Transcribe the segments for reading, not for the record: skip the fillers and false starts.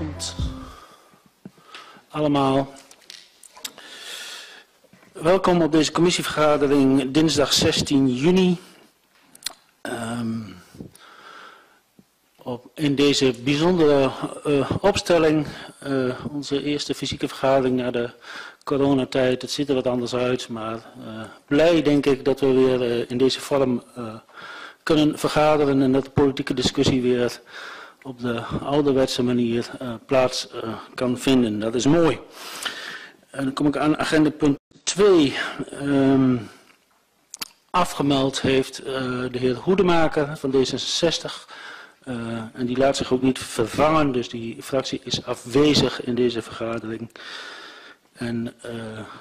Goedenavond allemaal. Welkom op deze commissievergadering dinsdag 16 juni. In deze bijzondere opstelling, onze eerste fysieke vergadering na de coronatijd. Het ziet er wat anders uit, maar blij denk ik dat we weer in deze vorm kunnen vergaderen en dat de politieke discussie weer op de ouderwetse manier plaats kan vinden. Dat is mooi. En dan kom ik aan agenda punt 2. Afgemeld heeft de heer Hoedemaker van D66. En die laat zich ook niet vervangen, dus die fractie is afwezig in deze vergadering. En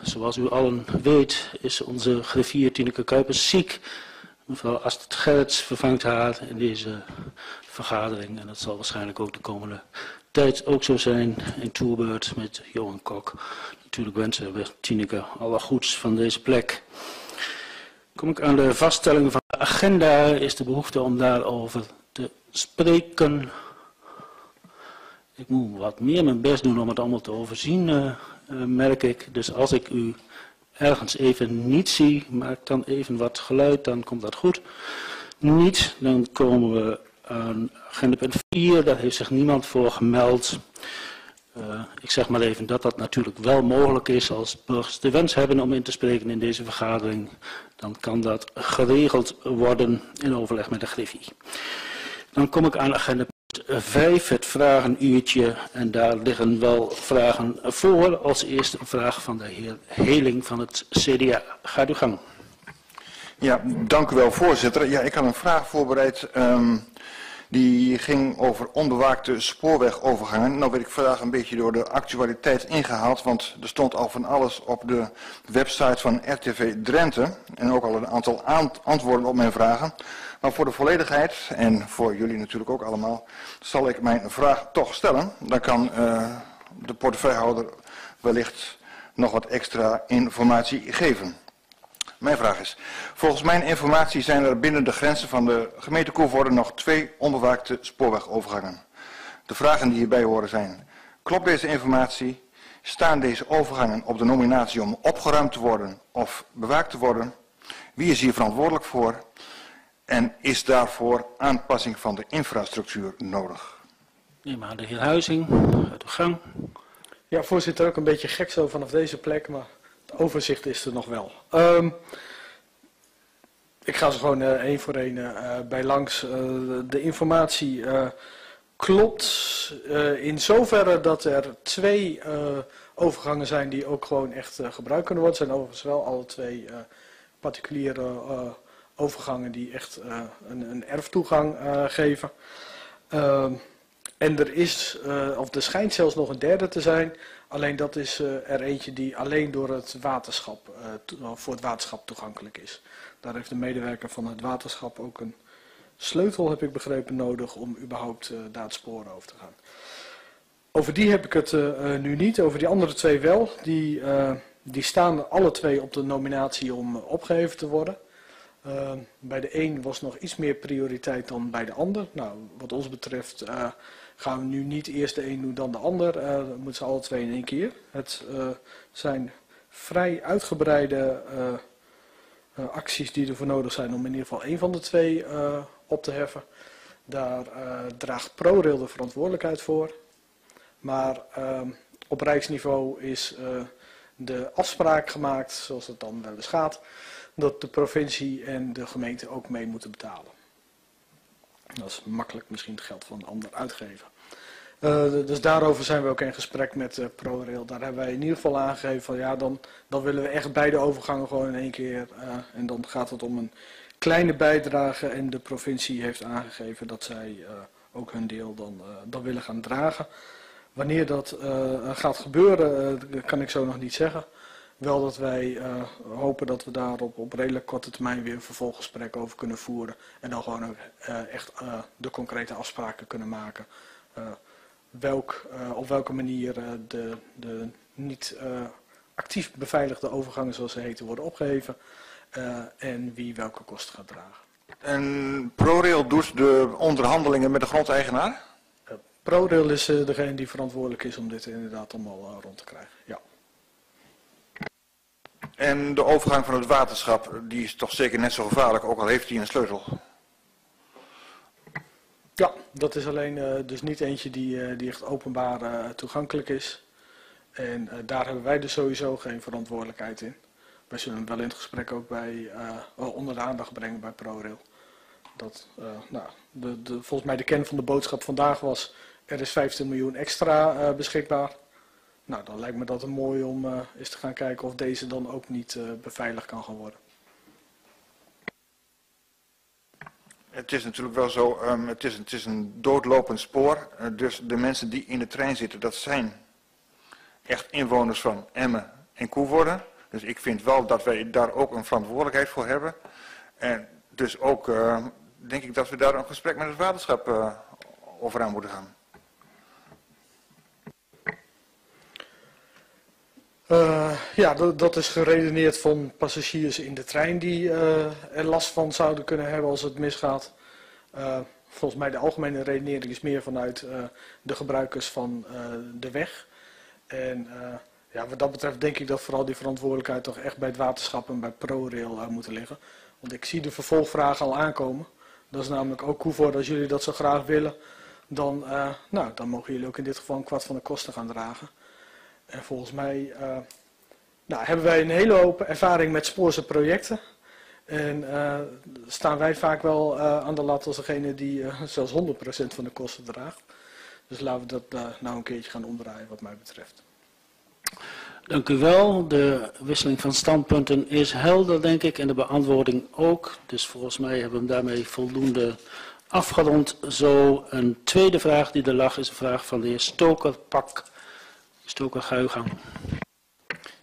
zoals u allen weet is onze griffier Tineke Kuipers ziek. Mevrouw Astrid Gerrits vervangt haar in deze vergadering. En dat zal waarschijnlijk ook de komende tijd ook zo zijn in Tourbeurt met Johan Kok. Natuurlijk wensen we Tineke alle goeds van deze plek. Kom ik aan de vaststelling van de agenda, is de behoefte om daarover te spreken. Ik moet wat meer mijn best doen om het allemaal te overzien, merk ik. Dus als ik u ergens even niet zie, maak dan even wat geluid, dan komt dat goed. Niet, dan komen we aan agenda punt 4, daar heeft zich niemand voor gemeld. Ik zeg maar even dat dat natuurlijk wel mogelijk is als burgers de wens hebben om in te spreken in deze vergadering. Dan kan dat geregeld worden in overleg met de griffie. Dan kom ik aan agenda punt 5, het vragenuurtje. En daar liggen wel vragen voor. Als eerste een vraag van de heer Heling van het CDA. Gaat u gang. Ja, dank u wel, voorzitter. Ja, ik had een vraag voorbereid. Die ging over onbewaakte spoorwegovergangen. Nou werd ik vandaag een beetje door de actualiteit ingehaald, want er stond al van alles op de website van RTV Drenthe. En ook al een aantal antwoorden op mijn vragen. Maar voor de volledigheid, en voor jullie natuurlijk ook allemaal, zal ik mijn vraag toch stellen. Dan kan de portefeuillehouder wellicht nog wat extra informatie geven. Mijn vraag is, volgens mijn informatie zijn er binnen de grenzen van de gemeente Coevorden nog 2 onbewaakte spoorwegovergangen. De vragen die hierbij horen zijn, klopt deze informatie? Staan deze overgangen op de nominatie om opgeruimd te worden of bewaakt te worden? Wie is hier verantwoordelijk voor? En is daarvoor aanpassing van de infrastructuur nodig? Neem aan de heer Huizing, uit de gang. Ja, voorzitter, ook een beetje gek zo vanaf deze plek, maar het overzicht is er nog wel. Ik ga ze gewoon één voor één bij langs. De informatie klopt in zoverre dat er 2 overgangen zijn die ook gewoon echt gebruikt kunnen worden. Het zijn overigens wel alle 2 particuliere overgangen die echt een erftoegang geven. En er is, of er schijnt zelfs nog een derde te zijn. Alleen dat is er eentje die alleen door het waterschap, voor het waterschap toegankelijk is. Daar heeft de medewerker van het waterschap ook een sleutel, heb ik begrepen, nodig om überhaupt daar het spoor over te gaan. Over die heb ik het nu niet, over die andere 2 wel. Die staan alle 2 op de nominatie om opgeheven te worden. Bij de een was nog iets meer prioriteit dan bij de ander. Nou, wat ons betreft gaan we nu niet eerst de een doen dan de ander. Dan moeten ze alle 2 in één keer. Het zijn vrij uitgebreide acties die ervoor nodig zijn om in ieder geval 1 van de 2 op te heffen. Daar draagt ProRail de verantwoordelijkheid voor. Maar op rijksniveau is de afspraak gemaakt, zoals het dan wel eens gaat, dat de provincie en de gemeente ook mee moeten betalen. Dat is makkelijk misschien het geld van een ander uitgeven. Dus daarover zijn we ook in gesprek met ProRail. Daar hebben wij in ieder geval aangegeven van ja, dan willen we echt beide overgangen gewoon in één keer. En dan gaat het om een kleine bijdrage en de provincie heeft aangegeven dat zij ook hun deel dan willen gaan dragen. Wanneer dat gaat gebeuren, kan ik zo nog niet zeggen. Wel dat wij hopen dat we daar op redelijk korte termijn weer een vervolggesprek over kunnen voeren. En dan gewoon ook echt de concrete afspraken kunnen maken. Op welke manier de niet actief beveiligde overgangen, zoals ze heten, worden opgeheven. En wie welke kosten gaat dragen. En ProRail doet de onderhandelingen met de grondeigenaar? ProRail is degene die verantwoordelijk is om dit inderdaad allemaal rond te krijgen. Ja. En de overgang van het waterschap, die is toch zeker net zo gevaarlijk, ook al heeft hij een sleutel? Ja, dat is alleen dus niet eentje die echt openbaar toegankelijk is. En daar hebben wij dus sowieso geen verantwoordelijkheid in. Wij zullen hem wel in het gesprek ook onder de aandacht brengen bij ProRail. Dat, volgens mij de kern van de boodschap vandaag was, er is 15 miljoen extra beschikbaar. Nou, dan lijkt me dat een mooi om eens te gaan kijken of deze dan ook niet beveiligd kan gaan worden. Het is natuurlijk wel zo, het is een doodlopend spoor. Dus de mensen die in de trein zitten, dat zijn echt inwoners van Emmen en Coevorden. Dus ik vind wel dat wij daar ook een verantwoordelijkheid voor hebben. En dus ook denk ik dat we daar een gesprek met het waterschap over aan moeten gaan. Ja, dat is geredeneerd van passagiers in de trein die er last van zouden kunnen hebben als het misgaat. Volgens mij de algemene redenering is meer vanuit de gebruikers van de weg. En ja, wat dat betreft denk ik dat vooral die verantwoordelijkheid toch echt bij het waterschap en bij ProRail moeten liggen. Want ik zie de vervolgvragen al aankomen. Dat is namelijk ook Coevorden, als jullie dat zo graag willen, dan, dan mogen jullie ook in dit geval een kwart van de kosten gaan dragen. En volgens mij hebben wij een hele hoop ervaring met spoorse projecten. En staan wij vaak wel aan de lat als degene die zelfs 100% van de kosten draagt. Dus laten we dat nou een keertje gaan omdraaien wat mij betreft. Dank u wel. De wisseling van standpunten is helder, denk ik. En de beantwoording ook. Dus volgens mij hebben we hem daarmee voldoende afgerond. Zo, een tweede vraag die er lag is een vraag van de heer Stoker-Pak. Stoker-Huizing.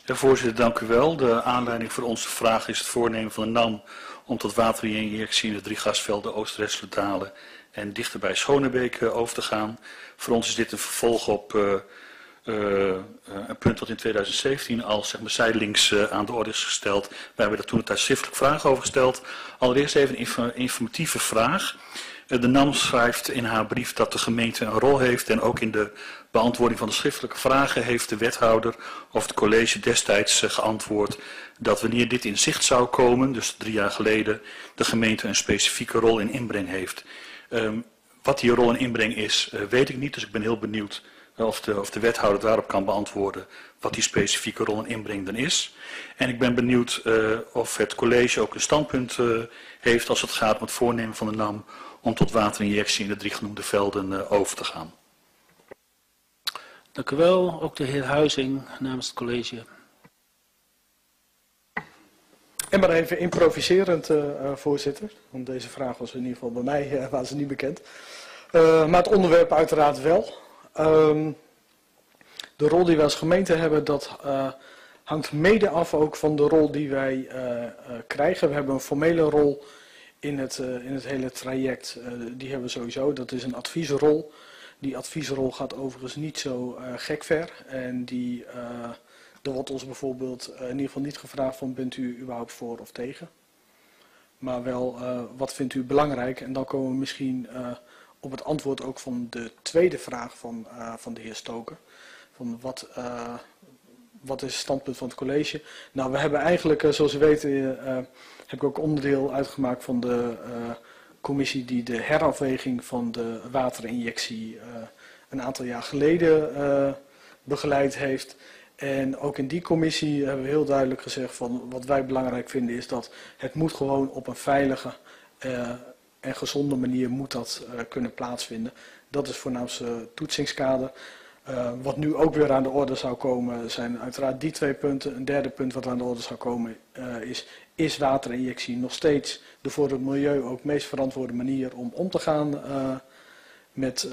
Ja, voorzitter, dank u wel. De aanleiding voor onze vraag is het voornemen van de NAM om tot waterinjectie in de drie gasvelden Oost-Restelijke en dichter bij Schonebeek over te gaan. Voor ons is dit een vervolg op een punt dat in 2017 al zijdelings aan de orde is gesteld. Wij hebben daar toen een schriftelijk vraag over gesteld. Allereerst even een informatieve vraag. De NAM schrijft in haar brief dat de gemeente een rol heeft en ook in de beantwoording van de schriftelijke vragen heeft de wethouder of het college destijds geantwoord dat wanneer dit in zicht zou komen, dus 3 jaar geleden, de gemeente een specifieke rol in inbreng heeft. Wat die rol in inbreng is, weet ik niet, dus ik ben heel benieuwd of de wethouder daarop kan beantwoorden wat die specifieke rol en inbreng dan is. En ik ben benieuwd of het college ook een standpunt heeft als het gaat om het voornemen van de NAM om tot waterinjectie in de 3 genoemde velden over te gaan. Dank u wel. Ook de heer Huizing namens het college. En maar even improviserend, voorzitter. Want deze vraag was in ieder geval bij mij was niet bekend. Maar het onderwerp uiteraard wel. De rol die wij als gemeente hebben, dat hangt mede af ook van de rol die wij krijgen. We hebben een formele rol in het hele traject. Die hebben we sowieso. Dat is een adviesrol. Die adviesrol gaat overigens niet zo gek ver. En er wordt ons bijvoorbeeld in ieder geval niet gevraagd van bent u überhaupt voor of tegen. Maar wel wat vindt u belangrijk. En dan komen we misschien op het antwoord ook van de tweede vraag van de heer Stoker. Van wat is het standpunt van het college? Nou, we hebben eigenlijk, zoals u weet, heb ik ook onderdeel uitgemaakt van de commissie die de herafweging van de waterinjectie een aantal jaar geleden begeleid heeft. En ook in die commissie hebben we heel duidelijk gezegd van wat wij belangrijk vinden is dat het moet gewoon op een veilige en gezonde manier moet dat kunnen plaatsvinden. Dat is voornaamst toetsingskader. Wat nu ook weer aan de orde zou komen zijn uiteraard die 2 punten. Een derde punt wat aan de orde zou komen is waterinjectie nog steeds de voor het milieu ook meest verantwoorde manier om te gaan met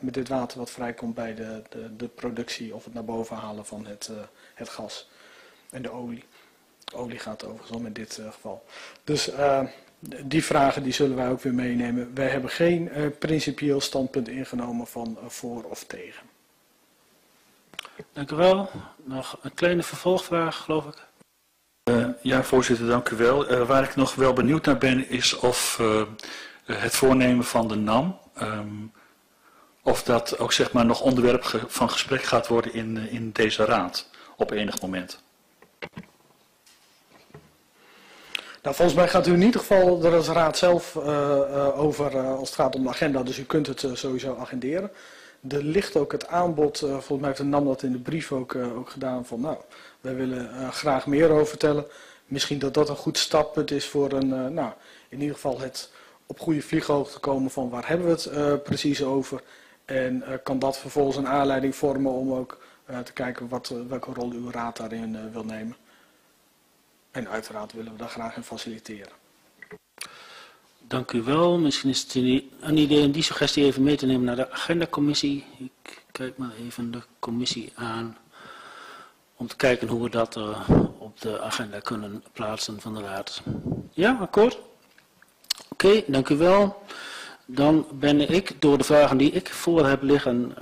dit water wat vrijkomt bij de productie of het naar boven halen van het gas en de olie. Olie gaat overigens om in dit geval. Dus die vragen die zullen wij ook weer meenemen. Wij hebben geen principieel standpunt ingenomen van voor of tegen. Dank u wel. Nog een kleine vervolgvraag, geloof ik. Ja, voorzitter, dank u wel. Waar ik nog wel benieuwd naar ben is of het voornemen van de NAM of dat ook zeg maar nog onderwerp van gesprek gaat worden in deze raad op enig moment. Nou, volgens mij gaat u in ieder geval er als raad zelf over als het gaat om de agenda, dus u kunt het sowieso agenderen. Er ligt ook het aanbod, volgens mij heeft de NAM dat in de brief ook gedaan, van nou, wij willen graag meer over vertellen. Misschien dat dat een goed stappunt is voor een, nou, in ieder geval het op goede vlieghoogte komen van waar hebben we het precies over. En kan dat vervolgens een aanleiding vormen om ook te kijken welke rol uw raad daarin wil nemen. En uiteraard willen we daar graag in faciliteren. Dank u wel. Misschien is het een idee om die suggestie even mee te nemen naar de agendacommissie. Ik kijk maar even de commissie aan om te kijken hoe we dat op de agenda kunnen plaatsen van de raad. Ja, akkoord? Oké, dank u wel. Dan ben ik door de vragen die ik voor heb liggen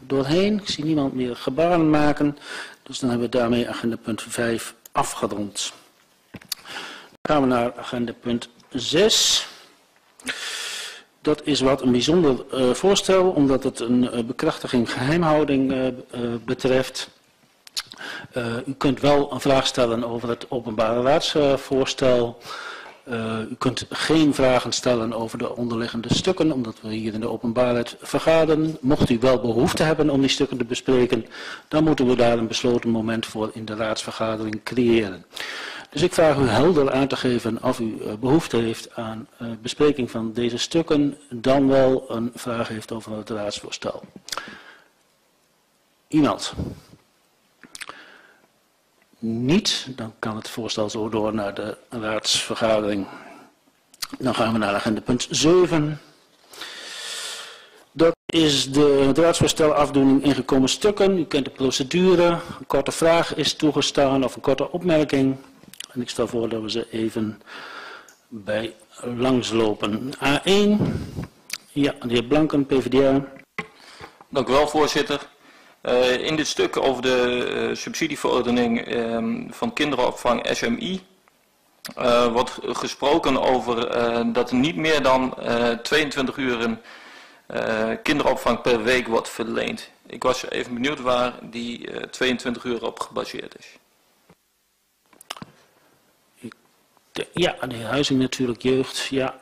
doorheen. Ik zie niemand meer gebaren maken. Dus dan hebben we daarmee agenda punt 5 afgerond. Dan gaan we naar agenda punt 6. Dat is wat een bijzonder voorstel, omdat het een bekrachtiging geheimhouding betreft. U kunt wel een vraag stellen over het openbare raadsvoorstel. U kunt geen vragen stellen over de onderliggende stukken, omdat we hier in de openbaarheid vergaderen. Mocht u wel behoefte hebben om die stukken te bespreken, dan moeten we daar een besloten moment voor in de raadsvergadering creëren. Dus ik vraag u helder aan te geven of u behoefte heeft aan bespreking van deze stukken, dan wel een vraag heeft over het raadsvoorstel. Iemand? Niet, dan kan het voorstel zo door naar de raadsvergadering. Dan gaan we naar agenda punt 7. Dat is de raadsvoorstel afdoening ingekomen stukken. U kent de procedure. Een korte vraag is toegestaan of een korte opmerking. En ik stel voor dat we ze even bij langslopen. A1. Ja, de heer Blanken, PvdA. Dank u wel, voorzitter. In dit stuk over de subsidieverordening van kinderopvang SMI wordt gesproken over dat er niet meer dan 22 uur kinderopvang per week wordt verleend. Ik was even benieuwd waar die 22 uur op gebaseerd is. Ja, de heer Huizing natuurlijk, jeugd, ja.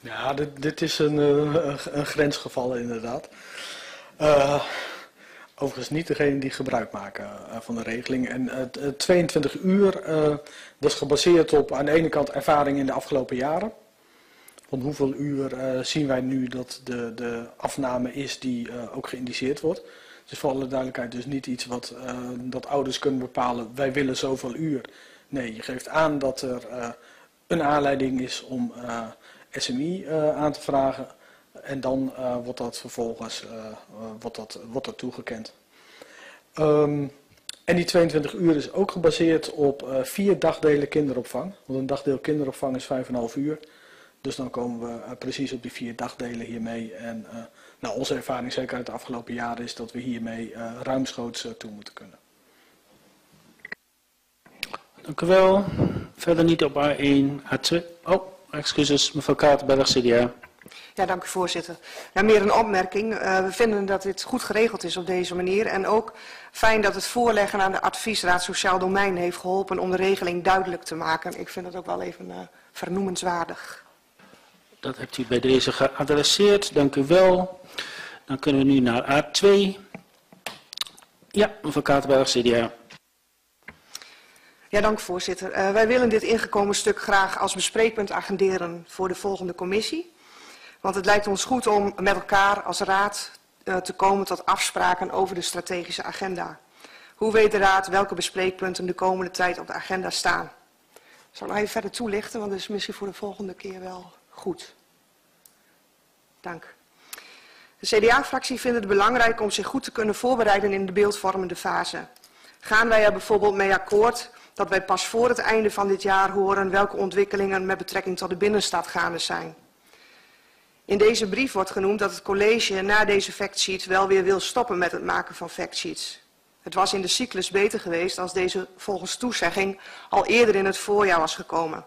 Ja, dit is een grensgeval inderdaad. Overigens niet degene die gebruik maken van de regeling. En 22 uur, dat is gebaseerd op aan de ene kant ervaring in de afgelopen jaren. Van hoeveel uur zien wij nu dat de afname is die ook geïndiceerd wordt. Dus voor alle duidelijkheid dus niet iets wat dat ouders kunnen bepalen, wij willen zoveel uur. Nee, je geeft aan dat er een aanleiding is om SMI aan te vragen. En dan wordt dat vervolgens wordt dat toegekend. En die 22 uur is ook gebaseerd op 4 dagdelen kinderopvang. Want een dagdeel kinderopvang is 5,5 uur. Dus dan komen we precies op die 4 dagdelen hiermee. En nou, onze ervaring, zeker uit de afgelopen jaren, is dat we hiermee ruimschoots toe moeten kunnen. Dank u wel. Verder niet op A1, A2. Oh, excuses, mevrouw Katerberg, CDA. Ja, dank u voorzitter. Nou, meer een opmerking. We vinden dat dit goed geregeld is op deze manier. En ook fijn dat het voorleggen aan de adviesraad Sociaal Domein heeft geholpen om de regeling duidelijk te maken. Ik vind dat ook wel even vernoemenswaardig. Dat hebt u bij deze geadresseerd. Dank u wel. Dan kunnen we nu naar A2. Ja, mevrouw Katerberg, CDA. Ja, dank voorzitter. Wij willen dit ingekomen stuk graag als bespreekpunt agenderen voor de volgende commissie. Want het lijkt ons goed om met elkaar als raad te komen tot afspraken over de strategische agenda. Hoe weet de raad welke bespreekpunten de komende tijd op de agenda staan? Ik zal nog even verder toelichten, want dat is misschien voor de volgende keer wel goed. Dank. De CDA-fractie vindt het belangrijk om zich goed te kunnen voorbereiden in de beeldvormende fase. Gaan wij er bijvoorbeeld mee akkoord dat wij pas voor het einde van dit jaar horen welke ontwikkelingen met betrekking tot de binnenstad gaande zijn? In deze brief wordt genoemd dat het college na deze factsheet wel weer wil stoppen met het maken van factsheets. Het was in de cyclus beter geweest als deze volgens toezegging al eerder in het voorjaar was gekomen.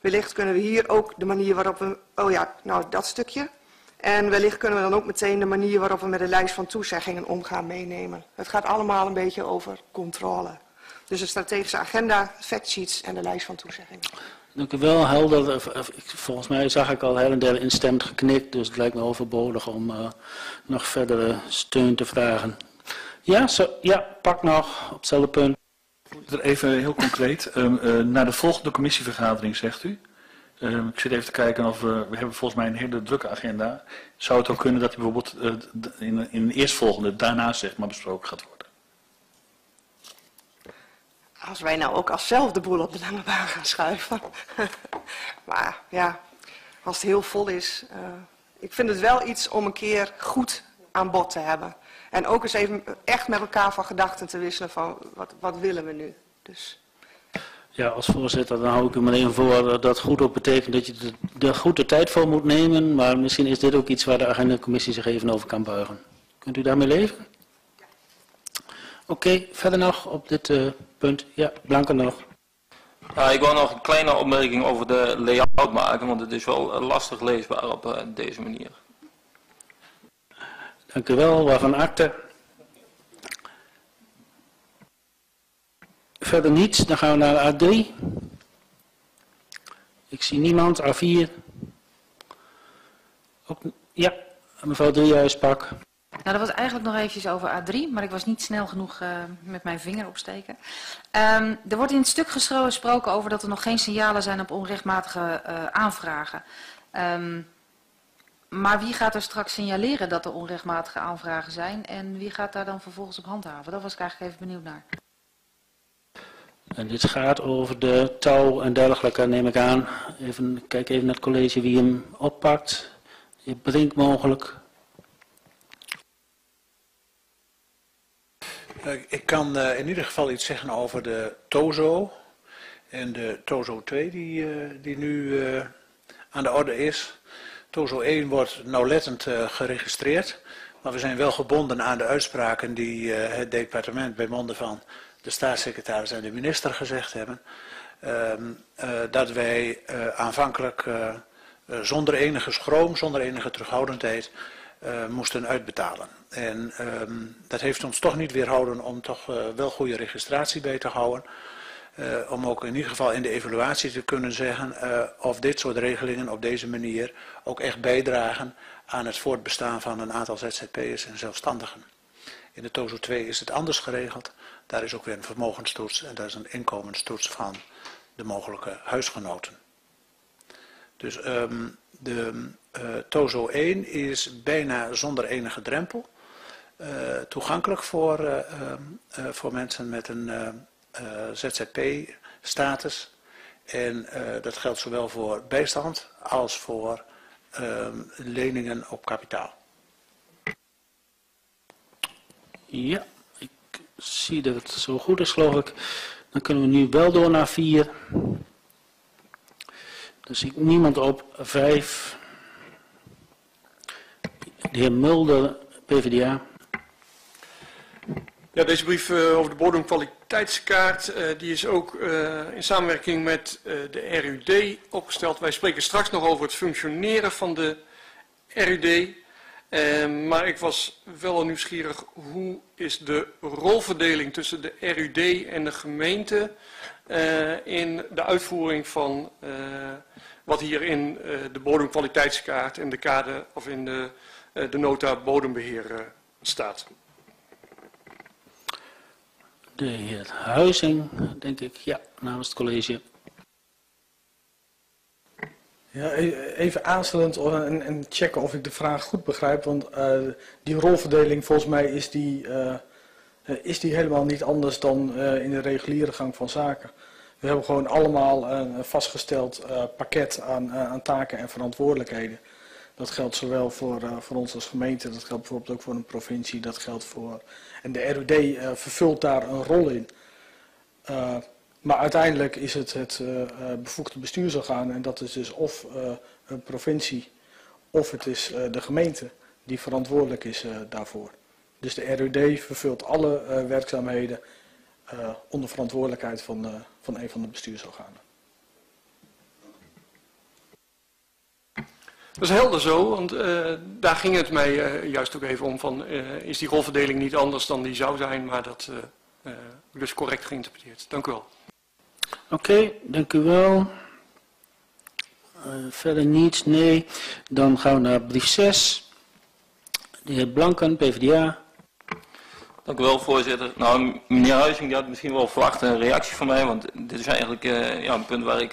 Wellicht kunnen we hier ook de manier waarop we... Oh ja, nou dat stukje. En wellicht kunnen we dan ook meteen de manier waarop we met de lijst van toezeggingen omgaan meenemen. Het gaat allemaal een beetje over controle. Dus de strategische agenda, factsheets en de lijst van toezeggingen. Dank u wel, helder. Volgens mij zag ik al heel een deel instemmend geknikt, dus het lijkt me overbodig om nog verdere steun te vragen. Ja, zo, ja, pak nog op hetzelfde punt. Even heel concreet, naar de volgende commissievergadering zegt u. Ik zit even te kijken of we hebben volgens mij een hele drukke agenda. Zou het ook kunnen dat die bijvoorbeeld in de eerstvolgende daarna zeg maar besproken gaat worden? Als wij nou ook als zelf de boel op de lange baan gaan schuiven. Maar ja, als het heel vol is. Ik vind het wel iets om een keer goed aan bod te hebben. En ook eens even echt met elkaar van gedachten te wisselen van wat willen we nu. Dus. Ja, als voorzitter dan hou ik u meteen voor dat goed ook betekent dat je er goed de tijd voor moet nemen. Maar misschien is dit ook iets waar de agendacommissie zich even over kan buigen. Kunt u daarmee leven? Ja. Oké, verder nog op dit punt. Ja, Blanken nog. Ik wil nog een kleine opmerking over de layout maken, want het is wel lastig leesbaar op deze manier. Dank u wel, waarvan akte. Verder niets, dan gaan we naar A3. Ik zie niemand, A4. Ook, ja, mevrouw Driehuis-Pak. Nou, dat was eigenlijk nog eventjes over A3, maar ik was niet snel genoeg met mijn vinger opsteken. Er wordt in het stuk gesproken over dat er nog geen signalen zijn op onrechtmatige aanvragen. Maar wie gaat er straks signaleren dat er onrechtmatige aanvragen zijn en wie gaat daar dan vervolgens op handhaven? Daar was ik eigenlijk even benieuwd naar. En dit gaat over de touw en dergelijke, neem ik aan. Even, kijk even naar het college wie hem oppakt. Je Brink mogelijk. Ik kan in ieder geval iets zeggen over de TOZO. En de TOZO 2 die nu aan de orde is. TOZO 1 wordt nauwlettend geregistreerd. Maar we zijn wel gebonden aan de uitspraken die het departement bij monden van de staatssecretaris en de minister gezegd hebben, dat wij aanvankelijk zonder enige schroom, zonder enige terughoudendheid moesten uitbetalen. En dat heeft ons toch niet weerhouden om toch wel goede registratie bij te houden. Om ook in ieder geval in de evaluatie te kunnen zeggen of dit soort regelingen op deze manier ook echt bijdragen aan het voortbestaan van een aantal ZZP'ers en zelfstandigen. In de TOZO 2 is het anders geregeld. Daar is ook weer een vermogenstoets en daar is een inkomenstoets van de mogelijke huisgenoten. Dus de TOZO 1 is bijna zonder enige drempel toegankelijk voor mensen met een ZZP-status. En dat geldt zowel voor bijstand als voor leningen op kapitaal. Ja, ik zie dat het zo goed is, geloof ik. Dan kunnen we nu wel door naar 4. Dan zie ik niemand op 5. De heer Mulder, PvdA. Ja, deze brief over de bodemkwaliteitskaart die is ook in samenwerking met de RUD opgesteld. Wij spreken straks nog over het functioneren van de RUD. Maar ik was wel nieuwsgierig, hoe is de rolverdeling tussen de RUD en de gemeente in de uitvoering van wat hier in de bodemkwaliteitskaart en de kader of in de nota bodembeheer staat? De heer Huizing, denk ik, ja, namens het college. Ja, even aanstellend en checken of ik de vraag goed begrijp, want die rolverdeling volgens mij is die helemaal niet anders dan in de reguliere gang van zaken. We hebben gewoon allemaal een vastgesteld pakket aan taken en verantwoordelijkheden. Dat geldt zowel voor ons als gemeente, dat geldt bijvoorbeeld ook voor een provincie, dat geldt voor... En de RUD vervult daar een rol in. Maar uiteindelijk is het bevoegde bestuursorgaan en dat is dus of een provincie of het is de gemeente die verantwoordelijk is daarvoor. Dus de RUD vervult alle werkzaamheden onder verantwoordelijkheid van een van de bestuursorganen. Dat is helder zo, want daar ging het mij juist ook even om van, is die rolverdeling niet anders dan die zou zijn, maar dat dus correct geïnterpreteerd. Dank u wel. Oké, dank u wel. Verder niets, nee. Dan gaan we naar brief 6. De heer Blanken, PvdA. Dank u wel, voorzitter. Nou, meneer Huizing had misschien wel verwacht een reactie van mij, want dit is eigenlijk een punt waar ik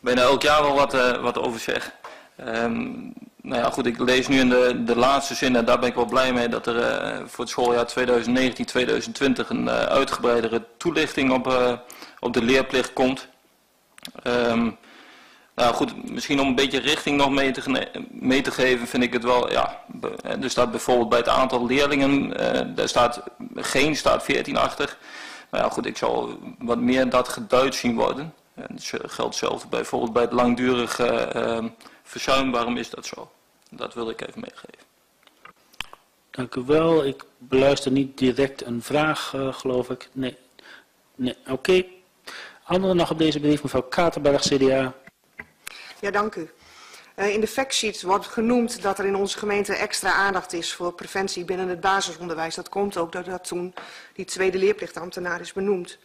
bijna elk jaar wel wat over zeg. Nou ja, goed, ik lees nu in de laatste zin, en daar ben ik wel blij mee, dat er voor het schooljaar 2019-2020 een uitgebreidere toelichting op de leerplicht komt. Nou goed, misschien om een beetje richting nog mee te geven, vind ik het wel, ja, er staat bijvoorbeeld bij het aantal leerlingen, daar staat geen, staat 14 achter. Nou ja, goed, ik zal wat meer dat geduid zien worden. En dat geldt zelfs bijvoorbeeld bij het langdurig verzuim. Waarom is dat zo? Dat wil ik even meegeven. Dank u wel. Ik beluister niet direct een vraag, geloof ik. Nee. Oké. Anderen nog op deze brief, mevrouw Katerberg, CDA. Ja, dank u. In de factsheet wordt genoemd dat er in onze gemeente extra aandacht is voor preventie binnen het basisonderwijs. Dat komt ook doordat toen die tweede leerplichtambtenaar is benoemd.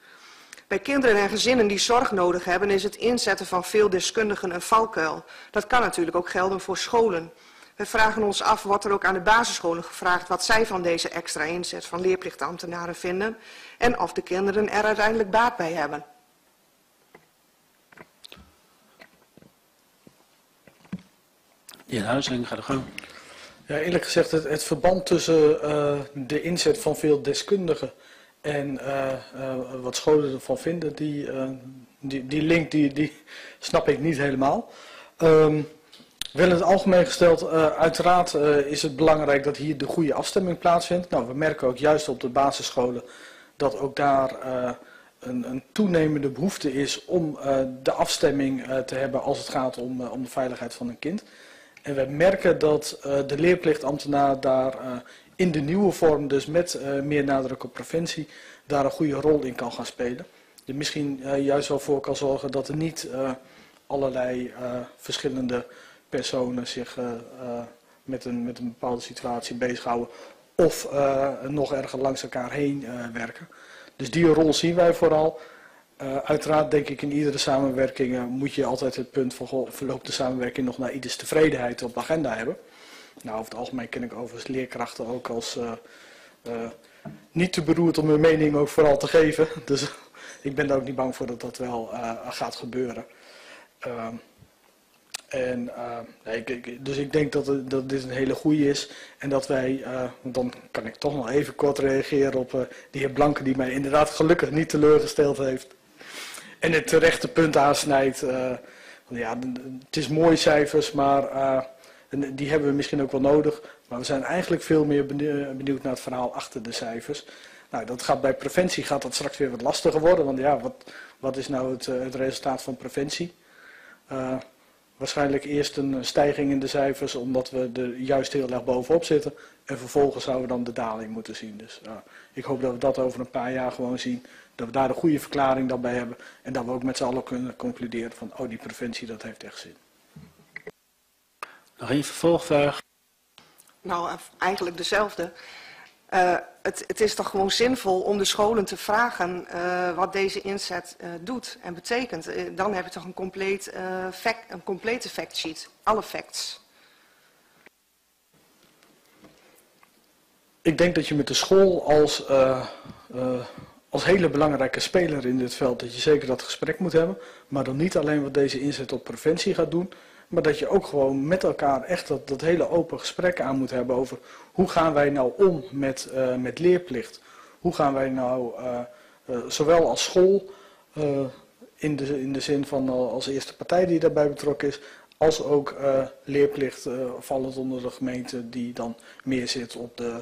Bij kinderen en gezinnen die zorg nodig hebben is het inzetten van veel deskundigen een valkuil. Dat kan natuurlijk ook gelden voor scholen. We vragen ons af, wordt er ook aan de basisscholen gevraagd wat zij van deze extra inzet van leerplichtambtenaren vinden en of de kinderen er uiteindelijk baat bij hebben. De heer Huizing, ga de gang. Ja, eerlijk gezegd, het verband tussen de inzet van veel deskundigen en wat scholen ervan vinden, die link die snap ik niet helemaal. Wel in het algemeen gesteld, uiteraard is het belangrijk dat hier de goede afstemming plaatsvindt. Nou, we merken ook juist op de basisscholen dat ook daar een toenemende behoefte is om de afstemming te hebben als het gaat om de veiligheid van een kind. En we merken dat de leerplichtambtenaar daar in de nieuwe vorm, dus met meer nadruk op preventie, daar een goede rol in kan gaan spelen. Er misschien juist wel voor kan zorgen dat er niet allerlei verschillende personen zich met een bepaalde situatie bezighouden of nog erger langs elkaar heen werken. Dus die rol zien wij vooral. Uiteraard denk ik in iedere samenwerking moet je altijd het punt van verloopt de samenwerking nog naar ieders tevredenheid op de agenda hebben. Nou, over het algemeen ken ik overigens leerkrachten ook als niet te beroerd om hun mening ook vooral te geven. Dus ik ben daar ook niet bang voor dat dat wel gaat gebeuren. Dus ik denk dat dit een hele goede is. En dat wij, dan kan ik toch nog even kort reageren op de heer Blanken, die mij inderdaad gelukkig niet teleurgesteld heeft. En het terechte punt aansnijdt. Ja, het is mooie cijfers, maar en die hebben we misschien ook wel nodig, maar we zijn eigenlijk veel meer benieuwd naar het verhaal achter de cijfers. Nou, dat gaat bij preventie gaat dat straks weer wat lastiger worden, want ja, wat is nou het resultaat van preventie? Waarschijnlijk eerst een stijging in de cijfers, omdat we er juist heel erg bovenop zitten. En vervolgens zouden we dan de daling moeten zien. Dus ik hoop dat we dat over een paar jaar gewoon zien, dat we daar de goede verklaring dan bij hebben. En dat we ook met z'n allen kunnen concluderen van, oh, die preventie, dat heeft echt zin. Nog een vervolgvraag? Nou, eigenlijk dezelfde. Het is toch gewoon zinvol om de scholen te vragen wat deze inzet doet en betekent. Dan heb je toch een complete factsheet. Alle facts. Ik denk dat je met de school als hele belangrijke speler in dit veld, dat je zeker dat gesprek moet hebben. Maar dan niet alleen wat deze inzet op preventie gaat doen, maar dat je ook gewoon met elkaar echt dat hele open gesprek aan moet hebben over hoe gaan wij nou om met leerplicht. Hoe gaan wij nou zowel als school, in de zin van als eerste partij die daarbij betrokken is, als ook leerplicht vallend onder de gemeente die dan meer zit op de,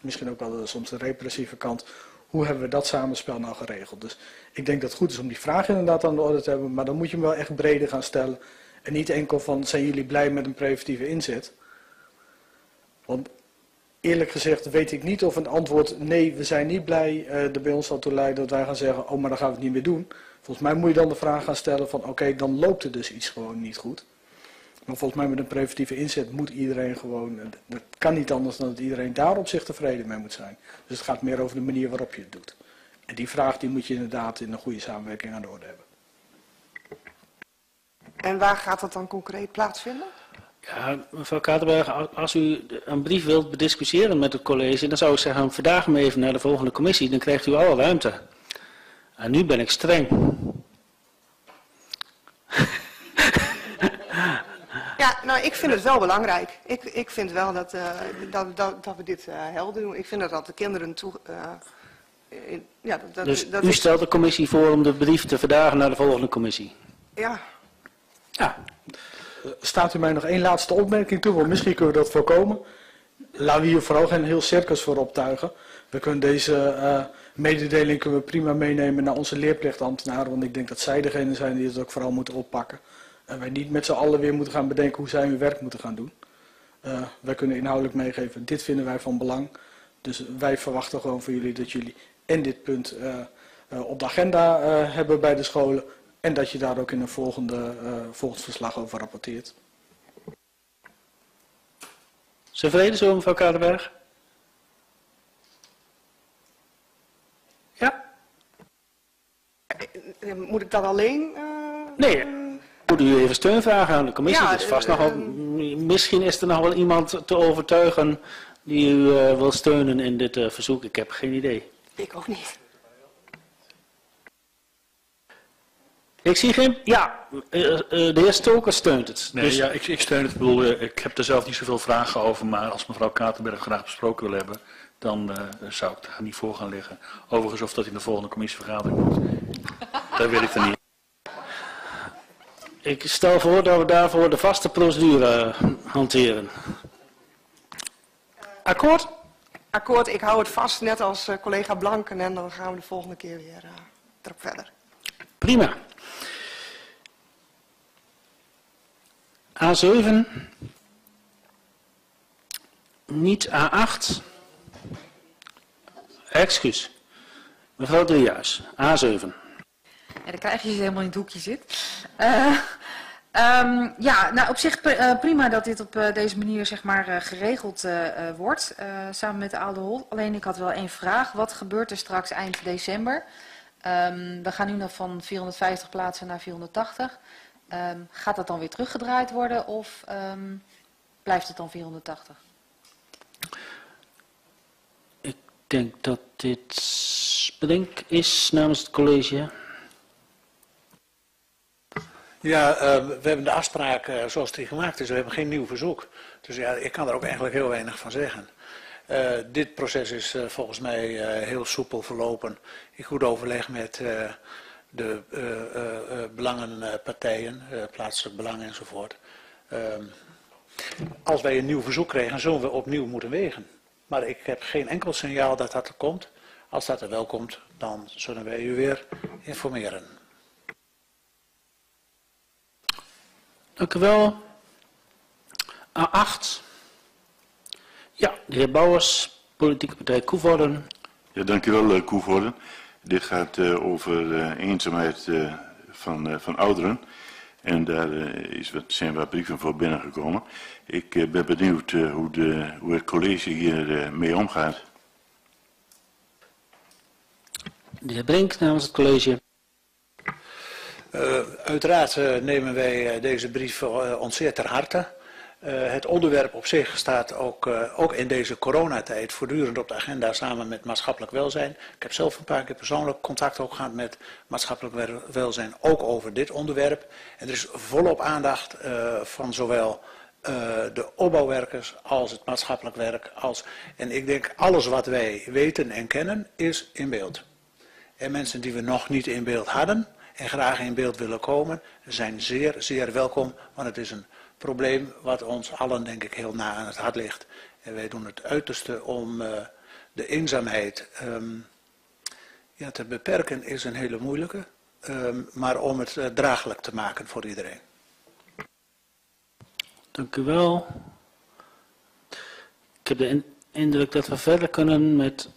misschien ook wel soms de repressieve kant. Hoe hebben we dat samenspel nou geregeld? Dus ik denk dat het goed is om die vraag inderdaad aan de orde te hebben, maar dan moet je hem wel echt breder gaan stellen. En niet enkel van, zijn jullie blij met een preventieve inzet? Want eerlijk gezegd weet ik niet of een antwoord, nee, we zijn niet blij, er bij ons zal toe leiden dat wij gaan zeggen, oh, maar dan gaan we het niet meer doen. Volgens mij moet je dan de vraag gaan stellen van, oké, dan loopt er dus iets gewoon niet goed. Maar volgens mij met een preventieve inzet moet iedereen gewoon... Dat kan niet anders dan dat iedereen daar op zich tevreden mee moet zijn. Dus het gaat meer over de manier waarop je het doet. En die vraag die moet je inderdaad in een goede samenwerking aan de orde hebben. En waar gaat dat dan concreet plaatsvinden? Ja, mevrouw Katerberg, als u een brief wilt bediscussiëren met het college... dan zou ik zeggen, vandaag maar even naar de volgende commissie. Dan krijgt u alle ruimte. En nu ben ik streng. Ja, nou, ik vind het wel belangrijk. Ik vind wel dat, dat we dit helder doen. Ik vind dat de kinderen toe... ja, dat u stelt de commissie voor om de brief te verdagen naar de volgende commissie? Ja. Ja. Staat u mij nog één laatste opmerking toe, want misschien kunnen we dat voorkomen. Laten we hier vooral geen heel circus voor optuigen. We kunnen deze mededeling prima meenemen naar onze leerplichtambtenaren, want ik denk dat zij degene zijn die het ook vooral moeten oppakken. En wij niet met z'n allen weer moeten gaan bedenken hoe zij hun werk moeten gaan doen. Wij kunnen inhoudelijk meegeven, dit vinden wij van belang. Dus wij verwachten gewoon van jullie dat jullie en dit punt op de agenda hebben bij de scholen. En dat je daar ook in een volgend verslag over rapporteert. Tevreden zo, mevrouw Katerberg? Ja? Moet ik dat alleen? Nee, moet u even steun vragen aan de commissie. Ja, is vast nogal, misschien is er nog wel iemand te overtuigen die u wil steunen in dit verzoek. Ik heb geen idee. Ik ook niet. Ik zie geen... Ja, de heer Stoker steunt het. Nee, dus... ja, ik steun het. Ik bedoel, ik heb er zelf niet zoveel vragen over, maar als mevrouw Katerberg graag besproken wil hebben, dan zou ik daar niet voor gaan liggen. Overigens, of dat in de volgende commissievergadering moet, daar wil ik er niet. Ik stel voor dat we daarvoor de vaste procedure hanteren. Akkoord? Akkoord, ik hou het vast, net als collega Blanken, en dan gaan we de volgende keer weer erop verder. Prima. A7. Niet A8. Excuus. Mevrouw Driehuis, A7. Ja, dan krijg je ze helemaal in het hoekje zit. Ja, nou op zich prima dat dit op deze manier zeg maar geregeld wordt. Samen met de oude hol. Alleen ik had wel één vraag. Wat gebeurt er straks eind december? We gaan nu nog van 450 plaatsen naar 480. Gaat dat dan weer teruggedraaid worden of blijft het dan 480? Ik denk dat dit Brink is namens het college. Ja, we hebben de afspraak zoals die gemaakt is. We hebben geen nieuw verzoek. Dus ja, ik kan er ook eigenlijk heel weinig van zeggen. Dit proces is volgens mij heel soepel verlopen. In goed overleg met de belangenpartijen, plaatselijk belang enzovoort. Als wij een nieuw verzoek krijgen, zullen we opnieuw moeten wegen. Maar ik heb geen enkel signaal dat dat er komt. Als dat er wel komt, dan zullen wij u weer informeren. Dank u wel. A8. Ja, de heer Bouwers, politieke partij Coevorden. Ja, dank u wel, Coevorden. Dit gaat over eenzaamheid van ouderen. En daar zijn wat brieven voor binnengekomen. Ik ben benieuwd hoe het college hier mee omgaat. De heer Brink namens het college. Uiteraard nemen wij deze brief ons zeer ter harte. Het onderwerp op zich staat ook in deze coronatijd voortdurend op de agenda samen met maatschappelijk welzijn. Ik heb zelf een paar keer persoonlijk contact ook gehad met maatschappelijk welzijn, ook over dit onderwerp. En er is volop aandacht van zowel de opbouwwerkers als het maatschappelijk werk. En ik denk alles wat wij weten en kennen is in beeld. En mensen die we nog niet in beeld hadden en graag in beeld willen komen zijn zeer, zeer welkom, want het is een probleem wat ons allen denk ik heel na aan het hart ligt. En wij doen het uiterste om de eenzaamheid te beperken is een hele moeilijke. Maar om het draaglijk te maken voor iedereen. Dank u wel. Ik heb de indruk dat we verder kunnen met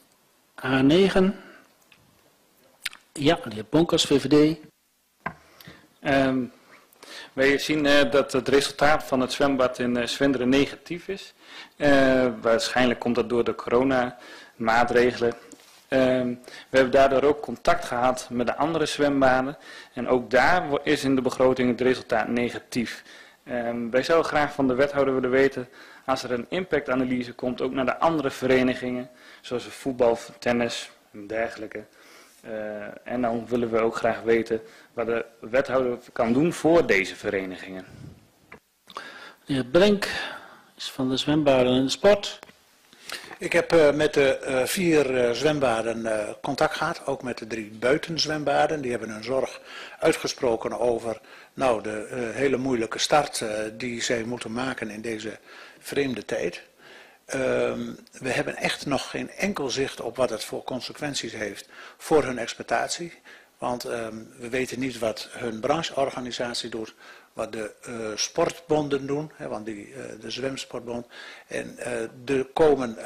A9. Ja, de heer Bonkers, VVD. Wij zien dat het resultaat van het zwembad in Zwinderen negatief is. Waarschijnlijk komt dat door de coronamaatregelen. We hebben daardoor ook contact gehad met de andere zwembaden. En ook daar is in de begroting het resultaat negatief. Wij zouden graag van de wethouder willen weten, als er een impactanalyse komt, ook naar de andere verenigingen, zoals voetbal, tennis en dergelijke. En dan willen we ook graag weten wat de wethouder kan doen voor deze verenigingen. De heer Brink is van de zwembaden en de sport. Ik heb met de vier zwembaden contact gehad, ook met de drie buitenzwembaden. Die hebben hun zorg uitgesproken over de hele moeilijke start die zij moeten maken in deze vreemde tijd. We hebben echt nog geen enkel zicht op wat het voor consequenties heeft voor hun exploitatie. Want we weten niet wat hun brancheorganisatie doet, wat de sportbonden doen, hè, want de zwemsportbond. En er komen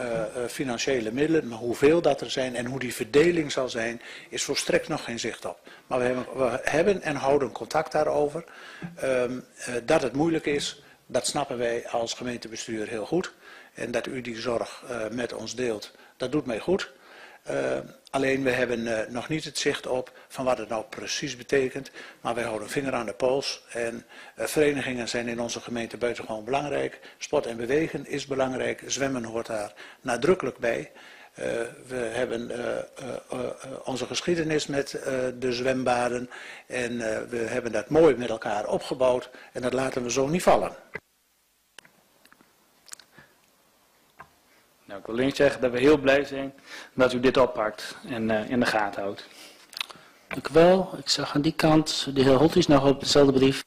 financiële middelen, maar hoeveel dat er zijn en hoe die verdeling zal zijn, is volstrekt nog geen zicht op. Maar we hebben en houden contact daarover. Dat het moeilijk is, dat snappen wij als gemeentebestuur heel goed. En dat u die zorg met ons deelt, dat doet mij goed. Alleen we hebben nog niet het zicht op van wat het nou precies betekent. Maar wij houden vinger aan de pols. En verenigingen zijn in onze gemeente buitengewoon belangrijk. Sport en bewegen is belangrijk. Zwemmen hoort daar nadrukkelijk bij. We hebben onze geschiedenis met de zwembaden. En we hebben dat mooi met elkaar opgebouwd. En dat laten we zo niet vallen. Nou, ik wil alleen zeggen dat we heel blij zijn dat u dit oppakt en in de gaten houdt. Dank u wel. Ik zag aan die kant de heer Holtjes nog op dezelfde brief.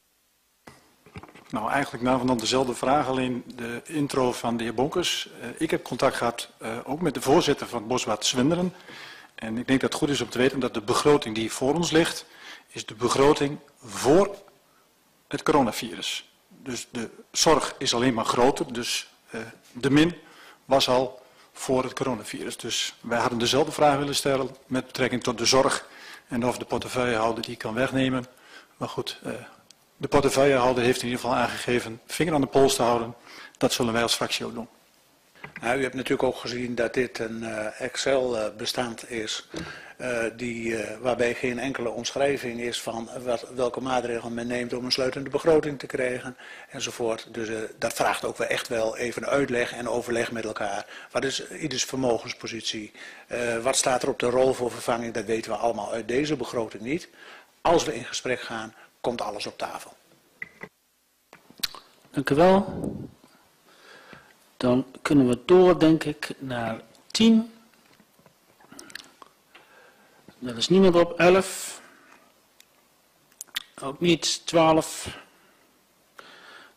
Nou, eigenlijk na vanaf dezelfde vraag, alleen de intro van de heer Bonkers. Ik heb contact gehad ook met de voorzitter van het Boswaard Zwinderen. En ik denk dat het goed is om te weten dat de begroting die voor ons ligt, is de begroting voor het coronavirus. Dus de zorg is alleen maar groter, dus de min was al voor het coronavirus. Dus wij hadden dezelfde vraag willen stellen met betrekking tot de zorg en of de portefeuillehouder die kan wegnemen. Maar goed, de portefeuillehouder heeft in ieder geval aangegeven vinger aan de pols te houden. Dat zullen wij als fractie ook doen. Nou, u hebt natuurlijk ook gezien dat dit een Excel-bestand is waarbij geen enkele omschrijving is van welke maatregelen men neemt om een sluitende begroting te krijgen enzovoort. Dus dat vraagt ook wel echt wel even uitleg en overleg met elkaar. Wat is ieders vermogenspositie? Wat staat er op de rol voor vervanging? Dat weten we allemaal uit deze begroting niet. Als we in gesprek gaan, komt alles op tafel. Dank u wel. Dan kunnen we door, denk ik, naar 10. Er is niemand op. 11. Ook niet. 12.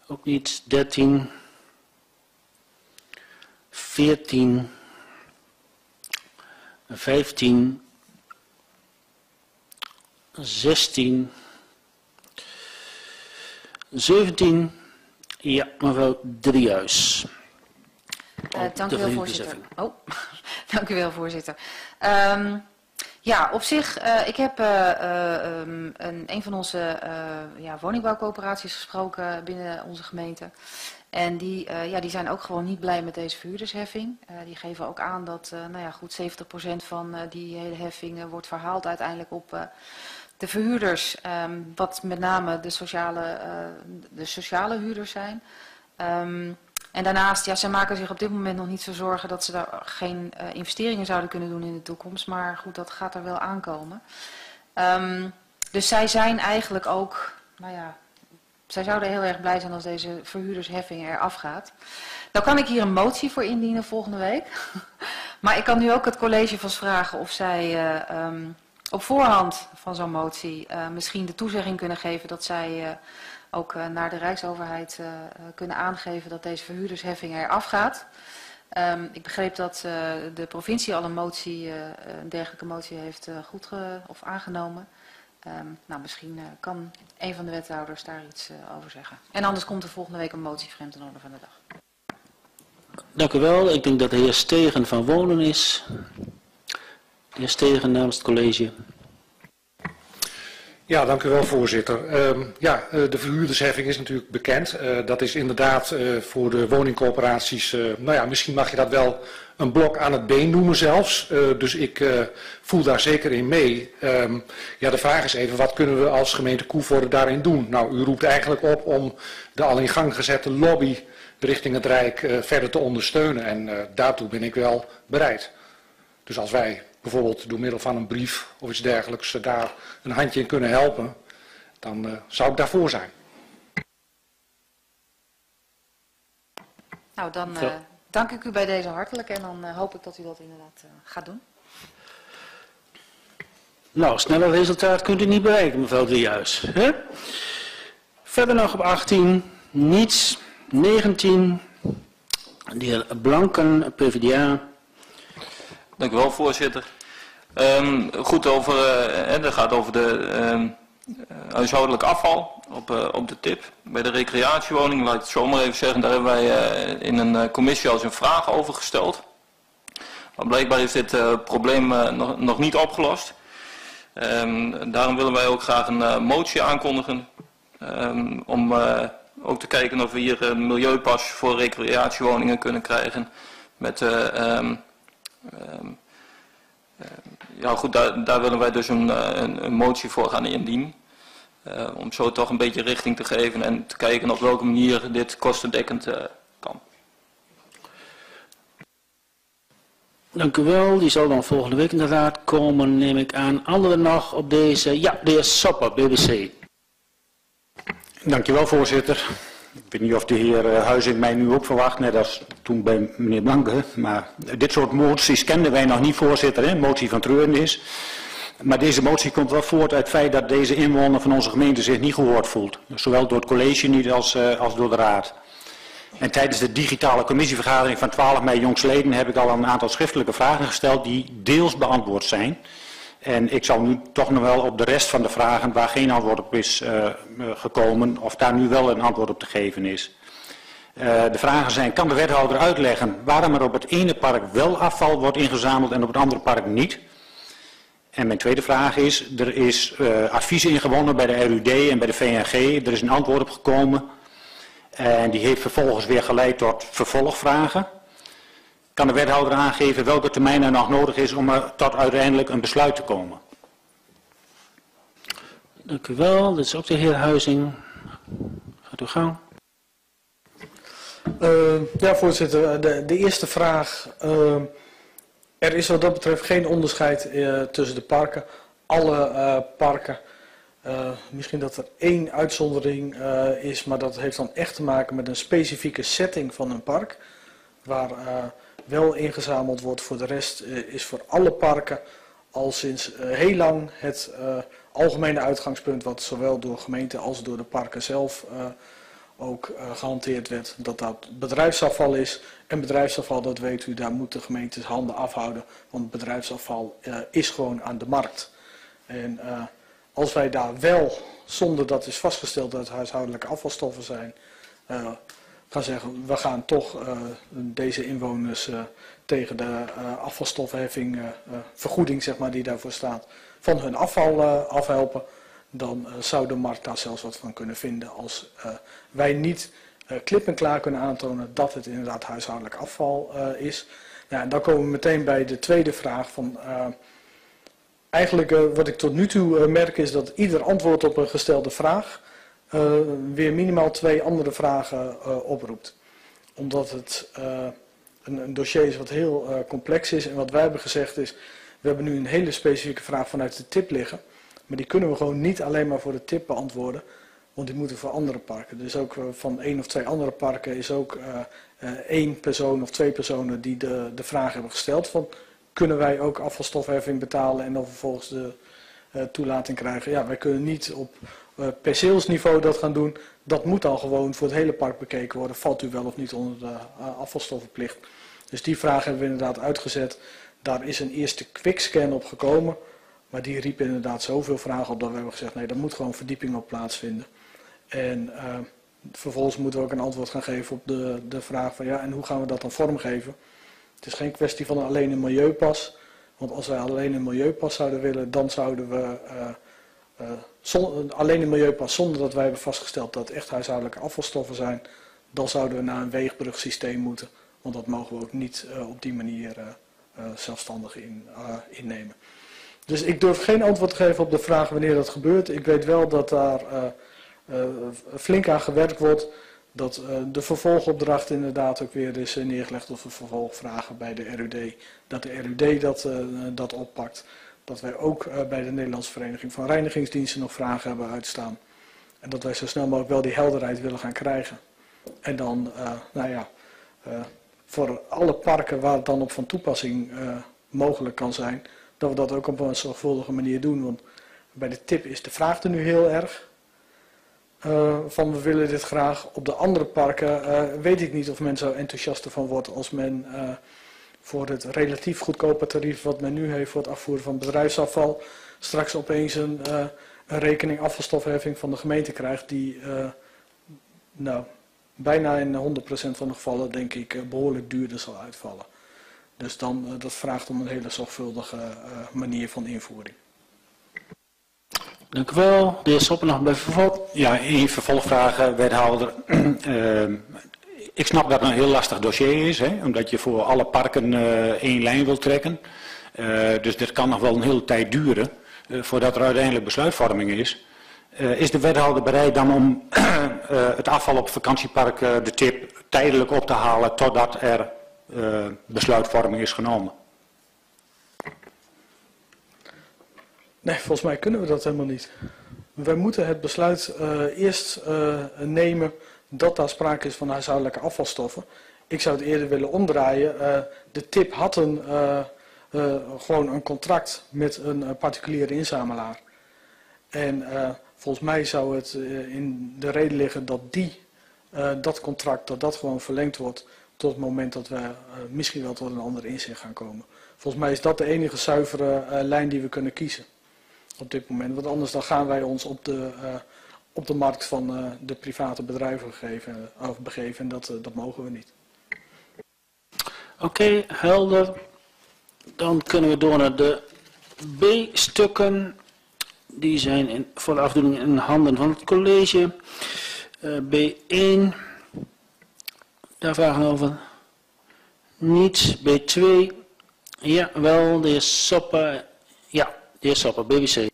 Ook niet. 13. 14. 15. 16. 17. Ja, mevrouw Driehuis. Dank u wel, voorzitter. Oh, dank u wel, voorzitter. Ja, op zich, ik heb een van onze woningbouwcoöperaties gesproken binnen onze gemeente. En die zijn ook gewoon niet blij met deze verhuurdersheffing. Die geven ook aan dat goed 70% van die hele heffing wordt verhaald uiteindelijk op de verhuurders. Wat met name de sociale huurders zijn. En daarnaast, zij maken zich op dit moment nog niet zo zorgen dat ze daar geen investeringen zouden kunnen doen in de toekomst. Maar goed, dat gaat er wel aankomen. Dus zij zijn eigenlijk ook, zij zouden heel erg blij zijn als deze verhuurdersheffing eraf gaat. Nou kan ik hier een motie voor indienen volgende week. Maar ik kan nu ook het college vast vragen of zij op voorhand van zo'n motie misschien de toezegging kunnen geven dat zij ook naar de Rijksoverheid kunnen aangeven dat deze verhuurdersheffing eraf gaat. Ik begreep dat de provincie al een dergelijke motie heeft aangenomen. Misschien kan een van de wethouders daar iets over zeggen. En anders komt er volgende week een motie vreemd in orde van de dag. Dank u wel. Ik denk dat de heer Stegen van Wonen is. De heer Stegen namens het college. Ja, dank u wel, voorzitter. De verhuurdersheffing is natuurlijk bekend. Dat is inderdaad voor de woningcorporaties, misschien mag je dat wel een blok aan het been noemen zelfs. Dus ik voel daar zeker in mee. De vraag is even, wat kunnen we als gemeente Coevorden daarin doen? Nou, u roept eigenlijk op om de al in gang gezette lobby richting het Rijk verder te ondersteunen. En daartoe ben ik wel bereid. Dus als wij bijvoorbeeld door middel van een brief of iets dergelijks daar een handje in kunnen helpen, dan zou ik daarvoor zijn. Nou, dan dank ik u bij deze hartelijk en dan hoop ik dat u dat inderdaad gaat doen. Nou, sneller resultaat kunt u niet bereiken, mevrouw Driehuis. Hè? Verder nog op 18, niets. 19, de heer Blanken, PvdA. Dank u wel, voorzitter. Dat gaat over de huishoudelijk afval op de tip. Bij de recreatiewoning, laat ik het zomaar even zeggen, daar hebben wij in een commissie als een vraag over gesteld. Maar blijkbaar is dit probleem nog niet opgelost. Daarom willen wij ook graag een motie aankondigen om ook te kijken of we hier een milieupas voor recreatiewoningen kunnen krijgen met... daar willen wij dus een motie voor gaan indienen. Om zo toch een beetje richting te geven en te kijken op welke manier dit kostendekkend kan. Dank u wel. Die zal dan volgende week in de raad komen, neem ik aan. Anderen nog op deze? Ja, de heer Sopper, BBC. Dank u wel, voorzitter. Ik weet niet of de heer Huizing mij nu ook verwacht, net als toen bij meneer Blanken. Maar dit soort moties kenden wij nog niet, voorzitter. Een motie van treuren is. Maar deze motie komt wel voort uit het feit dat deze inwoner van onze gemeente zich niet gehoord voelt. Zowel door het college niet als door de raad. En tijdens de digitale commissievergadering van 12 mei jongstleden heb ik al een aantal schriftelijke vragen gesteld die deels beantwoord zijn. En ik zal nu toch nog wel op de rest van de vragen waar geen antwoord op is gekomen, of daar nu wel een antwoord op te geven is. De vragen zijn, kan de wethouder uitleggen waarom er op het ene park wel afval wordt ingezameld en op het andere park niet? En mijn tweede vraag is, er is advies ingewonnen bij de RUD en bij de VNG, er is een antwoord op gekomen. En die heeft vervolgens weer geleid tot vervolgvragen. Kan de wethouder aangeven welke termijn er nog nodig is om er tot uiteindelijk een besluit te komen? Dank u wel. Dit is ook de heer Huizing. Gaat u gang. Voorzitter. De eerste vraag. Er is wat dat betreft geen onderscheid tussen de parken. Alle parken. Misschien dat er één uitzondering is, maar dat heeft dan echt te maken met een specifieke setting van een park. Waar... wel ingezameld wordt. Voor de rest is voor alle parken al sinds heel lang het algemene uitgangspunt, wat zowel door gemeenten als door de parken zelf ook gehanteerd werd, dat dat bedrijfsafval is. En bedrijfsafval, dat weet u, daar moeten gemeentes handen afhouden, want bedrijfsafval is gewoon aan de markt. En als wij daar wel, zonder dat is vastgesteld dat het huishoudelijke afvalstoffen zijn, gaan zeggen, we gaan toch deze inwoners tegen de afvalstofheffing, vergoeding zeg maar die daarvoor staat, van hun afval afhelpen, dan zou de markt daar zelfs wat van kunnen vinden als wij niet klip en klaar kunnen aantonen dat het inderdaad huishoudelijk afval is. Ja, en dan komen we meteen bij de tweede vraag van... eigenlijk wat ik tot nu toe merk is dat ieder antwoord op een gestelde vraag weer minimaal twee andere vragen oproept. Omdat het een dossier is wat heel complex is. En wat wij hebben gezegd is, we hebben nu een hele specifieke vraag vanuit de tip liggen. Maar die kunnen we gewoon niet alleen maar voor de tip beantwoorden. Want die moeten voor andere parken. Dus ook van één of twee andere parken is ook één persoon of twee personen die de vraag hebben gesteld. Van, kunnen wij ook afvalstofheffing betalen en dan vervolgens de toelating krijgen? Ja, wij kunnen niet op... perceelsniveau dat gaan doen, dat moet dan gewoon voor het hele park bekeken worden. Valt u wel of niet onder de afvalstoffenplicht? Dus die vraag hebben we inderdaad uitgezet. Daar is een eerste quickscan op gekomen, maar die riep inderdaad zoveel vragen op dat we hebben gezegd, nee, daar moet gewoon verdieping op plaatsvinden. En vervolgens moeten we ook een antwoord gaan geven op de vraag van ja, en hoe gaan we dat dan vormgeven? Het is geen kwestie van alleen een milieupas, want als wij alleen een milieupas zouden willen, dan zouden we... alleen een milieupas zonder dat wij hebben vastgesteld dat echt huishoudelijke afvalstoffen zijn, dan zouden we naar een weegbrugsysteem moeten. Want dat mogen we ook niet op die manier zelfstandig innemen. Dus ik durf geen antwoord te geven op de vraag wanneer dat gebeurt. Ik weet wel dat daar flink aan gewerkt wordt. Dat de vervolgopdracht inderdaad ook weer is neergelegd of vervolgvragen bij de RUD. Dat de RUD dat oppakt. Dat wij ook bij de Nederlandse Vereniging van Reinigingsdiensten nog vragen hebben uitstaan. En dat wij zo snel mogelijk wel die helderheid willen gaan krijgen. En dan, nou ja, voor alle parken waar het dan op van toepassing mogelijk kan zijn, dat we dat ook op een zorgvuldige manier doen. Want bij de tip is de vraag er nu heel erg van we willen dit graag. Op de andere parken weet ik niet of men zo enthousiast ervan wordt als men voor het relatief goedkope tarief wat men nu heeft voor het afvoeren van bedrijfsafval straks opeens een rekening afvalstofheffing van de gemeente krijgt die nou, bijna in 100% van de gevallen denk ik behoorlijk duurder zal uitvallen. Dus dan, dat vraagt om een hele zorgvuldige manier van invoering. Dank u wel. De heer Sopper nog bij vervolg. Ja, één vervolgvraag, wethouder. Ik snap dat het een heel lastig dossier is, hè, omdat je voor alle parken één lijn wilt trekken. Dus dit kan nog wel een hele tijd duren voordat er uiteindelijk besluitvorming is. Is de wethouder bereid dan om het afval op vakantiepark, de tip, tijdelijk op te halen totdat er besluitvorming is genomen? Nee, volgens mij kunnen we dat helemaal niet. Wij moeten het besluit eerst nemen dat daar sprake is van huishoudelijke afvalstoffen. Ik zou het eerder willen omdraaien. De tip had gewoon een contract met een particuliere inzamelaar. En volgens mij zou het in de reden liggen dat dat contract dat gewoon verlengd wordt tot het moment dat we misschien wel tot een andere inzicht gaan komen. Volgens mij is dat de enige zuivere lijn die we kunnen kiezen op dit moment. Want anders dan gaan wij ons op de markt van de private bedrijven begeven en dat mogen we niet. Oké, helder. Dan kunnen we door naar de B-stukken. Die zijn voor de afdoening in handen van het college. B1, daar vragen we over niets. B2, ja, wel, de heer Sopper. Ja, de heer Sopper, BBC.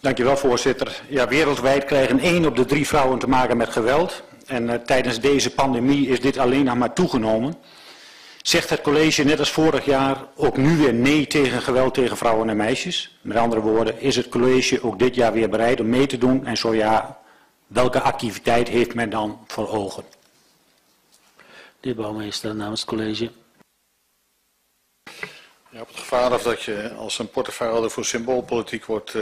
Dankjewel, voorzitter. Ja, wereldwijd krijgen 1 op de 3 vrouwen te maken met geweld. En tijdens deze pandemie is dit alleen nog maar toegenomen. Zegt het college net als vorig jaar ook nu weer nee tegen geweld tegen vrouwen en meisjes? Met andere woorden, is het college ook dit jaar weer bereid om mee te doen? En zo ja, welke activiteit heeft men dan voor ogen? De heer Bouwmeester namens het college. Ja, op het gevaar af dat je als een portefeuillehouder voor symboolpolitiek wordt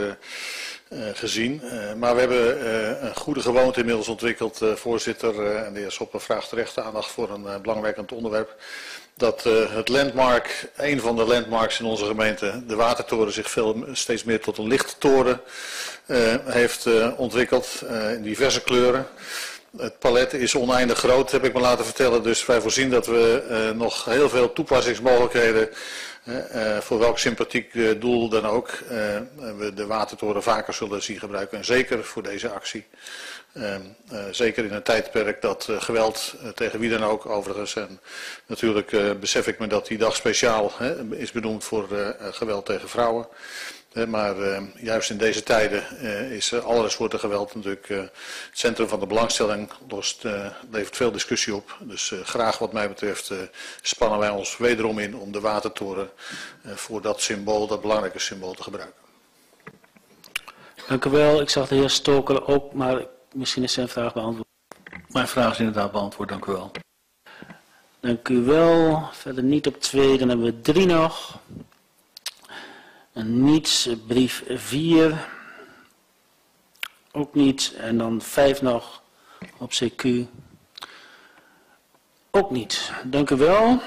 gezien. Maar we hebben een goede gewoonte inmiddels ontwikkeld, voorzitter. En de heer Sopper vraagt terecht aandacht voor een belangwekkend onderwerp. Dat het landmark, een van de landmarks in onze gemeente, de Watertoren, zich steeds meer tot een lichttoren heeft ontwikkeld. In diverse kleuren. Het palet is oneindig groot, heb ik me laten vertellen. Dus wij voorzien dat we nog heel veel toepassingsmogelijkheden voor welk sympathiek doel dan ook we de Watertoren vaker zullen zien gebruiken. En zeker voor deze actie. Zeker in een tijdperk dat geweld tegen wie dan ook overigens. En natuurlijk besef ik me dat die dag speciaal is benoemd voor geweld tegen vrouwen. Maar juist in deze tijden is allerlei soorten geweld natuurlijk het centrum van de belangstelling, levert veel discussie op. Dus graag wat mij betreft spannen wij ons wederom in om de Watertoren voor dat symbool, dat belangrijke symbool, te gebruiken. Dank u wel. Ik zag de heer Stoker ook, maar misschien is zijn vraag beantwoord. Mijn vraag is inderdaad beantwoord, dank u wel. Dank u wel. Verder niet op 2, dan hebben we 3 nog. En niets, brief 4, ook niet. En dan 5 nog op CQ, ook niet. Dank u wel.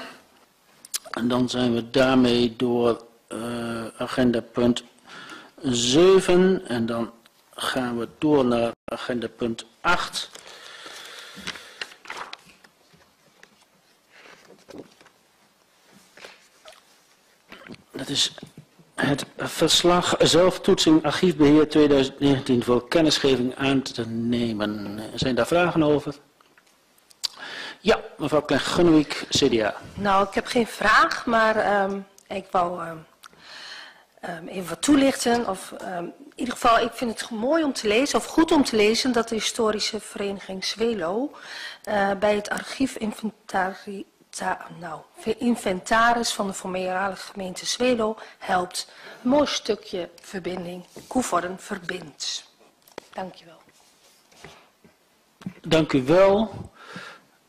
En dan zijn we daarmee door agenda punt 7. En dan gaan we door naar agenda punt 8. Dat is Het verslag zelftoetsing archiefbeheer 2019 voor kennisgeving aan te nemen. Zijn daar vragen over? Ja, mevrouw Klein-Gunnewijk, CDA. Nou, ik heb geen vraag, maar ik wou even wat toelichten. Of, in ieder geval, ik vind het mooi om te lezen, of goed om te lezen, dat de historische vereniging Zwelo bij het archiefinventaris van de voormalige gemeente Zwelo helpt. Een mooi stukje verbinding. Coevorden verbindt. Dank u wel. Dank u wel.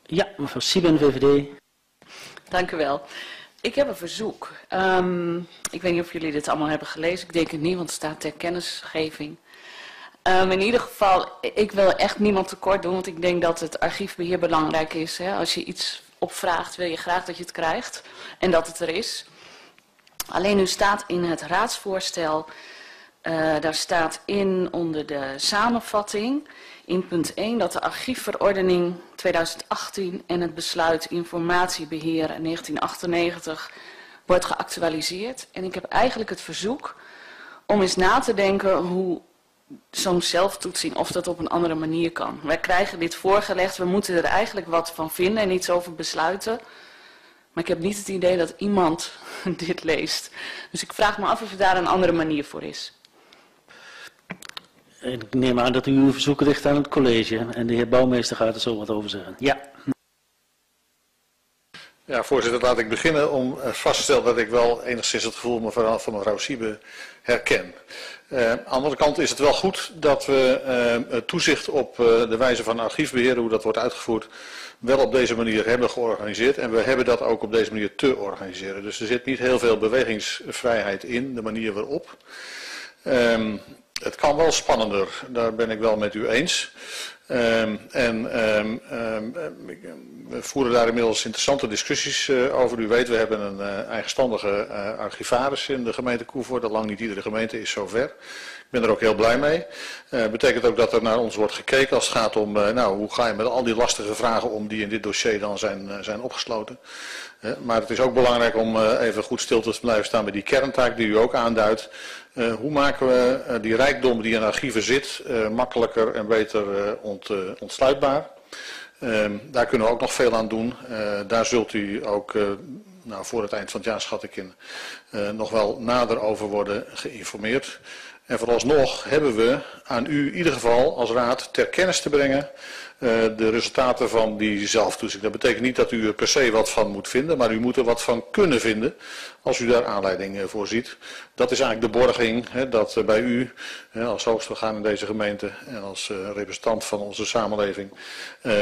Ja, mevrouw Sieben, VVD. Dank u wel. Ik heb een verzoek. Ik weet niet of jullie dit allemaal hebben gelezen. Ik denk het niet, want het staat ter kennisgeving. In ieder geval, ik wil echt niemand tekort doen, want ik denk dat het archiefbeheer belangrijk is. Hè? Als je iets opvraagt, wil je graag dat je het krijgt en dat het er is. Alleen nu staat in het raadsvoorstel, daar staat in onder de samenvatting in punt 1 dat de archiefverordening 2018 en het besluit informatiebeheer 1998 wordt geactualiseerd. En ik heb eigenlijk het verzoek om eens na te denken hoe zo'n zelftoetsing, of dat op een andere manier kan. Wij krijgen dit voorgelegd, we moeten er eigenlijk wat van vinden en iets over besluiten. Maar ik heb niet het idee dat iemand dit leest. Dus ik vraag me af of er daar een andere manier voor is. Ik neem aan dat u uw verzoek richt aan het college en de heer Bouwmeester gaat er zo wat over zeggen. Ja. Ja, voorzitter, laat ik beginnen om vast te stellen dat ik wel enigszins het gevoel van mevrouw Siebe herken. Aan de andere kant is het wel goed dat we het toezicht op de wijze van archiefbeheer, hoe dat wordt uitgevoerd, wel op deze manier hebben georganiseerd. En we hebben dat ook op deze manier te organiseren. Dus er zit niet heel veel bewegingsvrijheid in, de manier waarop. Het kan wel spannender, daar ben ik wel met u eens. We voeren daar inmiddels interessante discussies over. U weet, we hebben een eigenstandige archivaris in de gemeente Coevorden. Lang niet iedere gemeente is zover. Ik ben er ook heel blij mee. Betekent ook dat er naar ons wordt gekeken als het gaat om hoe ga je met al die lastige vragen om die in dit dossier dan zijn opgesloten. Maar het is ook belangrijk om even goed stil te blijven staan bij die kerntaak die u ook aanduidt. Hoe maken we die rijkdom die in archieven zit makkelijker en beter ontsluitbaar? Daar kunnen we ook nog veel aan doen. Daar zult u ook voor het eind van het jaar, schat ik in, nog wel nader over worden geïnformeerd. En vooralsnog hebben we aan u in ieder geval als raad ter kennis te brengen de resultaten van die zelftoezicht. Dat betekent niet dat u er per se wat van moet vinden, maar u moet er wat van kunnen vinden als u daar aanleiding voor ziet. Dat is eigenlijk de borging dat bij u als hoogste orgaan in deze gemeente en als representant van onze samenleving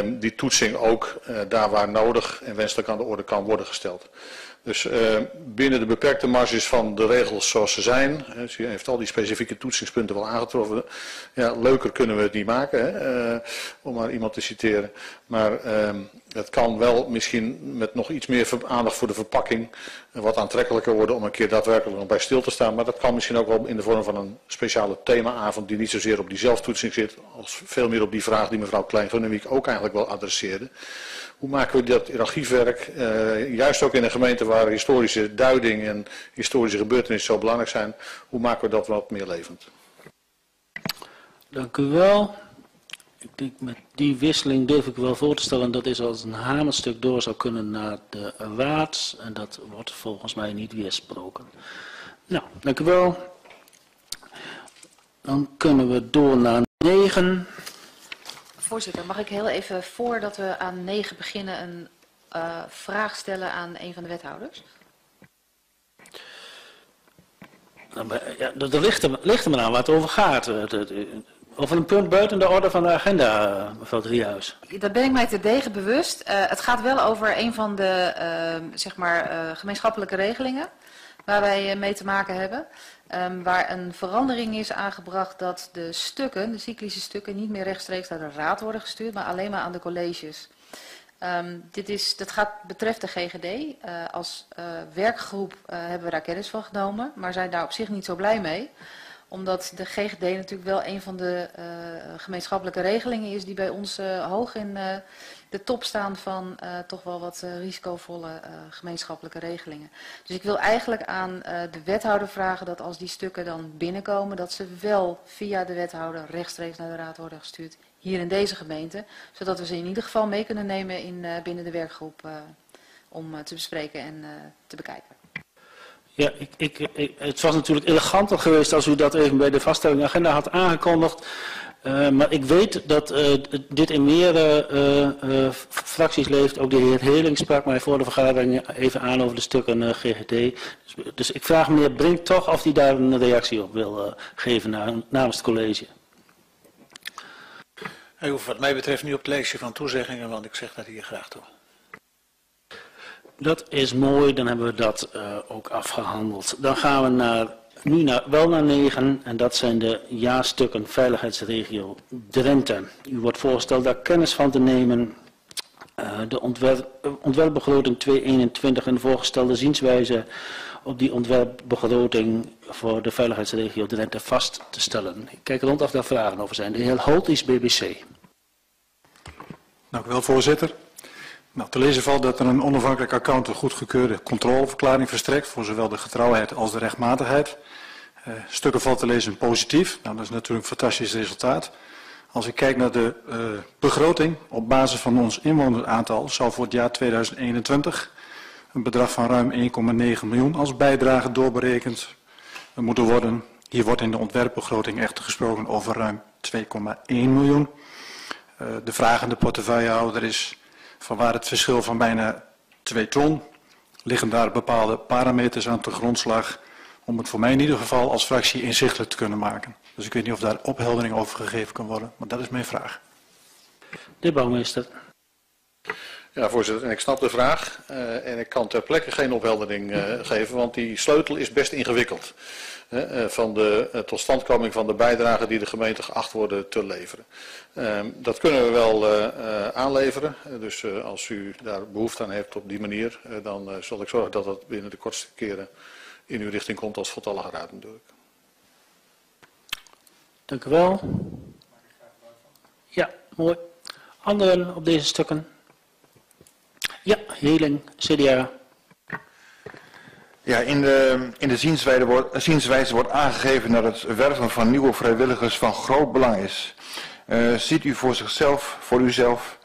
die toetsing ook daar waar nodig en wenselijk aan de orde kan worden gesteld. Dus binnen de beperkte marges van de regels zoals ze zijn, dus u heeft al die specifieke toetsingspunten wel aangetroffen. Ja, leuker kunnen we het niet maken, hè? Om maar iemand te citeren. Maar het kan wel misschien met nog iets meer aandacht voor de verpakking wat aantrekkelijker worden om een keer daadwerkelijk nog bij stil te staan. Maar dat kan misschien ook wel in de vorm van een speciale themaavond die niet zozeer op die zelftoetsing zit, als veel meer op die vraag die mevrouw Klein-Gunnewijk ook eigenlijk wel adresseerde. Hoe maken we dat archiefwerk, juist ook in een gemeente waar historische duiding en historische gebeurtenissen zo belangrijk zijn, hoe maken we dat wat meer levend? Dank u wel. Ik denk met die wisseling durf ik wel voor te stellen dat dit als een hamerstuk door zou kunnen naar de raad. En dat wordt volgens mij niet weersproken. Nou, dank u wel. Dan kunnen we door naar 9. Voorzitter, mag ik heel even voordat we aan 9 beginnen een vraag stellen aan een van de wethouders? Ja, dat ligt er maar aan waar het over gaat. Over een punt buiten de orde van de agenda, mevrouw Driehuis. Dat ben ik mij te degen bewust. Het gaat wel over een van de gemeenschappelijke regelingen waar wij mee te maken hebben. Waar een verandering is aangebracht dat de stukken, de cyclische stukken, niet meer rechtstreeks naar de raad worden gestuurd, maar alleen maar aan de colleges. Dat betreft de GGD. Als werkgroep hebben we daar kennis van genomen, maar zijn daar op zich niet zo blij mee. Omdat de GGD natuurlijk wel een van de gemeenschappelijke regelingen is die bij ons hoog in de top staan van toch wel wat risicovolle gemeenschappelijke regelingen. Dus ik wil eigenlijk aan de wethouder vragen dat als die stukken dan binnenkomen, dat ze wel via de wethouder rechtstreeks naar de raad worden gestuurd hier in deze gemeente. Zodat we ze in ieder geval mee kunnen nemen in, binnen de werkgroep om te bespreken en te bekijken. Ja, het was natuurlijk eleganter geweest als u dat even bij de vaststelling agenda had aangekondigd. Maar ik weet dat dit in meerdere fracties leeft. Ook de heer Heling sprak mij voor de vergadering even aan over de stukken GGD. Dus ik vraag meneer Brink toch of hij daar een reactie op wil geven namens het college. Hij hoeft wat mij betreft niet op het lijstje van toezeggingen, want ik zeg dat hier graag toe. Dat is mooi, dan hebben we dat ook afgehandeld. Dan gaan we nu naar 9 en dat zijn de jaarstukken Veiligheidsregio Drenthe. U wordt voorgesteld daar kennis van te nemen. De ontwerpbegroting 2021 en de voorgestelde zienswijze op die ontwerpbegroting voor de Veiligheidsregio Drenthe vast te stellen. Ik kijk rond of daar vragen over zijn. De heer Holtjes, BBC. Dank u wel, voorzitter. Nou, te lezen valt dat er een onafhankelijk account een goedgekeurde controleverklaring verstrekt voor zowel de getrouwheid als de rechtmatigheid. Stukken valt te lezen positief. Nou, dat is natuurlijk een fantastisch resultaat. Als ik kijk naar de begroting op basis van ons inwoneraantal zou voor het jaar 2021 een bedrag van ruim 1,9 miljoen als bijdrage doorberekend moeten worden. Hier wordt in de ontwerpbegroting echter gesproken over ruim 2,1 miljoen. De vraag aan de portefeuillehouder is: vanwaar het verschil van bijna 2 ton, liggen daar bepaalde parameters aan te grondslag om het voor mij in ieder geval als fractie inzichtelijk te kunnen maken. Dus ik weet niet of daar opheldering over gegeven kan worden, maar dat is mijn vraag. De bouwmeester. Ja, voorzitter, en ik snap de vraag en ik kan ter plekke geen opheldering geven, want die sleutel is best ingewikkeld. Van de totstandkoming van de bijdrage die de gemeente geacht worden te leveren. Dat kunnen we wel aanleveren. Dus als u daar behoefte aan hebt op die manier, dan zal ik zorgen dat dat binnen de kortste keren in uw richting komt als voltallige raad natuurlijk. Dank u wel. Ja, mooi. Anderen op deze stukken? Ja, Heling, CDA. Ja, in de zienswijze wordt aangegeven dat het werven van nieuwe vrijwilligers van groot belang is. Ziet u voor uzelf,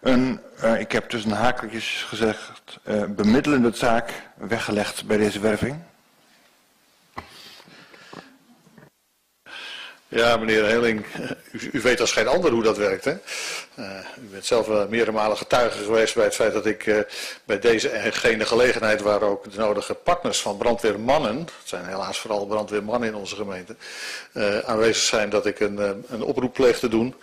een, ik heb tussen haakjes gezegd, bemiddelende taak weggelegd bij deze werving? Ja, meneer Heling, u weet als geen ander hoe dat werkt, hè? U bent zelf meerdere malen getuige geweest bij het feit dat ik bij deze en gene gelegenheid waar ook de nodige partners van brandweermannen, dat zijn helaas vooral brandweermannen in onze gemeente, aanwezig zijn, dat ik een oproep pleeg te doen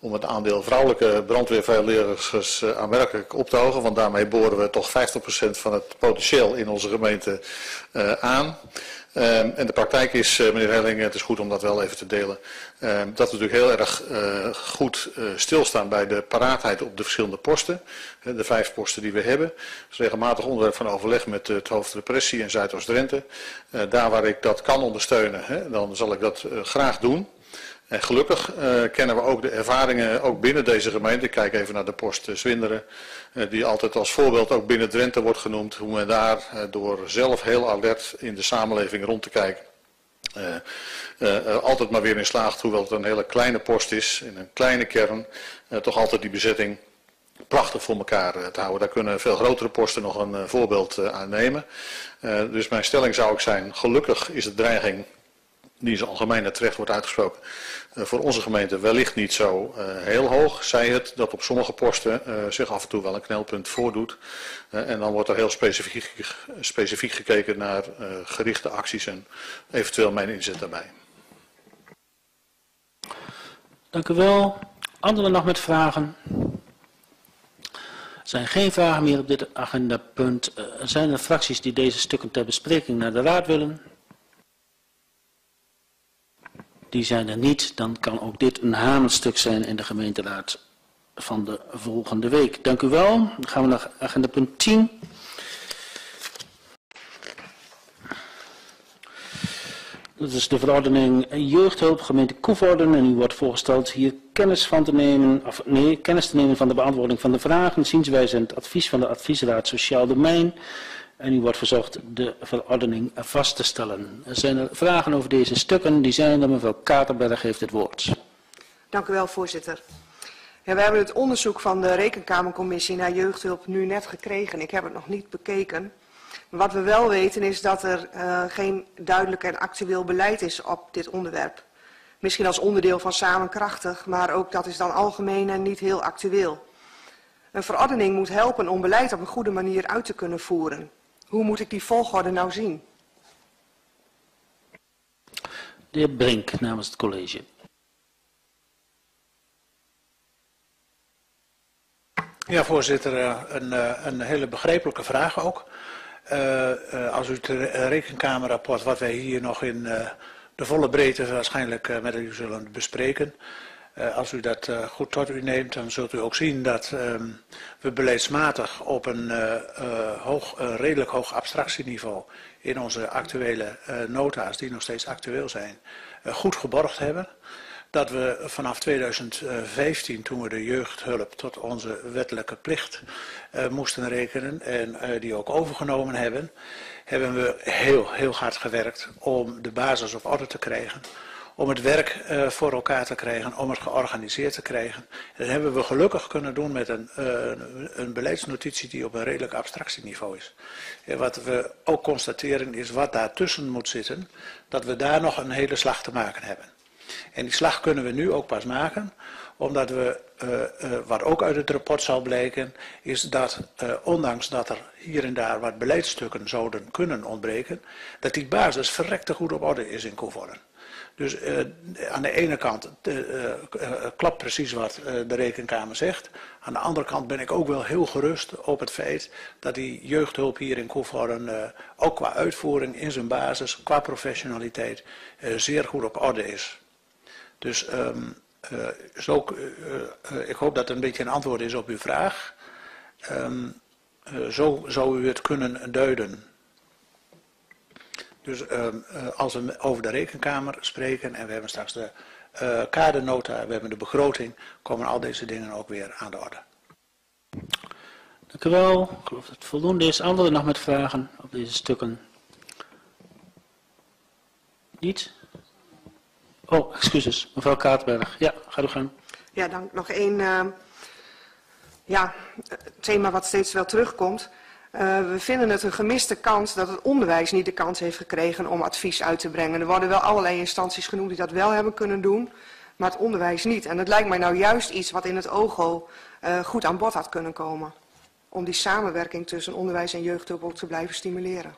om het aandeel vrouwelijke brandweervrijwilligers aanmerkelijk op te hogen, want daarmee boren we toch 50% van het potentieel in onze gemeente aan. En de praktijk is, meneer Helling, het is goed om dat wel even te delen, dat we natuurlijk heel erg goed stilstaan bij de paraatheid op de verschillende posten. De 5 posten die we hebben. Dat is regelmatig onderwerp van overleg met het hoofd repressie in Zuidoost-Drenthe. Daar waar ik dat kan ondersteunen, dan zal ik dat graag doen. En gelukkig kennen we ook de ervaringen ook binnen deze gemeente. Ik kijk even naar de post Zwinderen, die altijd als voorbeeld ook binnen Drenthe wordt genoemd. Hoe men daar door zelf heel alert in de samenleving rond te kijken altijd maar weer in slaagt, hoewel het een hele kleine post is, in een kleine kern, toch altijd die bezetting prachtig voor elkaar te houden. Daar kunnen veel grotere posten nog een voorbeeld aan nemen. Dus mijn stelling zou ook zijn, gelukkig is de dreiging die in zijn algemene terecht wordt uitgesproken, voor onze gemeente wellicht niet zo heel hoog. Zij het dat op sommige posten zich af en toe wel een knelpunt voordoet. En dan wordt er heel specifiek gekeken naar gerichte acties en eventueel mijn inzet daarbij. Dank u wel. Anderen nog met vragen? Er zijn geen vragen meer op dit agendapunt. Zijn er fracties die deze stukken ter bespreking naar de raad willen? Die zijn er niet, dan kan ook dit een hamerstuk zijn in de gemeenteraad van de volgende week. Dank u wel. Dan gaan we naar agenda punt 10. Dat is de verordening jeugdhulp gemeente Coevorden. En u wordt voorgesteld hier kennis te nemen van de beantwoording van de vragen, zienswijze en het advies van de adviesraad Sociaal Domein. En u wordt verzocht de verordening vast te stellen. Zijn er vragen over deze stukken? Die zijn er. Mevrouw Katerberg heeft het woord. Dank u wel, voorzitter. Ja, we hebben het onderzoek van de Rekenkamercommissie naar jeugdhulp nu net gekregen. Ik heb het nog niet bekeken. Maar wat we wel weten is dat er geen duidelijk en actueel beleid is op dit onderwerp. Misschien als onderdeel van Samenkrachtig, maar ook dat is dan algemeen en niet heel actueel. Een verordening moet helpen om beleid op een goede manier uit te kunnen voeren. Hoe moet ik die volgorde nou zien? De heer Brink namens het college. Ja, voorzitter, een hele begrijpelijke vraag ook. Als u het rekenkamerrapport, wat wij hier nog in de volle breedte waarschijnlijk met u zullen bespreken. Als u dat goed tot u neemt, dan zult u ook zien dat we beleidsmatig op een redelijk hoog abstractieniveau in onze actuele nota's, die nog steeds actueel zijn, goed geborgd hebben. Dat we vanaf 2015, toen we de jeugdhulp tot onze wettelijke plicht moesten rekenen en die ook overgenomen hebben, hebben we heel hard gewerkt om de basis op orde te krijgen. Om het werk voor elkaar te krijgen, om het georganiseerd te krijgen. En dat hebben we gelukkig kunnen doen met een beleidsnotitie die op een redelijk abstractieniveau is. En wat we ook constateren is wat daartussen moet zitten, dat we daar nog een hele slag te maken hebben. En die slag kunnen we nu ook pas maken, omdat we, wat ook uit het rapport zal blijken, is dat ondanks dat er hier en daar wat beleidsstukken zouden kunnen ontbreken, dat die basis verrekte goed op orde is in Coevorden. Dus aan de ene kant klopt precies wat de Rekenkamer zegt. Aan de andere kant ben ik ook wel heel gerust op het feit dat die jeugdhulp hier in Coevorden ook qua uitvoering in zijn basis, qua professionaliteit, zeer goed op orde is. Dus ik hoop dat het een beetje een antwoord is op uw vraag. Zo zou u het kunnen duiden. Dus als we over de rekenkamer spreken en we hebben straks de kadernota, we hebben de begroting, komen al deze dingen ook weer aan de orde. Dank u wel. Ik geloof dat het voldoende is. Anderen nog met vragen op deze stukken? Niet? Oh, excuses. Mevrouw Kaatberg. Ja, ga u gang. Ja, dan nog één thema wat steeds wel terugkomt. We vinden het een gemiste kans dat het onderwijs niet de kans heeft gekregen om advies uit te brengen. Er worden wel allerlei instanties genoemd die dat wel hebben kunnen doen, maar het onderwijs niet. En dat lijkt mij nou juist iets wat in het OGO goed aan bod had kunnen komen. Om die samenwerking tussen onderwijs en jeugdhulp ook te blijven stimuleren.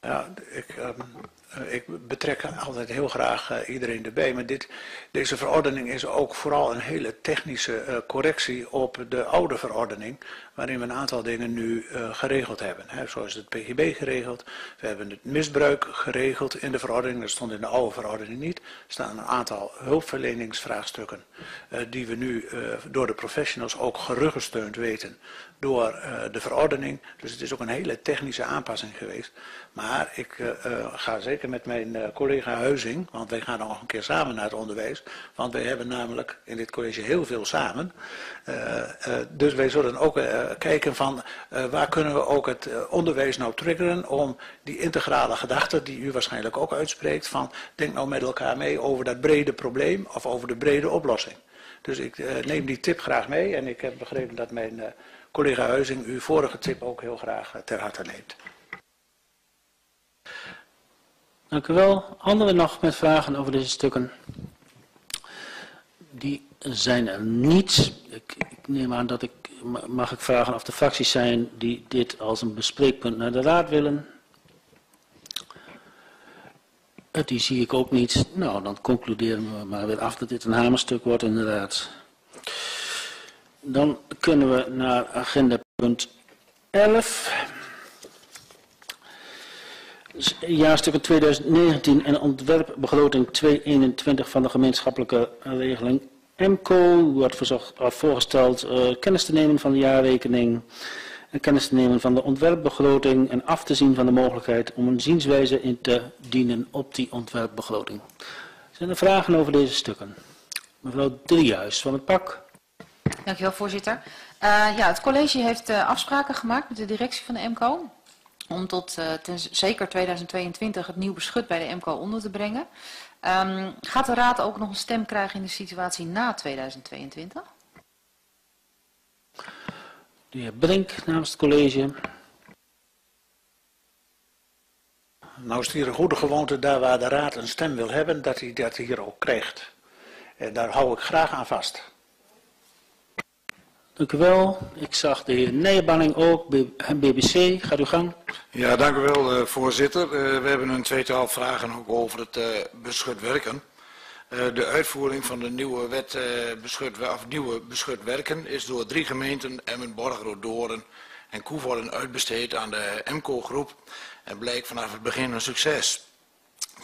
Ja, ik betrek altijd heel graag iedereen erbij, maar deze verordening is ook vooral een hele technische correctie op de oude verordening, waarin we een aantal dingen nu geregeld hebben. Hè. Zo is het PGB geregeld, we hebben het misbruik geregeld in de verordening, dat stond in de oude verordening niet. Er staan een aantal hulpverleningsvraagstukken die we nu door de professionals ook gerugsteund weten door de verordening. Dus het is ook een hele technische aanpassing geweest. Maar ik ga zeker met mijn collega Huizing, want wij gaan nog een keer samen naar het onderwijs. Want wij hebben namelijk in dit college heel veel samen. Dus wij zullen ook kijken van waar kunnen we ook het onderwijs nou triggeren om die integrale gedachte die u waarschijnlijk ook uitspreekt van denk nou met elkaar mee over dat brede probleem of over de brede oplossing. Dus ik neem die tip graag mee en ik heb begrepen dat mijn collega Huizing uw vorige tip ook heel graag ter harte neemt. Dank u wel. Anderen nog met vragen over deze stukken? Die zijn er niet. Ik neem aan dat mag ik vragen of er fracties zijn die dit als een bespreekpunt naar de raad willen. Die zie ik ook niet. Nou, dan concluderen we maar weer af dat dit een hamerstuk wordt inderdaad. Dan kunnen we naar agenda punt 11. Jaarstukken 2019 en ontwerpbegroting 2021 van de gemeenschappelijke regeling EMCO. U wordt voorgesteld kennis te nemen van de jaarrekening. kennis te nemen van de ontwerpbegroting en af te zien van de mogelijkheid om een zienswijze in te dienen op die ontwerpbegroting. Zijn er vragen over deze stukken? Mevrouw Driehuis van het PAK. Dankjewel, voorzitter. Ja, het college heeft afspraken gemaakt met de directie van de EMCO om tot zeker 2022 het nieuw beschut bij de EMCO onder te brengen. Gaat de raad ook nog een stem krijgen in de situatie na 2022? De heer Brink namens het college. Nou is het hier een goede gewoonte, daar waar de raad een stem wil hebben, dat hij dat hier ook krijgt. En daar hou ik graag aan vast. Dank u wel. Ik zag de heer Nijenbanning ook, BBC. Gaat u gang. Ja, dank u wel, voorzitter. We hebben een tweetal vragen ook over het beschut werken. De uitvoering van de nieuwe wet beschut werken is door 3 gemeenten, Emmen, Borgeroodoren en Coevorden, uitbesteed aan de EMCO-groep en bleek vanaf het begin een succes.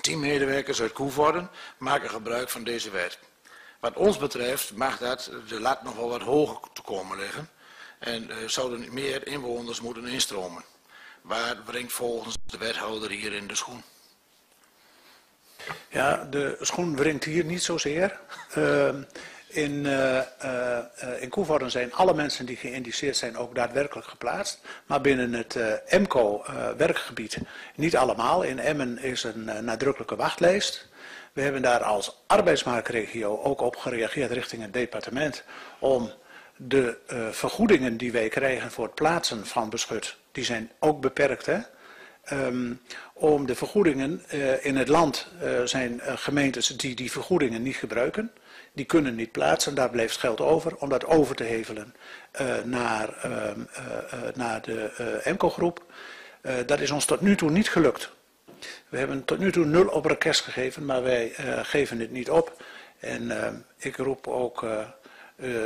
10 medewerkers uit Coevorden maken gebruik van deze wet. Wat ons betreft mag dat de lat nog wel wat hoger te komen liggen en zouden meer inwoners moeten instromen. Waar brengt volgens de wethouder hier in de schoen? Ja, de schoen wringt hier niet zozeer. In Coevorden zijn alle mensen die geïndiceerd zijn ook daadwerkelijk geplaatst. Maar binnen het EMCO-werkgebied niet allemaal. In Emmen is een nadrukkelijke wachtlijst. We hebben daar als arbeidsmarktregio ook op gereageerd richting het departement om de vergoedingen die wij krijgen voor het plaatsen van beschut, die zijn ook beperkt, hè? Om de vergoedingen in het land zijn gemeentes die die vergoedingen niet gebruiken, die kunnen niet plaatsen, daar blijft geld over om dat over te hevelen naar de EMCO-groep. Dat is ons tot nu toe niet gelukt. We hebben tot nu toe 0 op request gegeven, maar wij geven het niet op. En ik roep ook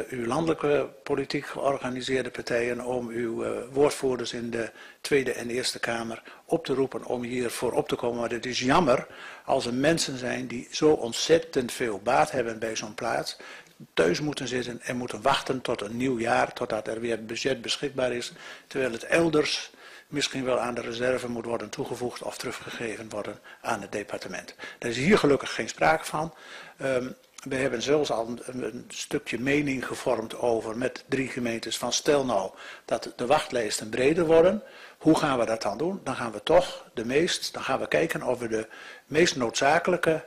uw landelijke politiek georganiseerde partijen om uw woordvoerders in de Tweede en Eerste Kamer op te roepen om hiervoor op te komen. Maar het is jammer als er mensen zijn die zo ontzettend veel baat hebben bij zo'n plaats, thuis moeten zitten en moeten wachten tot een nieuw jaar, totdat er weer budget beschikbaar is, terwijl het elders misschien wel aan de reserve moet worden toegevoegd of teruggegeven worden aan het departement. Daar is hier gelukkig geen sprake van. We hebben zelfs al een stukje mening gevormd over met 3 gemeentes van stel nou dat de wachtlijsten breder worden. Hoe gaan we dat dan doen? Dan gaan we toch dan gaan we kijken of we de meest noodzakelijke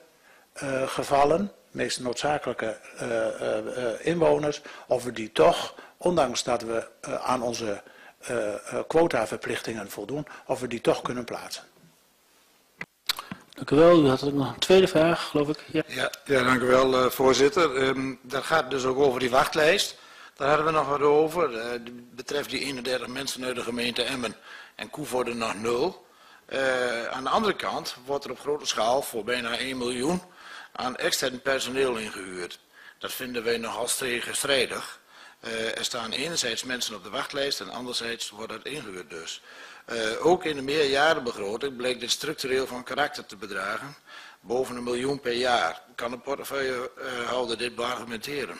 gevallen, meest noodzakelijke inwoners, of we die toch, ondanks dat we aan onze quotaverplichtingen voldoen, of we die toch kunnen plaatsen. Dank u wel. U had ook nog een tweede vraag, geloof ik. Ja, dank u wel, voorzitter. Dat gaat dus ook over die wachtlijst. Daar hadden we nog wat over. Betreft die 31 mensen uit de gemeente Emmen en Coevorden nog 0. Aan de andere kant wordt er op grote schaal voor bijna 1 miljoen aan extern personeel ingehuurd. Dat vinden wij nogal strijdig. Er staan enerzijds mensen op de wachtlijst en anderzijds wordt dat ingehuurd dus. Ook in de meerjarenbegroting bleek dit structureel van karakter te bedragen, boven een miljoen per jaar. Kan de portefeuillehouder dit beargumenteren?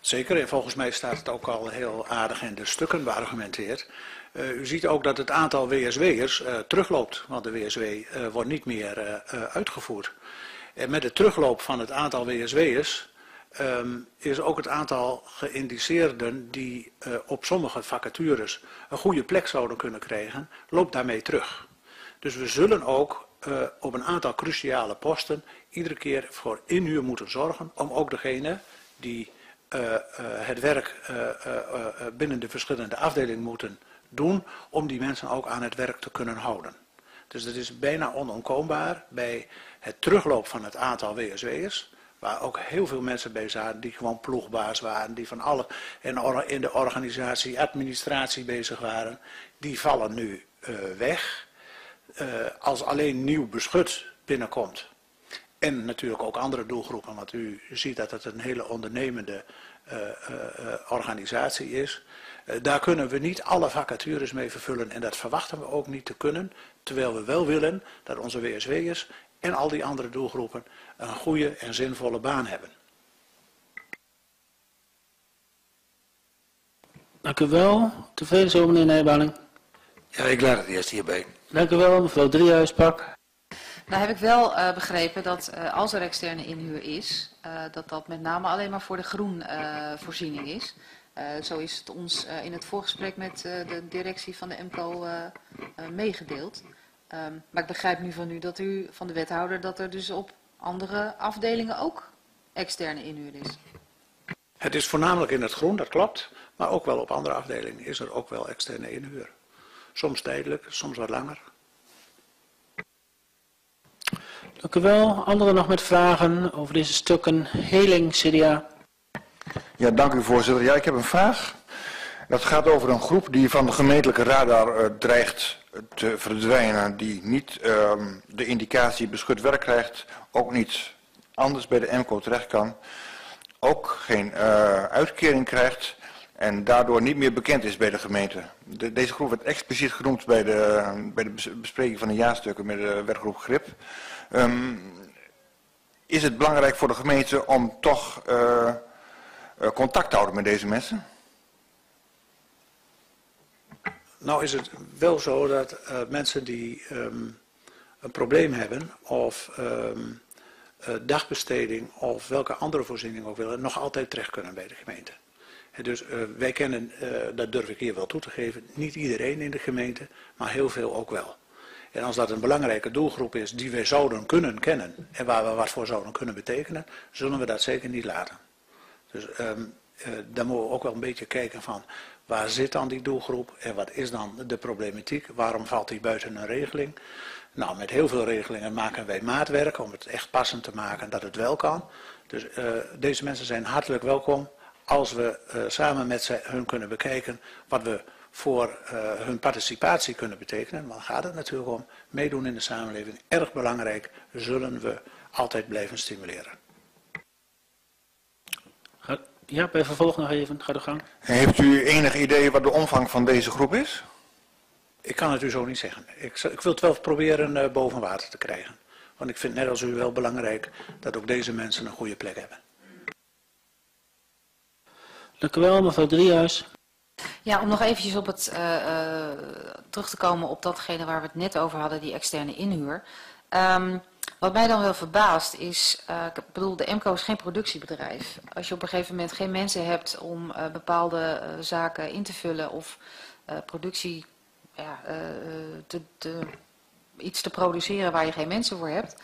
Zeker, en volgens mij staat het ook al heel aardig in de stukken beargumenteerd. U ziet ook dat het aantal WSW'ers terugloopt, want de WSW wordt niet meer uitgevoerd. En met de terugloop van het aantal WSW'ers is ook het aantal geïndiceerden die op sommige vacatures een goede plek zouden kunnen krijgen, loopt daarmee terug. Dus we zullen ook op een aantal cruciale posten iedere keer voor inhuur moeten zorgen om ook degene die het werk binnen de verschillende afdelingen moeten doen, om die mensen ook aan het werk te kunnen houden. Dus dat is bijna onontkoombaar bij het terugloop van het aantal WSW'ers, waar ook heel veel mensen bij zaten die gewoon ploegbaas waren, die van alle en in de organisatie, administratie bezig waren, die vallen nu weg. Als alleen nieuw beschut binnenkomt. En natuurlijk ook andere doelgroepen, want u ziet dat het een hele ondernemende organisatie is. Daar kunnen we niet alle vacatures mee vervullen en dat verwachten we ook niet te kunnen, terwijl we wel willen dat onze WSW'ers en al die andere doelgroepen een goede en zinvolle baan hebben. Dank u wel. Tevreden zo, meneer Nijbaling? Ja, ik laat het eerst hierbij. Dank u wel, mevrouw Driehuis-Pak. Nou heb ik wel begrepen dat als er externe inhuur is, dat met name alleen maar voor de groenvoorziening is. Zo is het ons in het voorgesprek met de directie van de EMCO meegedeeld. Maar ik begrijp nu van u dat u, van de wethouder, dat er dus op andere afdelingen ook externe inhuur is. Het is voornamelijk in het groen, dat klopt. Maar ook wel op andere afdelingen is er ook wel externe inhuur. Soms tijdelijk, soms wat langer. Dank u wel. Anderen nog met vragen over deze stukken? Heling, CDA. Ja, dank u voorzitter. Ja, ik heb een vraag. Dat gaat over een groep die van de gemeentelijke radar dreigt te verdwijnen. Die niet de indicatie beschut werk krijgt. Ook niet anders bij de EMCO terecht kan. Ook geen uitkering krijgt. En daardoor niet meer bekend is bij de gemeente. Deze groep werd expliciet genoemd bij de bespreking van de jaarstukken met de werkgroep GRIP. Is het belangrijk voor de gemeente om toch contact te houden met deze mensen? Nou is het wel zo dat mensen die een probleem hebben of dagbesteding of welke andere voorziening ook willen, nog altijd terecht kunnen bij de gemeente. En dus wij kennen, dat durf ik hier wel toe te geven, niet iedereen in de gemeente, maar heel veel ook wel. En als dat een belangrijke doelgroep is die wij zouden kunnen kennen en waar we wat voor zouden kunnen betekenen, zullen we dat zeker niet laten. Dus dan moeten we ook wel een beetje kijken van waar zit dan die doelgroep en wat is dan de problematiek, waarom valt die buiten een regeling. Nou, met heel veel regelingen maken wij maatwerk om het echt passend te maken dat het wel kan. Dus deze mensen zijn hartelijk welkom. Als we samen met hun kunnen bekijken wat we voor hun participatie kunnen betekenen. Want dan gaat het natuurlijk om meedoen in de samenleving. Erg belangrijk, zullen we altijd blijven stimuleren. Ja, bij vervolg nog even. Ga de gang. Heeft u enig idee wat de omvang van deze groep is? Ik kan het u zo niet zeggen. Ik wil het wel proberen boven water te krijgen. Want ik vind net als u wel belangrijk dat ook deze mensen een goede plek hebben. Dank u wel, mevrouw Driehuis. Ja, om nog eventjes op het, terug te komen op datgene waar we het net over hadden, die externe inhuur. Wat mij dan wel verbaast is, ik bedoel, de EMCO is geen productiebedrijf. Als je op een gegeven moment geen mensen hebt om bepaalde zaken in te vullen of productie, ja, iets te produceren waar je geen mensen voor hebt,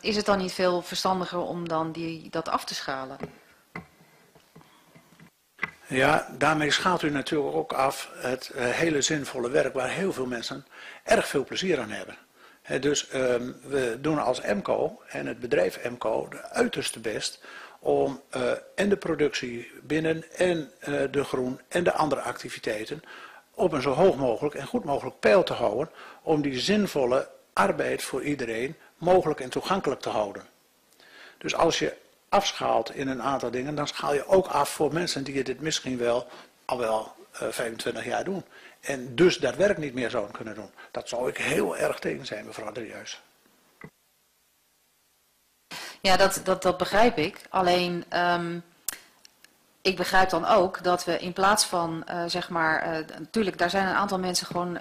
is het dan niet veel verstandiger om dan dat af te schalen? Ja, daarmee schaalt u natuurlijk ook af het hele zinvolle werk waar heel veel mensen erg veel plezier aan hebben. Dus we doen als EMCO en het bedrijf EMCO de uiterste best om en de productie binnen en de groen en de andere activiteiten op een zo hoog mogelijk en goed mogelijk peil te houden om die zinvolle arbeid voor iedereen mogelijk en toegankelijk te houden. Dus als je afschaalt in een aantal dingen, dan schaal je ook af voor mensen die dit misschien wel al wel 25 jaar doen. En dus dat werk niet meer zouden kunnen doen. Dat zou ik heel erg tegen zijn, mevrouw Driehuis. Ja, dat begrijp ik. Alleen, ik begrijp dan ook dat we in plaats van, zeg maar, natuurlijk, daar zijn een aantal mensen gewoon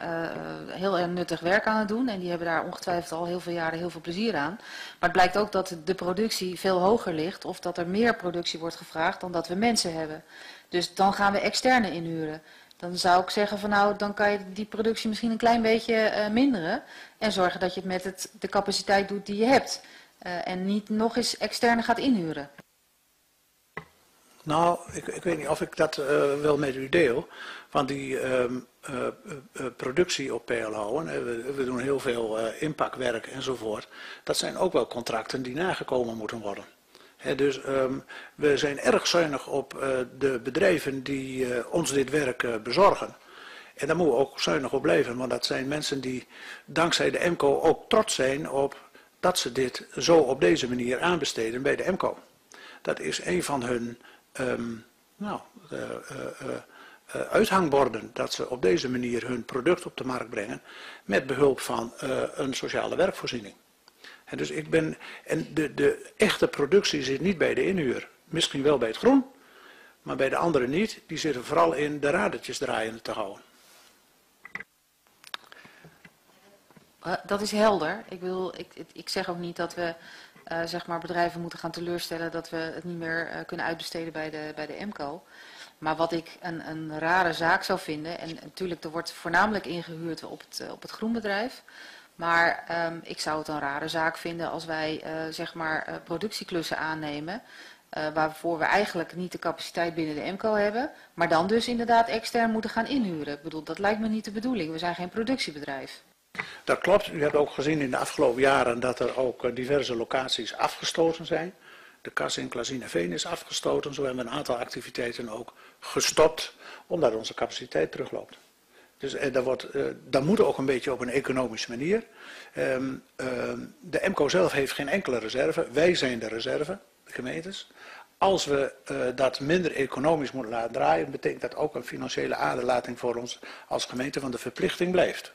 heel erg nuttig werk aan het doen. En die hebben daar ongetwijfeld al heel veel jaren heel veel plezier aan. Maar het blijkt ook dat de productie veel hoger ligt of dat er meer productie wordt gevraagd dan dat we mensen hebben. Dus dan gaan we externe inhuren. Dan zou ik zeggen van nou, dan kan je die productie misschien een klein beetje minderen. En zorgen dat je het met de capaciteit doet die je hebt. En niet nog eens externe gaat inhuren. Nou, ik weet niet of ik dat wel met u deel. Want die productie op peil houden, we doen heel veel inpakwerk enzovoort. Dat zijn ook wel contracten die nagekomen moeten worden. He, dus we zijn erg zuinig op de bedrijven die ons dit werk bezorgen. En daar moeten we ook zuinig op blijven. Want dat zijn mensen die dankzij de EMCO ook trots zijn op dat ze dit zo op deze manier aanbesteden bij de EMCO. Dat is een van hun uithangborden, dat ze op deze manier hun product op de markt brengen met behulp van een sociale werkvoorziening. En dus de echte productie zit niet bij de inhuur, misschien wel bij het groen, maar bij de anderen niet. Die zitten vooral in de radertjes draaiende te houden. Dat is helder. Ik zeg ook niet dat we zeg maar bedrijven moeten gaan teleurstellen dat we het niet meer kunnen uitbesteden bij de EMCO. Maar wat ik een rare zaak zou vinden, en natuurlijk er wordt voornamelijk ingehuurd op het groenbedrijf. Maar ik zou het een rare zaak vinden als wij zeg maar productieklussen aannemen. Waarvoor we eigenlijk niet de capaciteit binnen de EMCO hebben. Maar dan dus inderdaad extern moeten gaan inhuren. Ik bedoel, dat lijkt me niet de bedoeling. We zijn geen productiebedrijf. Dat klopt. U hebt ook gezien in de afgelopen jaren dat er ook diverse locaties afgestoten zijn. De kas in Klazineveen is afgestoten. Zo hebben we een aantal activiteiten ook gestopt, omdat onze capaciteit terugloopt. Dus dat moet ook een beetje op een economische manier. De EMCO zelf heeft geen enkele reserve. Wij zijn de reserve, de gemeentes. Als we dat minder economisch moeten laten draaien, betekent dat ook een financiële aderlating voor ons als gemeente, want de verplichting blijft.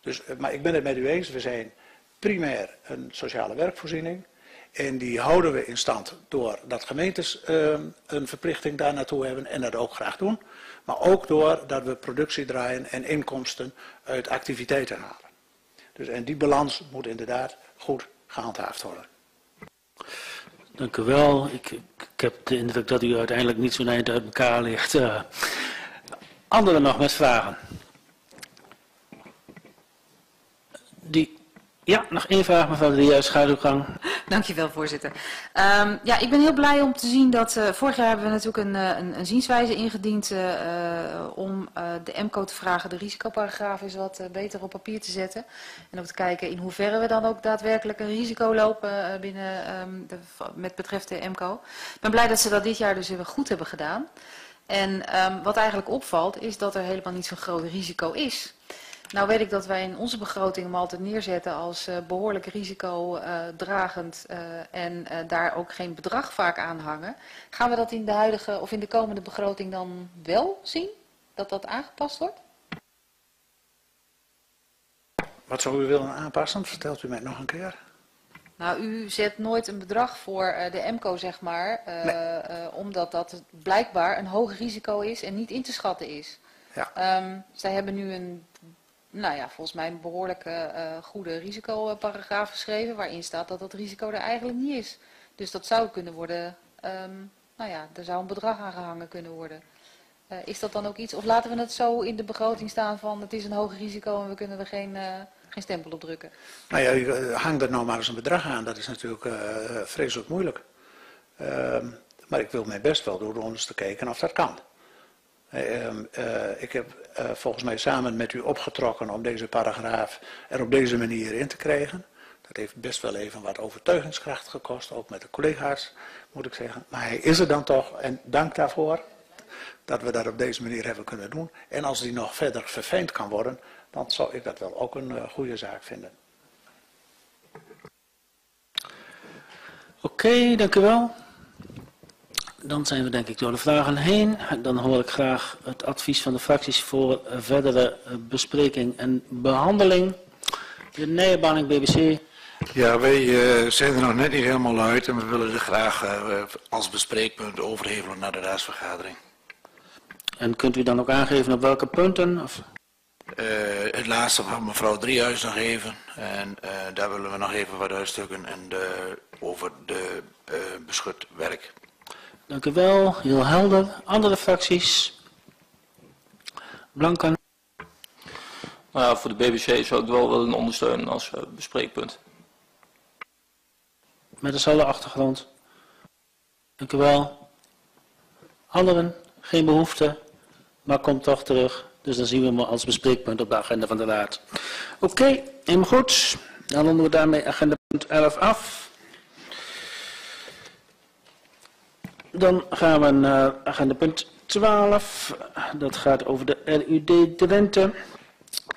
Dus, maar ik ben het met u eens, we zijn primair een sociale werkvoorziening. En die houden we in stand door dat gemeentes een verplichting daar naartoe hebben en dat ook graag doen. Maar ook door dat we productie draaien en inkomsten uit activiteiten halen. Dus, en die balans moet inderdaad goed gehandhaafd worden. Dank u wel. Ik heb de indruk dat u uiteindelijk niet zo'n eind uit elkaar ligt. Anderen nog met vragen? Ja, nog één vraag, mevrouw Driehuis, schaduwgang. Dankjewel, voorzitter. Ja, ik ben heel blij om te zien dat... vorig jaar hebben we natuurlijk een zienswijze ingediend om de EMCO te vragen de risicoparagraaf eens wat beter op papier te zetten. En om te kijken in hoeverre we dan ook daadwerkelijk een risico lopen binnen, met betreft de EMCO. Ik ben blij dat ze dat dit jaar dus weer goed hebben gedaan. En wat eigenlijk opvalt is dat er helemaal niet zo'n groot risico is. Nou weet ik dat wij in onze begroting hem altijd neerzetten als behoorlijk risicodragend en daar ook geen bedrag vaak aan hangen. Gaan we dat in de huidige of in de komende begroting dan wel zien? Dat dat aangepast wordt? Wat zou u willen aanpassen? Vertelt u mij nog een keer. Nou, u zet nooit een bedrag voor de EMCO, zeg maar, omdat dat blijkbaar een hoog risico is en niet in te schatten is. Ja. Zij hebben nu een... Nou ja, volgens mij een behoorlijk goede risicoparagraaf geschreven waarin staat dat dat risico er eigenlijk niet is. Dus dat zou kunnen worden, nou ja, er zou een bedrag aan gehangen kunnen worden. Is dat dan ook iets, of laten we het zo in de begroting staan van het is een hoog risico en we kunnen er geen stempel op drukken? Nou ja, hang er nou maar eens een bedrag aan, dat is natuurlijk vreselijk moeilijk. Maar ik wil mijn best wel doen om eens te kijken of dat kan. Ik heb volgens mij samen met u opgetrokken om deze paragraaf er op deze manier in te krijgen. Dat heeft best wel even wat overtuigingskracht gekost, ook met de collega's moet ik zeggen. Maar hij is er dan toch en dank daarvoor dat we dat op deze manier hebben kunnen doen. En als die nog verder verfijnd kan worden, dan zou ik dat wel ook een goede zaak vinden. Oké, dank u wel. Dan zijn we denk ik door de vragen heen. Dan hoor ik graag het advies van de fracties voor verdere bespreking en behandeling. De Nijenbaning BBC. Ja, wij zijn er nog net niet helemaal uit en we willen er graag als bespreekpunt overhevelen naar de raadsvergadering. En kunt u dan ook aangeven op welke punten? Of? Het laatste van mevrouw Driehuis nog even. En daar willen we nog even wat uitstukken en over de beschut werk. Dank u wel, heel helder. Andere fracties? Blanken? Nou ja, voor de BBC zou ik wel willen ondersteunen als bespreekpunt. Met dezelfde achtergrond. Dank u wel. Anderen? Geen behoefte, maar komt toch terug. Dus dan zien we hem als bespreekpunt op de agenda van de raad. Oké, helemaal goed. Dan ronden we daarmee agenda punt 11 af. Dan gaan we naar agenda punt 12. Dat gaat over de RUD Drenthe.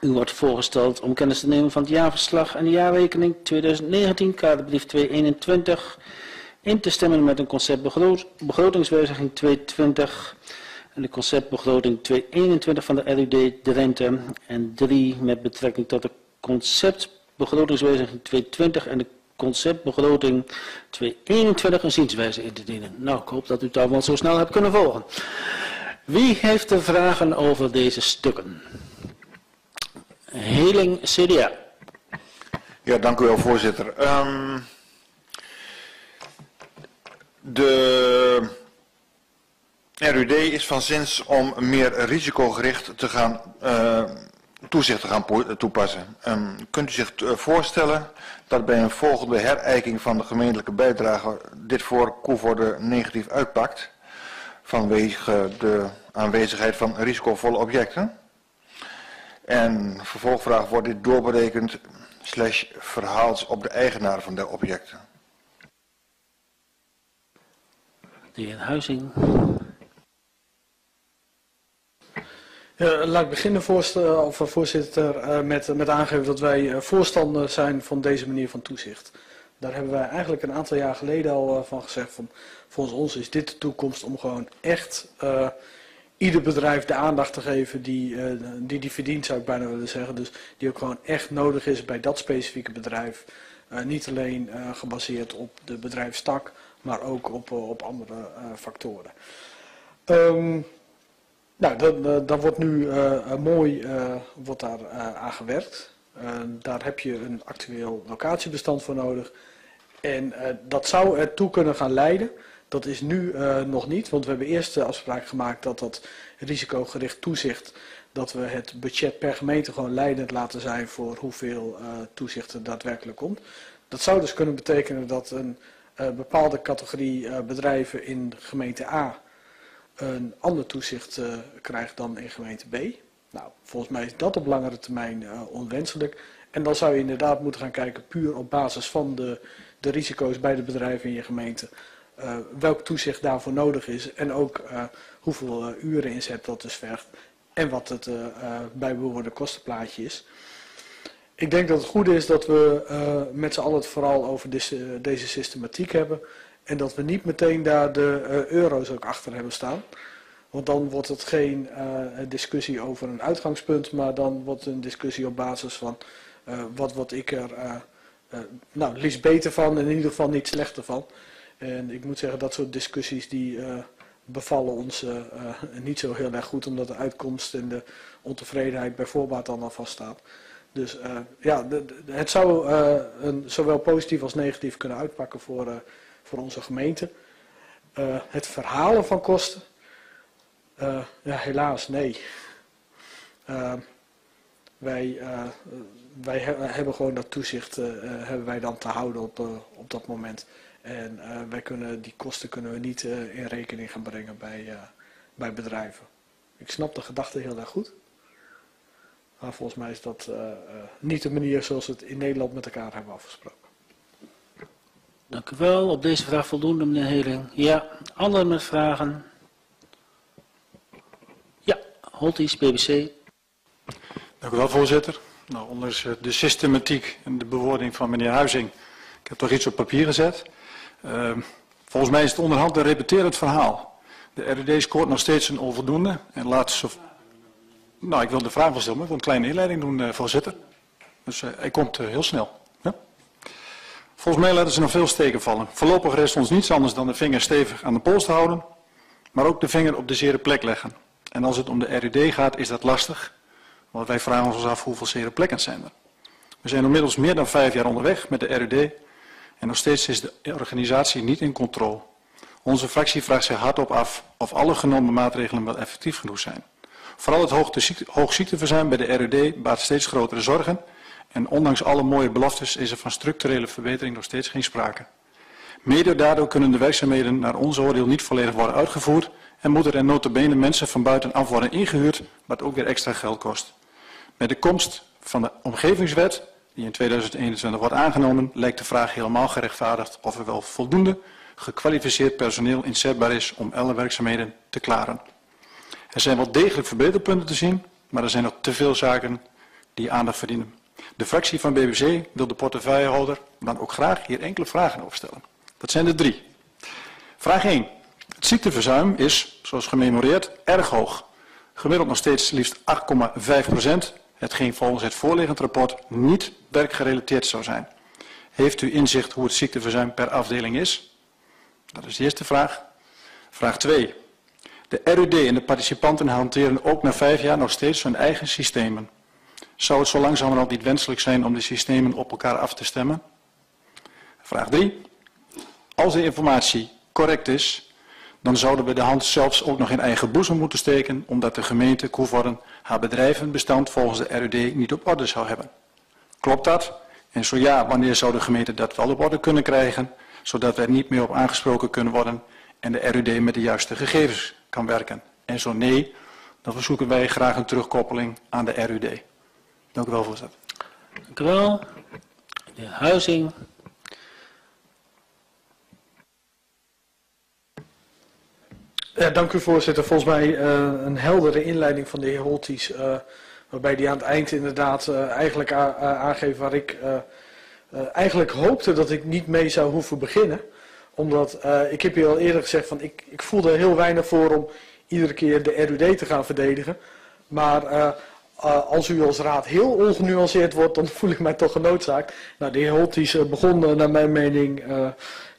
U wordt voorgesteld om kennis te nemen van het jaarverslag en de jaarrekening 2019, kaderbrief 221. In te stemmen met een conceptbegrotingswijziging 220 en de conceptbegroting 221 van de RUD Drenthe. En 3 met betrekking tot de conceptbegrotingswijziging 220 en de conceptbegroting 2021 een zienswijze in te dienen. Nou, ik hoop dat u het allemaal zo snel hebt kunnen volgen. Wie heeft er vragen over deze stukken? Heling, CDA. Ja, dank u wel, voorzitter. De RUD is van zins om meer risicogericht te gaan, toezicht te gaan toepassen. Kunt u zich voorstellen dat bij een volgende herijking van de gemeentelijke bijdrage dit voor Coevorden negatief uitpakt vanwege de aanwezigheid van risicovolle objecten? En vervolgvraag, wordt dit doorberekend / verhaald op de eigenaar van de objecten? De heer Huizing. Ja, laat ik beginnen, voorzitter, met aangeven dat wij voorstander zijn van deze manier van toezicht. Daar hebben wij eigenlijk een aantal jaar geleden al van gezegd van, volgens ons is dit de toekomst om gewoon echt ieder bedrijf de aandacht te geven die verdient, zou ik bijna willen zeggen. Dus die ook gewoon echt nodig is bij dat specifieke bedrijf. Niet alleen gebaseerd op de bedrijfstak, maar ook op andere factoren. Nou, dat wordt nu mooi wordt daar aan gewerkt. Daar heb je een actueel locatiebestand voor nodig. En dat zou ertoe kunnen gaan leiden. Dat is nu nog niet, want we hebben eerst de afspraak gemaakt dat dat risicogericht toezicht, dat we het budget per gemeente gewoon leidend laten zijn voor hoeveel toezicht er daadwerkelijk komt. Dat zou dus kunnen betekenen dat een bepaalde categorie bedrijven in gemeente A een ander toezicht krijgt dan in gemeente B. Nou, volgens mij is dat op langere termijn onwenselijk. En dan zou je inderdaad moeten gaan kijken, puur op basis van de risico's bij de bedrijven in je gemeente, welk toezicht daarvoor nodig is en ook hoeveel uren inzet dat dus vergt en wat het bijbehorende kostenplaatje is. Ik denk dat het goed is dat we met z'n allen het vooral over deze systematiek hebben en dat we niet meteen daar de euro's ook achter hebben staan. Want dan wordt het geen discussie over een uitgangspunt, maar dan wordt het een discussie op basis van wat word ik er nou, liefst beter van en in ieder geval niet slechter van. En ik moet zeggen, dat soort discussies die bevallen ons niet zo heel erg goed, omdat de uitkomst en de ontevredenheid bij voorbaat dan al vaststaat. Dus ja, het zou zowel positief als negatief kunnen uitpakken voor onze gemeente. Het verhalen van kosten? Ja, helaas nee. Wij hebben gewoon dat toezicht hebben wij dan te houden op dat moment. En wij kunnen, die kosten kunnen we niet in rekening gaan brengen bij bedrijven. Ik snap de gedachte heel erg goed. Maar volgens mij is dat niet de manier zoals we het in Nederland met elkaar hebben afgesproken. Dank u wel. Op deze vraag voldoende, meneer Heling. Ja, anderen met vragen? Ja, Holtjes, BBC. Dank u wel, voorzitter. Nou, ondanks de systematiek en de bewoording van meneer Huizing, ik heb toch iets op papier gezet. Volgens mij is het onderhand een repeterend verhaal. De RUD scoort nog steeds een onvoldoende. En laat ze... Nou, ik wil de vraag wel stellen, maar ik wil een kleine inleiding doen, voorzitter. Dus hij komt heel snel. Ja? Volgens mij laten ze nog veel steken vallen. Voorlopig rest ons niets anders dan de vinger stevig aan de pols te houden, maar ook de vinger op de zere plek leggen. En als het om de RUD gaat, is dat lastig, want wij vragen ons af hoeveel zere plekken zijn er. We zijn inmiddels meer dan 5 jaar onderweg met de RUD. En nog steeds is de organisatie niet in controle. Onze fractie vraagt zich hardop af of alle genomen maatregelen wel effectief genoeg zijn. Vooral het hoogziekteverzuim bij de RUD baart steeds grotere zorgen. En ondanks alle mooie beloftes is er van structurele verbetering nog steeds geen sprake. Mede daardoor kunnen de werkzaamheden naar ons oordeel niet volledig worden uitgevoerd. En moeten er nota bene mensen van buitenaf worden ingehuurd, wat ook weer extra geld kost. Met de komst van de omgevingswet, die in 2021 wordt aangenomen, lijkt de vraag helemaal gerechtvaardigd of er wel voldoende gekwalificeerd personeel inzetbaar is om alle werkzaamheden te klaren. Er zijn wel degelijk verbeterpunten te zien, maar er zijn nog te veel zaken die aandacht verdienen. De fractie van BBC wil de portefeuillehouder dan ook graag hier enkele vragen over stellen. Dat zijn er 3. Vraag 1. Het ziekteverzuim is, zoals gememoreerd, erg hoog. Gemiddeld nog steeds liefst 8,5%. Hetgeen volgens het voorliggend rapport niet werkgerelateerd zou zijn. Heeft u inzicht hoe het ziekteverzuim per afdeling is? Dat is de eerste vraag. Vraag 2. De RUD en de participanten hanteren ook na 5 jaar nog steeds hun eigen systemen. Zou het zo langzamerhand niet wenselijk zijn om de systemen op elkaar af te stemmen? Vraag 3. Als de informatie correct is, dan zouden we de hand zelfs ook nog in eigen boezem moeten steken, omdat de gemeente Coevorden haar bedrijvenbestand volgens de RUD niet op orde zou hebben. Klopt dat? En zo ja, wanneer zou de gemeente dat wel op orde kunnen krijgen, zodat wij niet meer op aangesproken kunnen worden en de RUD met de juiste gegevens kan werken? En zo nee, dan verzoeken wij graag een terugkoppeling aan de RUD. Dank u wel, voorzitter. Dank u wel. De heer Huizing. Ja, dank u, voorzitter. Volgens mij een heldere inleiding van de heer Holtjes, waarbij die aan het eind inderdaad eigenlijk aangeeft waar ik eigenlijk hoopte dat ik niet mee zou hoeven beginnen. Omdat ik heb hier al eerder gezegd van ik voel er heel weinig voor om iedere keer de RUD te gaan verdedigen. Maar als u als raad heel ongenuanceerd wordt, dan voel ik mij toch genoodzaakt. Nou, de heer Holtjes begon naar mijn mening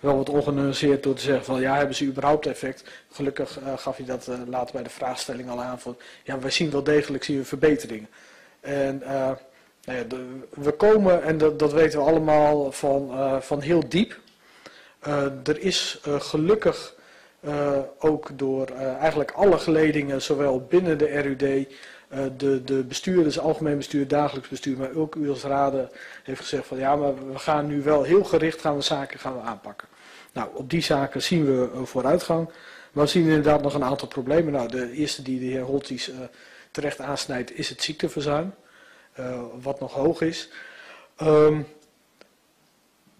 wel wat ongenuanceerd door te zeggen van ja, hebben ze überhaupt effect? Gelukkig gaf hij dat later bij de vraagstelling al aan van ja, wij zien wel degelijk verbeteringen. En nou ja, we komen, en dat weten we allemaal, van heel diep. Er is gelukkig ook door eigenlijk alle geledingen, zowel binnen de RUD... De bestuurders, algemeen bestuur, dagelijks bestuur, maar ook u als raden heeft gezegd van ja, maar we gaan nu wel heel gericht zaken aanpakken. Nou, op die zaken zien we vooruitgang, maar we zien inderdaad nog een aantal problemen. Nou, de eerste die de heer Holtjes terecht aansnijdt is het ziekteverzuim, wat nog hoog is.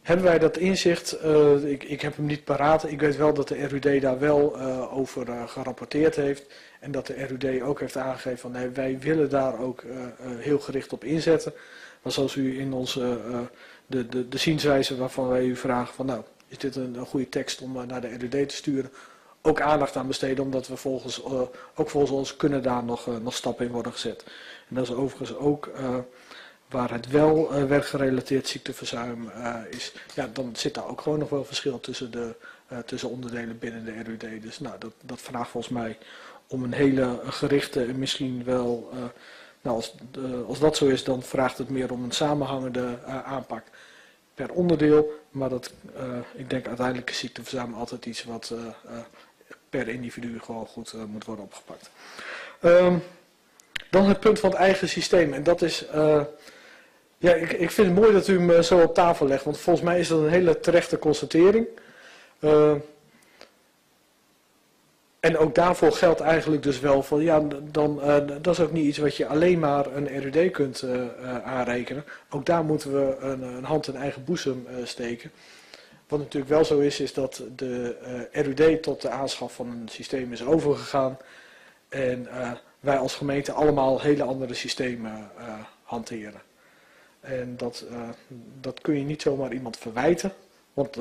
Hebben wij dat inzicht? Ik heb hem niet paraat. Ik weet wel dat de RUD daar wel over gerapporteerd heeft. En dat de RUD ook heeft aangegeven van nee, wij willen daar ook heel gericht op inzetten. Maar zoals u in onze de zienswijze waarvan wij u vragen van nou, is dit een goede tekst om naar de RUD te sturen, ook aandacht aan besteden, omdat we volgens ons kunnen daar nog stappen in worden gezet. En dat is overigens ook waar het wel werkgerelateerd ziekteverzuim is, ja, dan zit daar ook gewoon nog wel verschil tussen onderdelen binnen de RUD. Dus nou, dat vraagt volgens mij om een hele gerichte en misschien wel, nou, als dat zo is, dan vraagt het meer om een samenhangende aanpak per onderdeel. Maar dat, ik denk uiteindelijk is ziekteverzuim altijd iets wat per individu gewoon goed moet worden opgepakt. Dan het punt van het eigen systeem. En dat is, ja, ik vind het mooi dat u hem zo op tafel legt, want volgens mij is dat een hele terechte constatering. En ook daarvoor geldt eigenlijk dus wel van, ja, dan, dat is ook niet iets wat je alleen maar een RUD kunt aanrekenen. Ook daar moeten we een hand in eigen boezem steken. Wat natuurlijk wel zo is, is dat de RUD tot de aanschaf van een systeem is overgegaan. En wij als gemeente allemaal hele andere systemen hanteren. En dat kun je niet zomaar iemand verwijten, want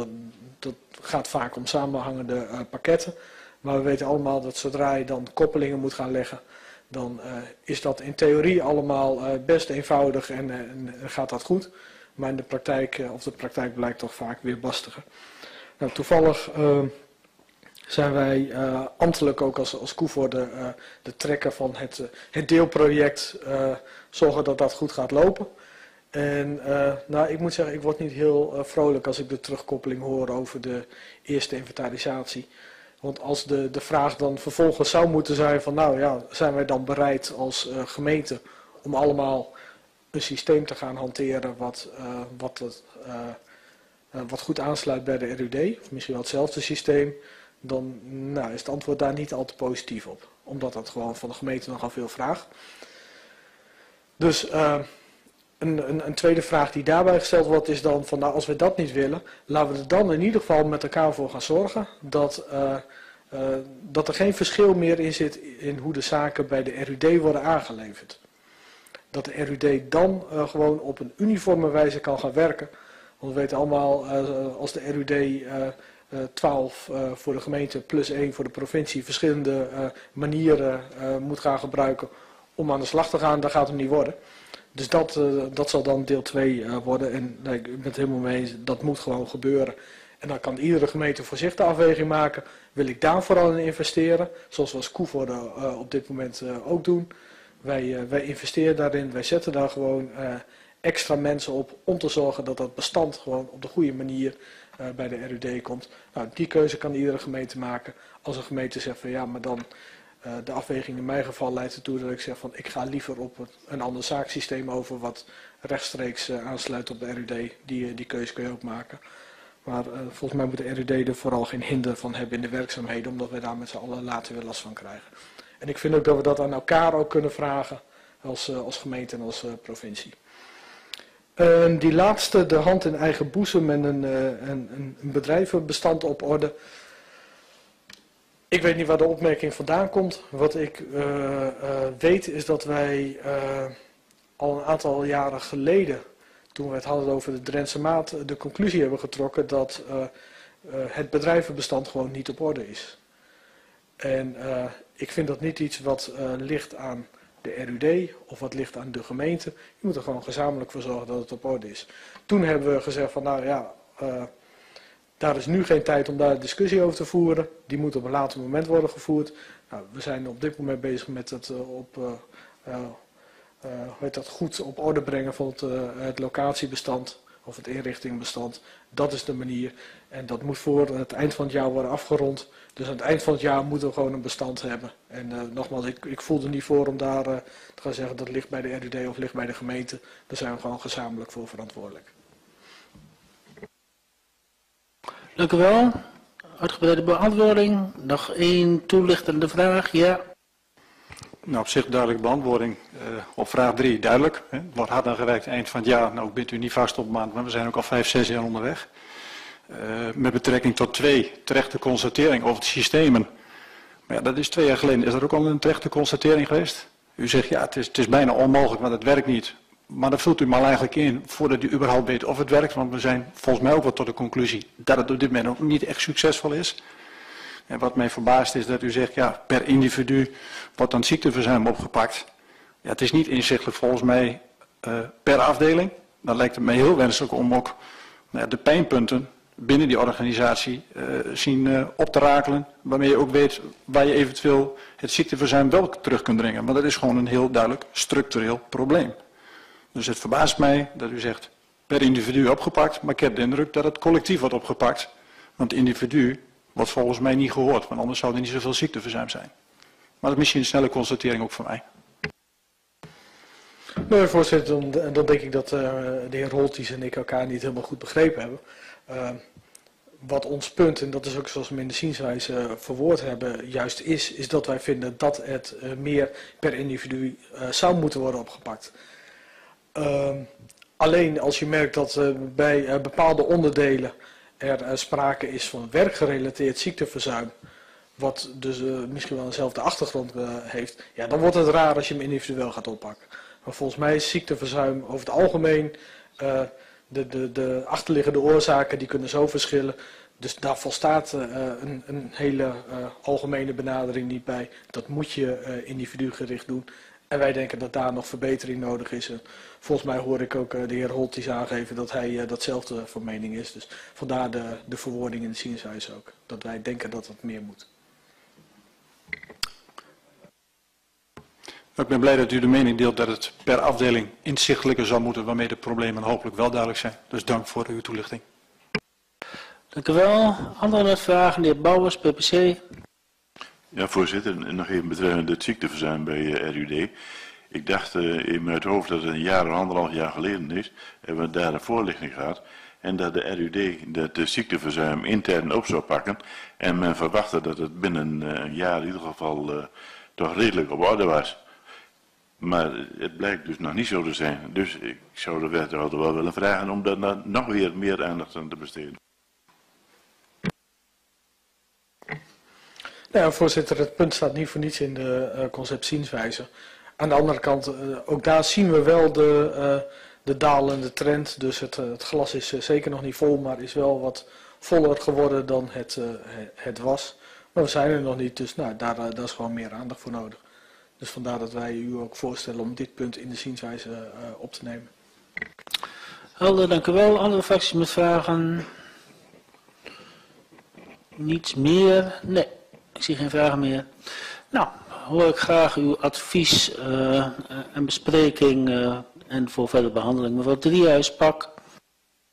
dat gaat vaak om samenhangende pakketten. Maar we weten allemaal dat zodra je dan koppelingen moet gaan leggen, dan is dat in theorie allemaal best eenvoudig en gaat dat goed. Maar in de praktijk, blijkt toch vaak weer lastiger. Nou, toevallig zijn wij ambtelijk ook als Coevorden de trekker van het deelproject zorgen dat dat goed gaat lopen. En nou, ik moet zeggen, ik word niet heel vrolijk als ik de terugkoppeling hoor over de eerste inventarisatie. Want als de vraag dan vervolgens zou moeten zijn van nou ja, zijn wij dan bereid als gemeente om allemaal een systeem te gaan hanteren wat goed aansluit bij de RUD, of misschien wel hetzelfde systeem, dan nou, is het antwoord daar niet al te positief op. Omdat dat gewoon van de gemeente nogal veel vraagt. Dus een tweede vraag die daarbij gesteld wordt is dan van nou, als we dat niet willen, laten we er dan in ieder geval met elkaar voor gaan zorgen dat er geen verschil meer in zit in hoe de zaken bij de RUD worden aangeleverd. Dat de RUD dan gewoon op een uniforme wijze kan gaan werken. Want we weten allemaal, als de RUD 12 voor de gemeente plus 1 voor de provincie verschillende manieren moet gaan gebruiken om aan de slag te gaan, dan gaat het niet worden. Dus dat zal dan deel 2 worden. En ik ben het helemaal mee eens, dat moet gewoon gebeuren. En dan kan iedere gemeente voor zich de afweging maken. Wil ik daar vooral in investeren? Zoals we als Coevorden op dit moment ook doen. Wij investeren daarin. Wij zetten daar gewoon extra mensen op om te zorgen dat dat bestand gewoon op de goede manier bij de RUD komt. Nou, die keuze kan iedere gemeente maken. Als een gemeente zegt van ja, maar dan de afweging in mijn geval leidt ertoe dat ik zeg van ik ga liever op een ander zaaksysteem over wat rechtstreeks aansluit op de RUD. Die keuze kun je ook maken. Maar volgens mij moet de RUD er vooral geen hinder van hebben in de werkzaamheden, omdat wij daar met z'n allen later weer last van krijgen. En ik vind ook dat we dat aan elkaar ook kunnen vragen als gemeente en als provincie. Die laatste, de hand in eigen boezem en een bedrijvenbestand op orde. Ik weet niet waar de opmerking vandaan komt. Wat ik weet is dat wij al een aantal jaren geleden, toen we het hadden over de Drentse Maat, de conclusie hebben getrokken dat het bedrijvenbestand gewoon niet op orde is. En ik vind dat niet iets wat ligt aan de RUD of wat ligt aan de gemeente. Je moet er gewoon gezamenlijk voor zorgen dat het op orde is. Toen hebben we gezegd van nou ja, daar is nu geen tijd om daar een discussie over te voeren. Die moet op een later moment worden gevoerd. Nou, we zijn op dit moment bezig met het goed op orde brengen van het locatiebestand of het inrichtingbestand. Dat is de manier en dat moet voor het eind van het jaar worden afgerond. Dus aan het eind van het jaar moeten we gewoon een bestand hebben. En nogmaals, ik voel er niet voor om daar te gaan zeggen dat ligt bij de RUD of ligt bij de gemeente. Daar zijn we gewoon gezamenlijk voor verantwoordelijk. Dank u wel. Uitgebreide beantwoording. Nog één toelichtende vraag. Ja. Nou, op zich duidelijk beantwoording. Op vraag 3 duidelijk. Hè. Wordt hard aan gewerkt eind van het jaar. Nou, bent u niet vast op maand, maar we zijn ook al 5, 6 jaar onderweg. Met betrekking tot 2, terechte constatering over de systemen. Maar ja, dat is 2 jaar geleden. Is er ook al een terechte constatering geweest? U zegt ja, het is bijna onmogelijk, want het werkt niet. Maar dat vult u maar eigenlijk in voordat u überhaupt weet of het werkt. Want we zijn volgens mij ook wel tot de conclusie dat het op dit moment ook niet echt succesvol is. En wat mij verbaast is dat u zegt, ja, per individu wordt dan ziekteverzuim opgepakt. Ja, het is niet inzichtelijk volgens mij per afdeling. Dan lijkt het mij heel wenselijk om ook de pijnpunten binnen die organisatie op te rakelen. Waarmee je ook weet waar je eventueel het ziekteverzuim wel terug kunt dringen. Maar dat is gewoon een heel duidelijk structureel probleem. Dus het verbaast mij dat u zegt, per individu opgepakt, maar ik heb de indruk dat het collectief wordt opgepakt. Want het individu wordt volgens mij niet gehoord, want anders zou er niet zoveel ziekteverzuim zijn. Maar dat is misschien een snelle constatering ook van mij. Nee, voorzitter, dan denk ik dat de heer Holtjes en ik elkaar niet helemaal goed begrepen hebben. Wat ons punt, en dat is ook zoals we in de zienswijze verwoord hebben, juist is dat wij vinden dat het meer per individu zou moeten worden opgepakt. Alleen als je merkt dat bij bepaalde onderdelen er sprake is van werkgerelateerd ziekteverzuim, wat dus misschien wel dezelfde achtergrond heeft, ja, dan wordt het raar als je hem individueel gaat oppakken. Maar volgens mij is ziekteverzuim over het algemeen, de achterliggende oorzaken die kunnen zo verschillen. Dus daar volstaat een hele algemene benadering niet bij. Dat moet je individugericht doen. En wij denken dat daar nog verbetering nodig is. En volgens mij hoor ik ook de heer Holtjes aangeven dat hij datzelfde van mening is. Dus vandaar de verwoording in de zienswijze ook. Dat wij denken dat dat meer moet. Ik ben blij dat u de mening deelt dat het per afdeling inzichtelijker zou moeten, waarmee de problemen hopelijk wel duidelijk zijn. Dus dank voor uw toelichting. Dank u wel. Andere vragen, de heer Bouwers, PPC. Ja, voorzitter. Nog even betreffende het ziekteverzuim bij RUD. Ik dacht in mijn hoofd dat het een jaar of anderhalf jaar geleden is. Hebben we daar een voorlichting gehad. En dat de RUD de ziekteverzuim intern op zou pakken. En men verwachtte dat het binnen een jaar in ieder geval toch redelijk op orde was. Maar het blijkt dus nog niet zo te zijn. Dus ik zou de wethouder wel willen vragen om daar nog weer meer aandacht aan te besteden. Ja, voorzitter, het punt staat niet voor niets in de conceptzienswijze. Aan de andere kant, ook daar zien we wel de dalende trend. Dus het glas is zeker nog niet vol, maar is wel wat voller geworden dan het was. Maar we zijn er nog niet, dus daar is gewoon meer aandacht voor nodig. Dus vandaar dat wij u ook voorstellen om dit punt in de zienswijze op te nemen. Helder, dank u wel. Andere fracties met vragen? Niets meer? Nee, ik zie geen vragen meer. Nou, hoor ik graag uw advies en bespreking en voor verdere behandeling. Mevrouw Driehuis, Pak.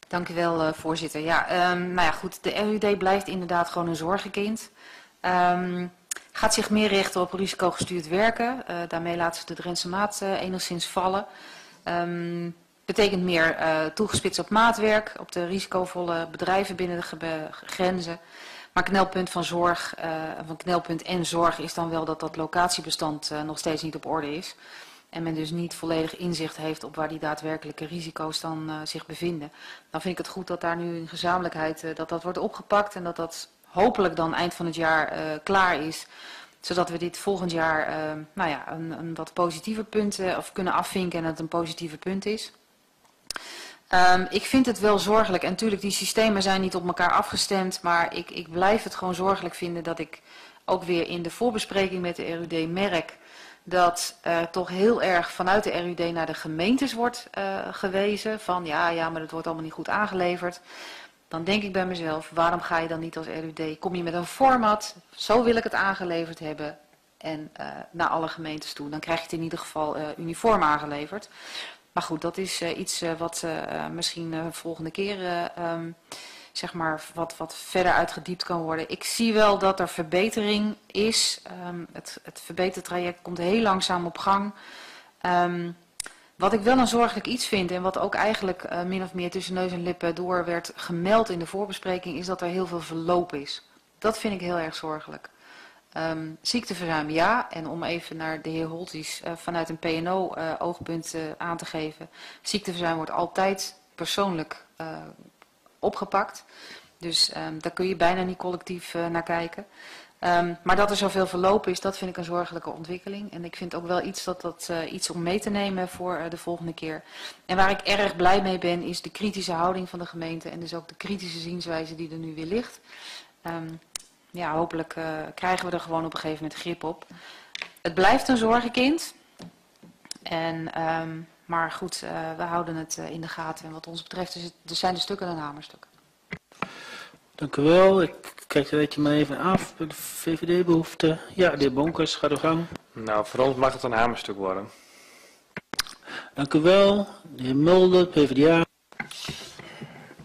Dank u wel, voorzitter. Ja, nou ja, goed, de RUD blijft inderdaad gewoon een zorgenkind. Gaat zich meer richten op risicogestuurd werken. Daarmee laten ze de Drentse Maat enigszins vallen. Betekent meer toegespitst op maatwerk, op de risicovolle bedrijven binnen de grenzen. Maar knelpunt van zorg, van knelpunt en zorg is dan wel dat dat locatiebestand nog steeds niet op orde is. En men dus niet volledig inzicht heeft op waar die daadwerkelijke risico's dan zich bevinden. Dan vind ik het goed dat daar nu in gezamenlijkheid dat wordt opgepakt en dat dat hopelijk dan eind van het jaar klaar is. Zodat we dit volgend jaar nou ja, een wat positiever punt kunnen afvinken en dat het een positiever punt is. Ik vind het wel zorgelijk. En natuurlijk, die systemen zijn niet op elkaar afgestemd. Maar ik blijf het gewoon zorgelijk vinden dat ik ook weer in de voorbespreking met de RUD merk dat toch heel erg vanuit de RUD naar de gemeentes wordt gewezen. Van ja, maar dat wordt allemaal niet goed aangeleverd. Dan denk ik bij mezelf, waarom ga je dan niet als RUD? Kom je met een format, zo wil ik het aangeleverd hebben. En naar alle gemeentes toe. Dan krijg je het in ieder geval uniform aangeleverd. Maar goed, dat is iets wat misschien de volgende keer zeg maar wat verder uitgediept kan worden. Ik zie wel dat er verbetering is. Het verbetertraject komt heel langzaam op gang. Wat ik wel een zorgelijk iets vind en wat ook eigenlijk min of meer tussen neus en lippen door werd gemeld in de voorbespreking, is dat er heel veel verloop is. Dat vind ik heel erg zorgelijk. Ziekteverzuim, ja. En om even naar de heer Holtjes vanuit een PNO-oogpunt aan te geven. Ziekteverzuim wordt altijd persoonlijk opgepakt. Dus daar kun je bijna niet collectief naar kijken. Maar dat er zoveel verlopen is, dat vind ik een zorgelijke ontwikkeling. En ik vind ook wel iets, iets om mee te nemen voor de volgende keer. En waar ik erg blij mee ben, is de kritische houding van de gemeente. En dus ook de kritische zienswijze die er nu weer ligt. Ja, hopelijk krijgen we er gewoon op een gegeven moment grip op. Het blijft een zorgenkind. Maar goed, we houden het in de gaten. En wat ons betreft zijn de stukken een hamerstuk. Dank u wel. Ik kijk er maar even af. De VVD-behoefte. Ja, de heer Bonkers, gaat uw gang. Nou, voor ons mag het een hamerstuk worden. Dank u wel. De heer Mulder, PvdA.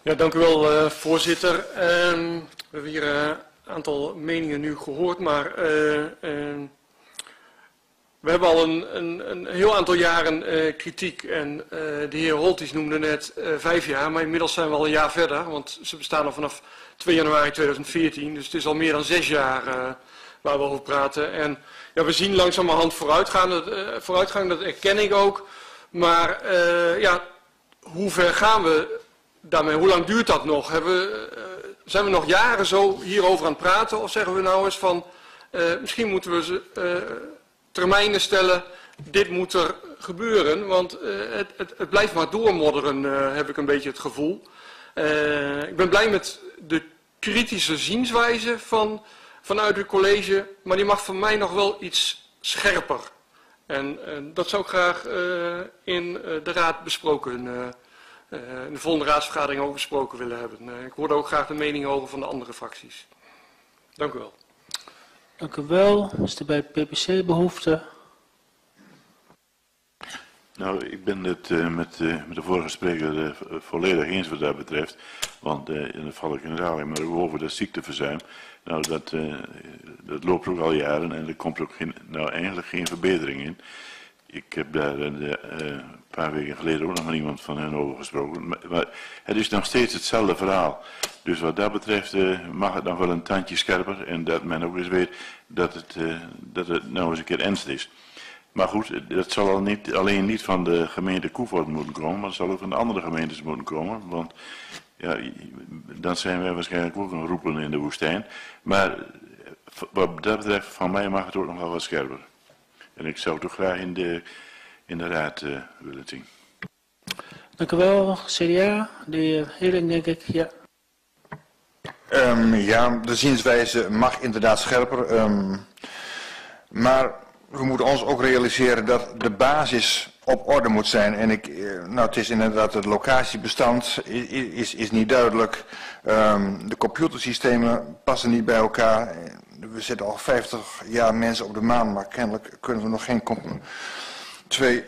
Ja, dank u wel, voorzitter. We hebben hier aantal meningen nu gehoord, maar we hebben al een heel aantal jaren kritiek en de heer Holtjes noemde net 5 jaar, maar inmiddels zijn we al een jaar verder, want ze bestaan al vanaf 2 januari 2014, dus het is al meer dan 6 jaar waar we over praten. En ja, we zien langzamerhand vooruitgang, dat erken ik ook, maar ja, hoe ver gaan we daarmee? Hoe lang duurt dat nog? Zijn we nog jaren zo hierover aan het praten of zeggen we nou eens van misschien moeten we termijnen stellen, dit moet er gebeuren, want het blijft maar doormodderen, heb ik een beetje het gevoel. Ik ben blij met de kritische zienswijze vanuit het college, maar die mag van mij nog wel iets scherper. En dat zou ik graag in de raad besproken in de volgende raadsvergadering ook besproken willen hebben. Ik hoorde ook graag de mening over van de andere fracties. Dank u wel. Dank u wel. Is er bij PPC behoefte? Nou, ik ben het met de vorige spreker volledig eens wat dat betreft. Want, en dan val ik in de herhaling, maar over dat ziekteverzuim. Nou, dat loopt ook al jaren en er komt ook eigenlijk geen verbetering in. Ik heb daar een paar weken geleden ook nog met iemand van hen over gesproken. Maar het is nog steeds hetzelfde verhaal. Dus wat dat betreft mag het nog wel een tandje scherper. En dat men ook eens weet dat het nou eens een keer ernstig is. Maar goed, dat zal alleen niet van de gemeente Coevorden moeten komen. Maar het zal ook van de andere gemeentes moeten komen. Want ja, dan zijn wij waarschijnlijk ook een roepen in de woestijn. Maar wat dat betreft, van mij mag het ook nog wel wat scherper. En ik zou het toch graag in de raad willen zien. Dank u wel, CDA. De heer Heling, denk ik. Ja. Ja, de zienswijze mag inderdaad scherper. Maar we moeten ons ook realiseren dat de basis op orde moet zijn. En ik, nou, het is inderdaad, het locatiebestand is niet duidelijk. De computersystemen passen niet bij elkaar. We zitten al 50 jaar mensen op de maan, maar kennelijk kunnen we nog geen twee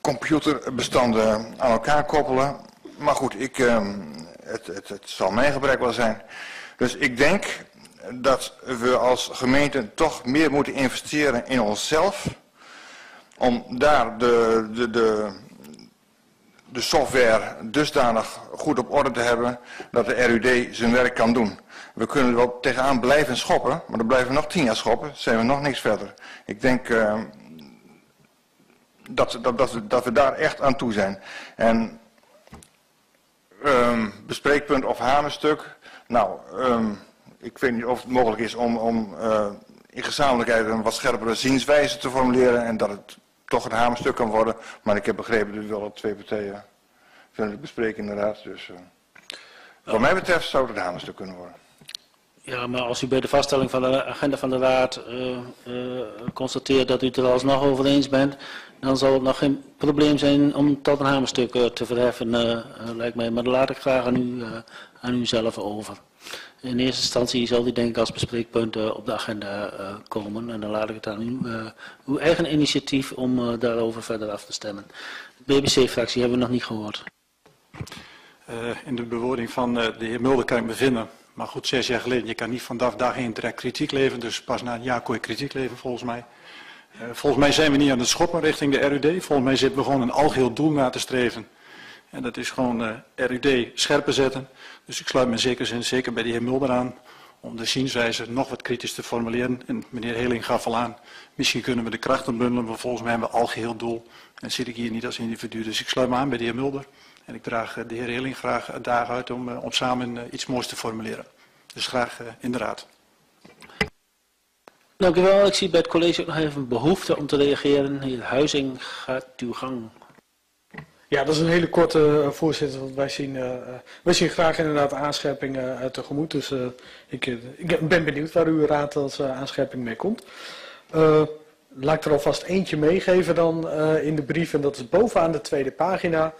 computerbestanden aan elkaar koppelen. Maar goed, ik, het zal mijn gebrek wel zijn. Dus ik denk dat we als gemeente toch meer moeten investeren in onszelf. Om daar de software dusdanig goed op orde te hebben dat de RUD zijn werk kan doen. We kunnen er wel tegenaan blijven schoppen, maar dan blijven we nog 10 jaar schoppen, zijn we nog niks verder. Ik denk dat we daar echt aan toe zijn. En bespreekpunt of hamerstuk, nou, ik weet niet of het mogelijk is om in gezamenlijkheid een wat scherpere zienswijze te formuleren en dat het toch een hamerstuk kan worden. Maar ik heb begrepen dat we wel op twee partijen willen bespreken inderdaad. Dus wat mij betreft zou het een hamerstuk kunnen worden. Ja, maar als u bij de vaststelling van de agenda van de raad constateert dat u het er alsnog over eens bent, dan zal het nog geen probleem zijn om tot een hamerstuk te verheffen, lijkt mij. Maar dat laat ik graag aan u zelf over. In eerste instantie zal die denk ik als bespreekpunt op de agenda komen. En dan laat ik het aan u, uw eigen initiatief om daarover verder af te stemmen. De BBC-fractie hebben we nog niet gehoord. In de bewoording van de heer Mulder kan ik me vinden. Maar goed, 6 jaar geleden. Je kan niet vanaf dag 1 direct kritiek leveren. Dus pas na een jaar kon je kritiek leveren volgens mij. Volgens mij zijn we niet aan het schoppen richting de RUD. Volgens mij zitten we gewoon een algeheel doel na te streven. En dat is gewoon RUD scherper zetten. Dus ik sluit me in zekere zin zeker bij de heer Mulder aan om de zienswijze nog wat kritisch te formuleren. En meneer Heling gaf al aan, misschien kunnen we de krachten bundelen, maar volgens mij hebben we algeheel doel. En zit ik hier niet als individu. Dus ik sluit me aan bij de heer Mulder. En ik draag de heer Heling graag daar uit om samen iets moois te formuleren. Dus graag in de raad. Dank u wel. Ik zie bij het college ook nog even een behoefte om te reageren. Heer Huizing, gaat uw gang. Ja, dat is een hele korte voorzitter, want wij zien graag inderdaad aanscherpingen tegemoet. Dus ik ben benieuwd waar uw raad als aanscherping mee komt. Laat ik er alvast eentje meegeven dan in de brief, en dat is bovenaan de tweede pagina,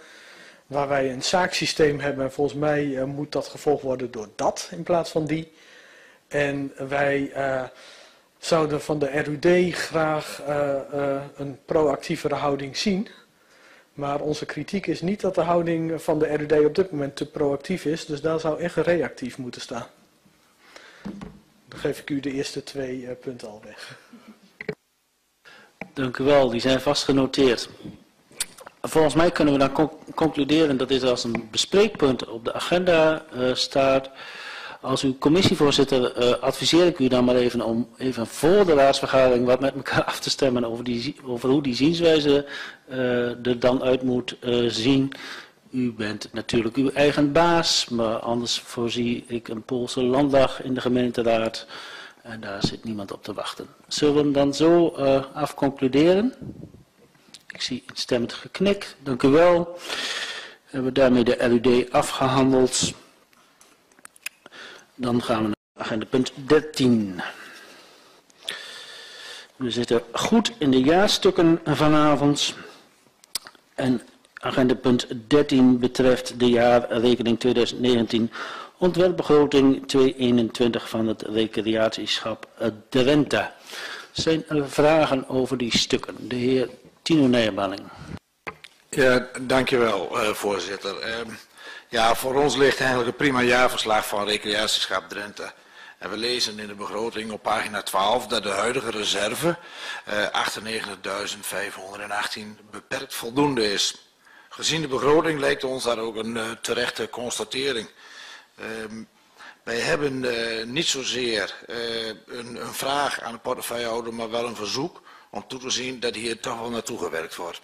waar wij een zaaksysteem hebben. En volgens mij moet dat gevolgd worden door dat in plaats van die. En wij zouden van de RUD graag een proactievere houding zien. Maar onze kritiek is niet dat de houding van de RUD op dit moment te proactief is. Dus daar zou echt reactief moeten staan. Dan geef ik u de eerste 2 punten al weg. Dank u wel, die zijn vast genoteerd. Volgens mij kunnen we dan concluderen dat dit als een bespreekpunt op de agenda staat. Als uw commissievoorzitter adviseer ik u dan maar even om even voor de raadsvergadering wat met elkaar af te stemmen over hoe die zienswijze er dan uit moet zien. U bent natuurlijk uw eigen baas, maar anders voorzie ik een Poolse landdag in de gemeenteraad. En daar zit niemand op te wachten. Zullen we hem dan zo afconcluderen? Ik zie instemmend geknikt. Dank u wel. We hebben daarmee de RUD afgehandeld. Dan gaan we naar agenda punt 13. We zitten goed in de jaarstukken vanavond. En agenda punt 13 betreft de jaarrekening 2019. Ontwerpbegroting 221 van het Recreatieschap Drenthe. Zijn er vragen over die stukken? De heer Tino Nijbaling. Ja, dankjewel voorzitter. Ja, voor ons ligt eigenlijk een prima jaarverslag van Recreatieschap Drenthe. En we lezen in de begroting op pagina 12 dat de huidige reserve 98.518 beperkt voldoende is. Gezien de begroting lijkt ons dat ook een terechte constatering. Wij hebben niet zozeer een vraag aan de portefeuillehouder, maar wel een verzoek om toe te zien dat hier toch wel naartoe gewerkt wordt.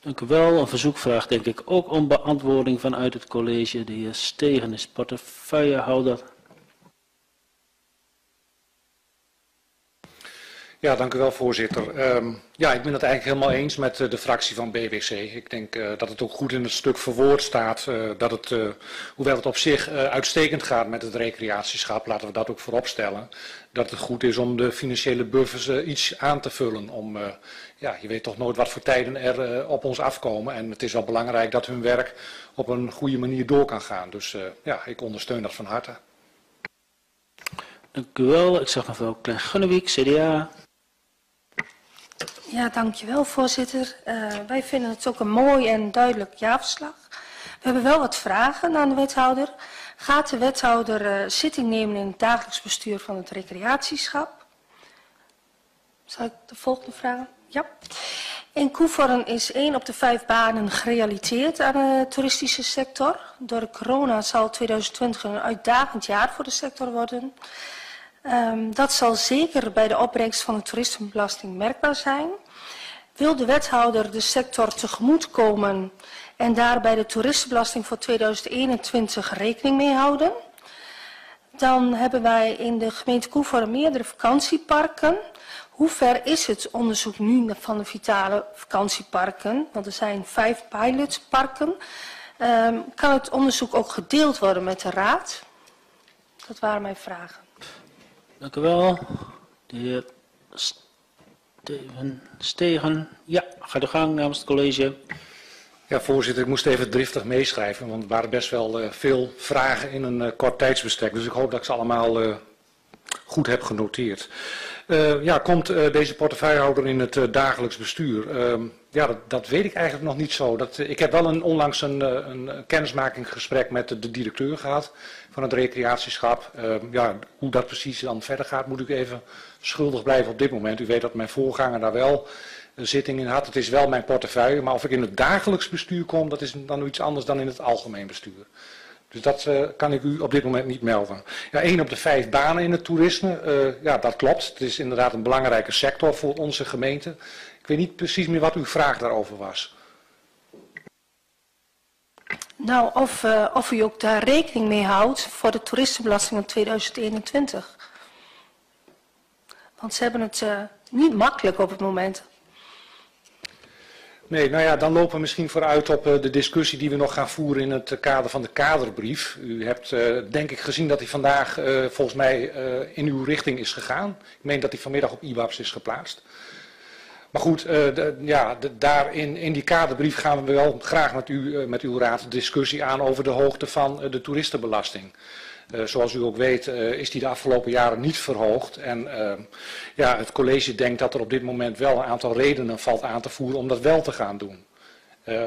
Dank u wel. Een verzoekvraag denk ik ook om beantwoording vanuit het college. De heer Stegen is portefeuillehouder. Ja, dank u wel, voorzitter. Ja, ik ben het eigenlijk helemaal eens met de fractie van BWC. Ik denk dat het ook goed in het stuk verwoord staat. Dat het, hoewel het op zich uitstekend gaat met het recreatieschap, laten we dat ook vooropstellen. Dat het goed is om de financiële buffers iets aan te vullen. Om, ja, je weet toch nooit wat voor tijden er op ons afkomen. En het is wel belangrijk dat hun werk op een goede manier door kan gaan. Dus ja, ik ondersteun dat van harte. Dank u wel. Ik zag mevrouw Klein-Gunnewijk, CDA. Ja, dankjewel voorzitter. Wij vinden het ook een mooi en duidelijk jaarverslag. We hebben wel wat vragen aan de wethouder. Gaat de wethouder zitting nemen in het dagelijks bestuur van het recreatieschap? Zal ik de volgende vragen? Ja. In Coevorden is 1 op de 5 banen gerelateerd aan de toeristische sector. Door corona zal 2020 een uitdagend jaar voor de sector worden. Dat zal zeker bij de opbrengst van de toeristenbelasting merkbaar zijn. Wil de wethouder de sector tegemoetkomen en daar bij de toeristenbelasting voor 2021 rekening mee houden? Dan hebben wij in de gemeente Coevorden meerdere vakantieparken. Hoe ver is het onderzoek nu van de vitale vakantieparken? Want er zijn 5 pilotparken. Kan het onderzoek ook gedeeld worden met de raad? Dat waren mijn vragen. Dank u wel. De heer Stegen. Ja, ga de gang namens het college. Ja, voorzitter, ik moest even driftig meeschrijven, want er waren best wel veel vragen in een kort tijdsbestek. Dus ik hoop dat ik ze allemaal goed heb genoteerd. Ja, komt deze portefeuillehouder in het dagelijks bestuur? Ja, dat weet ik eigenlijk nog niet zo. Ik heb wel onlangs een kennismakingsgesprek met de directeur gehad van het recreatieschap. Ja, hoe dat precies dan verder gaat, moet ik even schuldig blijven op dit moment. U weet dat mijn voorganger daar wel zitting in had. Het is wel mijn portefeuille, maar of ik in het dagelijks bestuur kom, dat is dan iets anders dan in het algemeen bestuur. Dus dat kan ik u op dit moment niet melden. Ja, 1 op de 5 banen in het toerisme, ja, dat klopt. Het is inderdaad een belangrijke sector voor onze gemeente. Ik weet niet precies meer wat uw vraag daarover was. Nou, of u ook daar rekening mee houdt voor de toeristenbelasting in 2021. Want ze hebben het niet makkelijk op het moment. Nee, nou ja, dan lopen we misschien vooruit op de discussie die we nog gaan voeren in het kader van de kaderbrief. U hebt denk ik gezien dat hij vandaag volgens mij in uw richting is gegaan. Ik meen dat hij vanmiddag op IBABS is geplaatst. Maar goed, daarin in die kaderbrief gaan we wel graag met uw raad de discussie aan over de hoogte van de toeristenbelasting. Zoals u ook weet is die de afgelopen jaren niet verhoogd. En ja, het college denkt dat er op dit moment wel een aantal redenen valt aan te voeren om dat wel te gaan doen.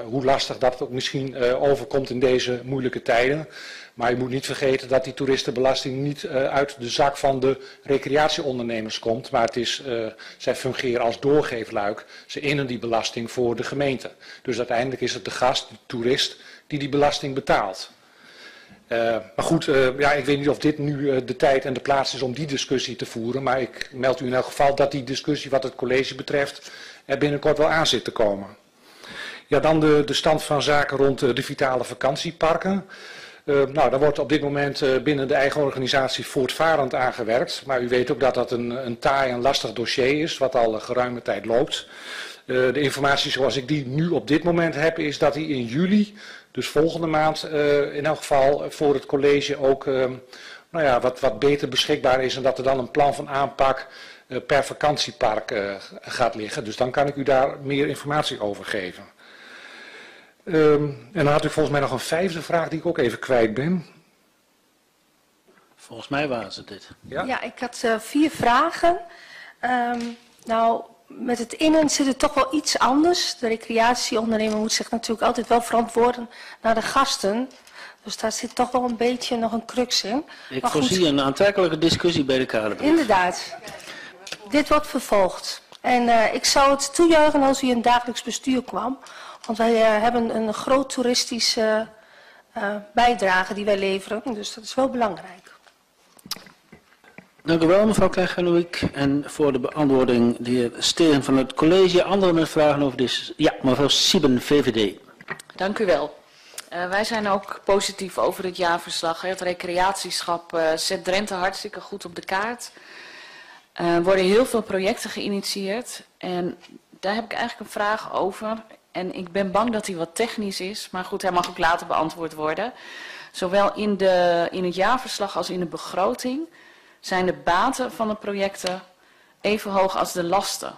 Hoe lastig dat ook misschien overkomt in deze moeilijke tijden. Maar je moet niet vergeten dat die toeristenbelasting niet uit de zak van de recreatieondernemers komt. Maar het is, zij fungeren als doorgeefluik. Ze innen die belasting voor de gemeente. Dus uiteindelijk is het de gast, de toerist, die die belasting betaalt. Maar goed, ja, ik weet niet of dit nu de tijd en de plaats is om die discussie te voeren. Maar ik meld u in elk geval dat die discussie wat het college betreft er binnenkort wel aan zit te komen. Ja, dan de stand van zaken rond de vitale vakantieparken. Nou, daar wordt op dit moment binnen de eigen organisatie voortvarend aan gewerkt. Maar u weet ook dat dat een taai en lastig dossier is, wat al geruime tijd loopt. De informatie zoals ik die nu op dit moment heb, is dat die in juli, dus volgende maand, in elk geval voor het college ook nou ja, wat beter beschikbaar is. En dat er dan een plan van aanpak per vakantiepark gaat liggen. Dus dan kan ik u daar meer informatie over geven. En dan had u volgens mij nog een 5e vraag die ik ook even kwijt ben. Volgens mij waren ze dit. Ja, ik had 4 vragen. Nou, met het innen zit het toch wel iets anders. De recreatieondernemer moet zich natuurlijk altijd wel verantwoorden naar de gasten. Dus daar zit toch wel een beetje nog een crux in. Ik voorzie een aantrekkelijke discussie bij de kaderbrief. Inderdaad. Dit wordt vervolgd. En ik zou het toejuichen als u in dagelijks bestuur kwam. Want wij hebben een groot toeristische bijdrage die wij leveren. Dus dat is wel belangrijk. Dank u wel, mevrouw Klein-Gunnewijk. En voor de beantwoording de heer Stegen van het college. Anderen met vragen over dit? Ja, mevrouw Sieben, VVD. Dank u wel. Wij zijn ook positief over het jaarverslag. Het recreatieschap zet Drenthe hartstikke goed op de kaart. worden heel veel projecten geïnitieerd. En daar heb ik eigenlijk een vraag over. En ik ben bang dat die wat technisch is. Maar goed, hij mag ook later beantwoord worden. Zowel in het jaarverslag als in de begroting zijn de baten van de projecten even hoog als de lasten.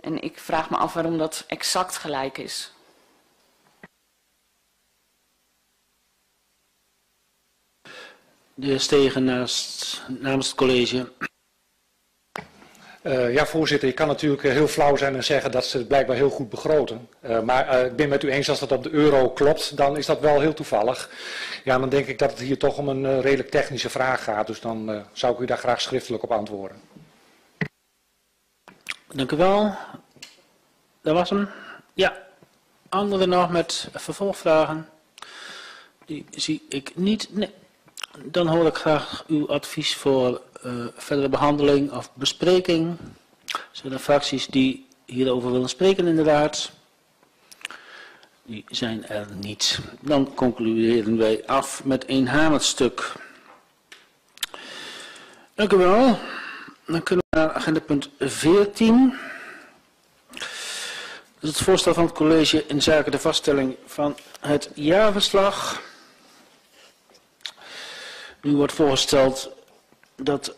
En ik vraag me af waarom dat exact gelijk is. De heer Stegen namens het college. Ja, voorzitter, ik kan natuurlijk heel flauw zijn en zeggen dat ze het blijkbaar heel goed begroten. Maar ik ben met u eens, als dat op de euro klopt, dan is dat wel heel toevallig. Ja, dan denk ik dat het hier toch om een redelijk technische vraag gaat. Dus dan zou ik u daar graag schriftelijk op antwoorden. Dank u wel. Dat was hem. Ja, anderen nog met vervolgvragen? Die zie ik niet. Nee. Dan hoor ik graag uw advies voor verdere behandeling of bespreking. Zijn er fracties die hierover willen spreken, inderdaad? Die zijn er niet. Dan concluderen wij af met één hamerstuk. Dank u wel. Dan kunnen we naar agenda punt 14. Dat is het voorstel van het college inzake de vaststelling van het jaarverslag. Nu wordt voorgesteld dat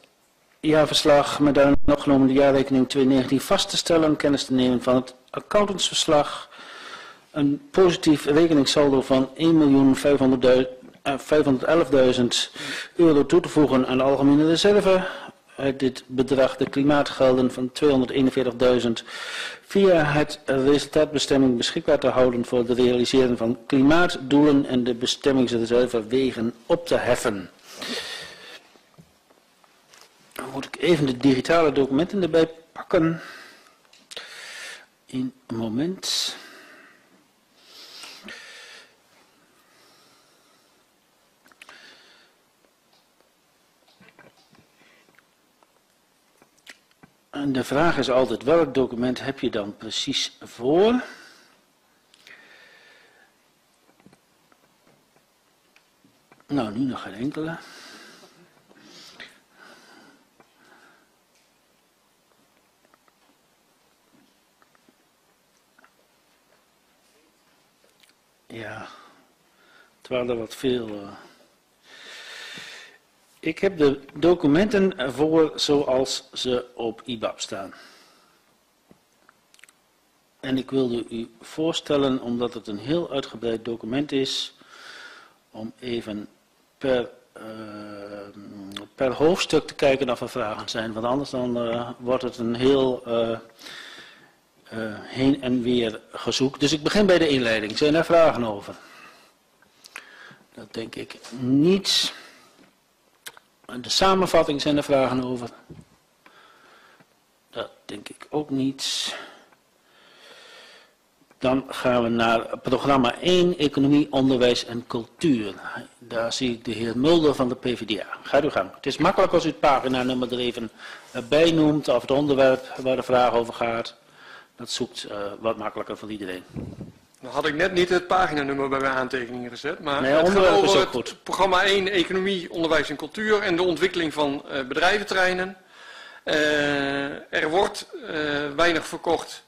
jaarverslag met daarin opgenomen de jaarrekening 2019 vast te stellen, kennis te nemen van het accountantsverslag, een positief rekeningssaldo van €1.511.000 toe te voegen aan de algemene reserve. Uit dit bedrag de klimaatgelden van €241.000 via het resultaatbestemming beschikbaar te houden voor het realiseren van klimaatdoelen en de bestemmingsreserve wegen op te heffen. Dan moet ik even de digitale documenten erbij pakken. Eén moment. En de vraag is altijd, welk document heb je dan precies voor? Nou, nu nog geen enkele. Ja, het waren er wat veel. Ik heb de documenten voor zoals ze op IBAB staan. En ik wilde u voorstellen, omdat het een heel uitgebreid document is, om even per hoofdstuk te kijken of er vragen zijn. Want anders dan wordt het een heel heen en weer gezoek. Dus ik begin bij de inleiding. Zijn er vragen over? Dat denk ik niet. De samenvatting, zijn er vragen over? Dat denk ik ook niet. Dan gaan we naar programma 1, Economie, Onderwijs en Cultuur. Daar zie ik de heer Mulder van de PvdA. Gaat u gang. Het is makkelijk als u het paginanummer er even bij noemt of het onderwerp waar de vraag over gaat. Dat zoekt wat makkelijker voor iedereen. Dan had ik net niet het paginanummer bij mijn aantekeningen gezet, maar nee, het onderwerp is ook goed. Programma 1, Economie, Onderwijs en Cultuur en de ontwikkeling van bedrijventerreinen. Er wordt weinig verkocht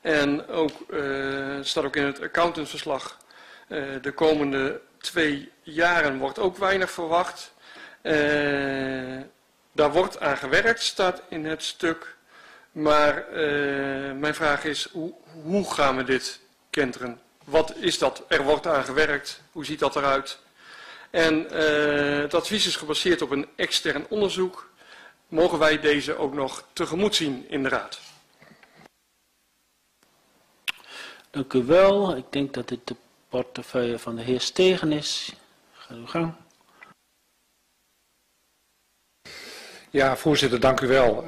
en ook staat ook in het accountantsverslag, de komende 2 jaren wordt ook weinig verwacht. Daar wordt aan gewerkt, staat in het stuk, maar mijn vraag is, hoe gaan we dit kenteren? Wat is dat? Er wordt aan gewerkt. Hoe ziet dat eruit? En het advies is gebaseerd op een extern onderzoek. Mogen wij deze ook nog tegemoet zien in de Raad? Dank u wel. Ik denk dat dit de portefeuille van de heer Stegen is. Ga uw gang. Ja, voorzitter, dank u wel.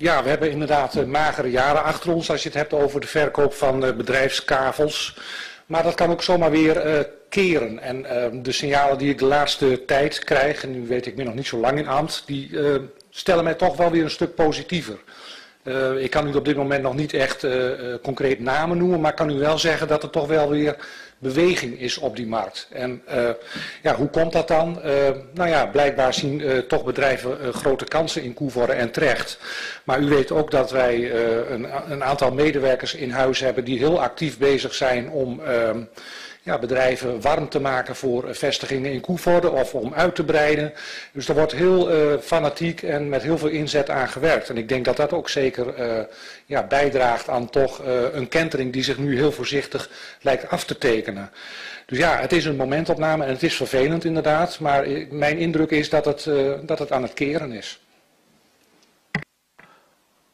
Ja, we hebben inderdaad magere jaren achter ons als je het hebt over de verkoop van bedrijfskavels. Maar dat kan ook zomaar weer keren. En de signalen die ik de laatste tijd krijg, en nu weet ik nog niet zo lang in ambt, die stellen mij toch wel weer een stuk positiever. Ik kan u op dit moment nog niet echt concreet namen noemen, maar ik kan u wel zeggen dat er toch wel weer beweging is op die markt. En ja, hoe komt dat dan? Nou ja, blijkbaar zien toch bedrijven grote kansen in Coevorden en terecht. Maar u weet ook dat wij een aantal medewerkers in huis hebben die heel actief bezig zijn om ja, bedrijven warm te maken voor vestigingen in Coevorden of om uit te breiden. Dus er wordt heel fanatiek en met heel veel inzet aan gewerkt. En ik denk dat dat ook zeker ja, bijdraagt aan toch een kentering die zich nu heel voorzichtig lijkt af te tekenen. Dus ja, het is een momentopname en het is vervelend inderdaad. Maar mijn indruk is dat het aan het keren is.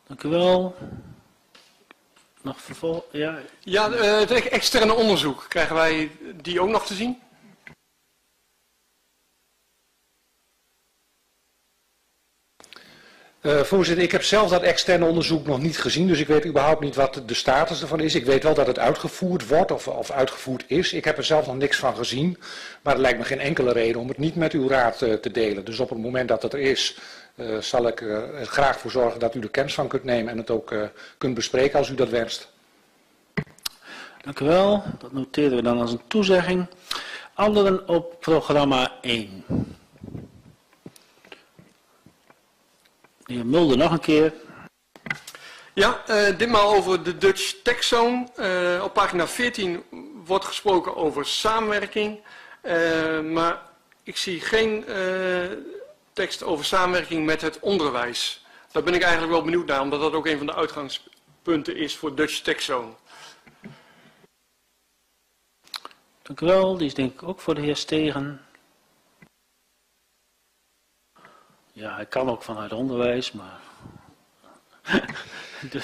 Dank u wel. Nog vervolg, ja. Ja, het externe onderzoek, krijgen wij die ook nog te zien? Voorzitter, ik heb zelf dat externe onderzoek nog niet gezien, dus ik weet überhaupt niet wat de status ervan is. Ik weet wel dat het uitgevoerd wordt of uitgevoerd is. Ik heb er zelf nog niks van gezien, maar er lijkt me geen enkele reden om het niet met uw raad te delen. Dus op het moment dat het er is, zal ik er graag voor zorgen dat u er kennis van kunt nemen en het ook kunt bespreken als u dat wenst. Dank u wel. Dat noteren we dan als een toezegging. Anderen op programma 1. De heer Mulder nog een keer. Ja, ditmaal over de Dutch Tech Zone. Op pagina 14 wordt gesproken over samenwerking. Maar ik zie geen tekst over samenwerking met het onderwijs. Daar ben ik eigenlijk wel benieuwd naar, omdat dat ook een van de uitgangspunten is voor Dutch Tech Zone. Dank u wel. Die is denk ik ook voor de heer Stegen. Ja, hij kan ook vanuit onderwijs, maar de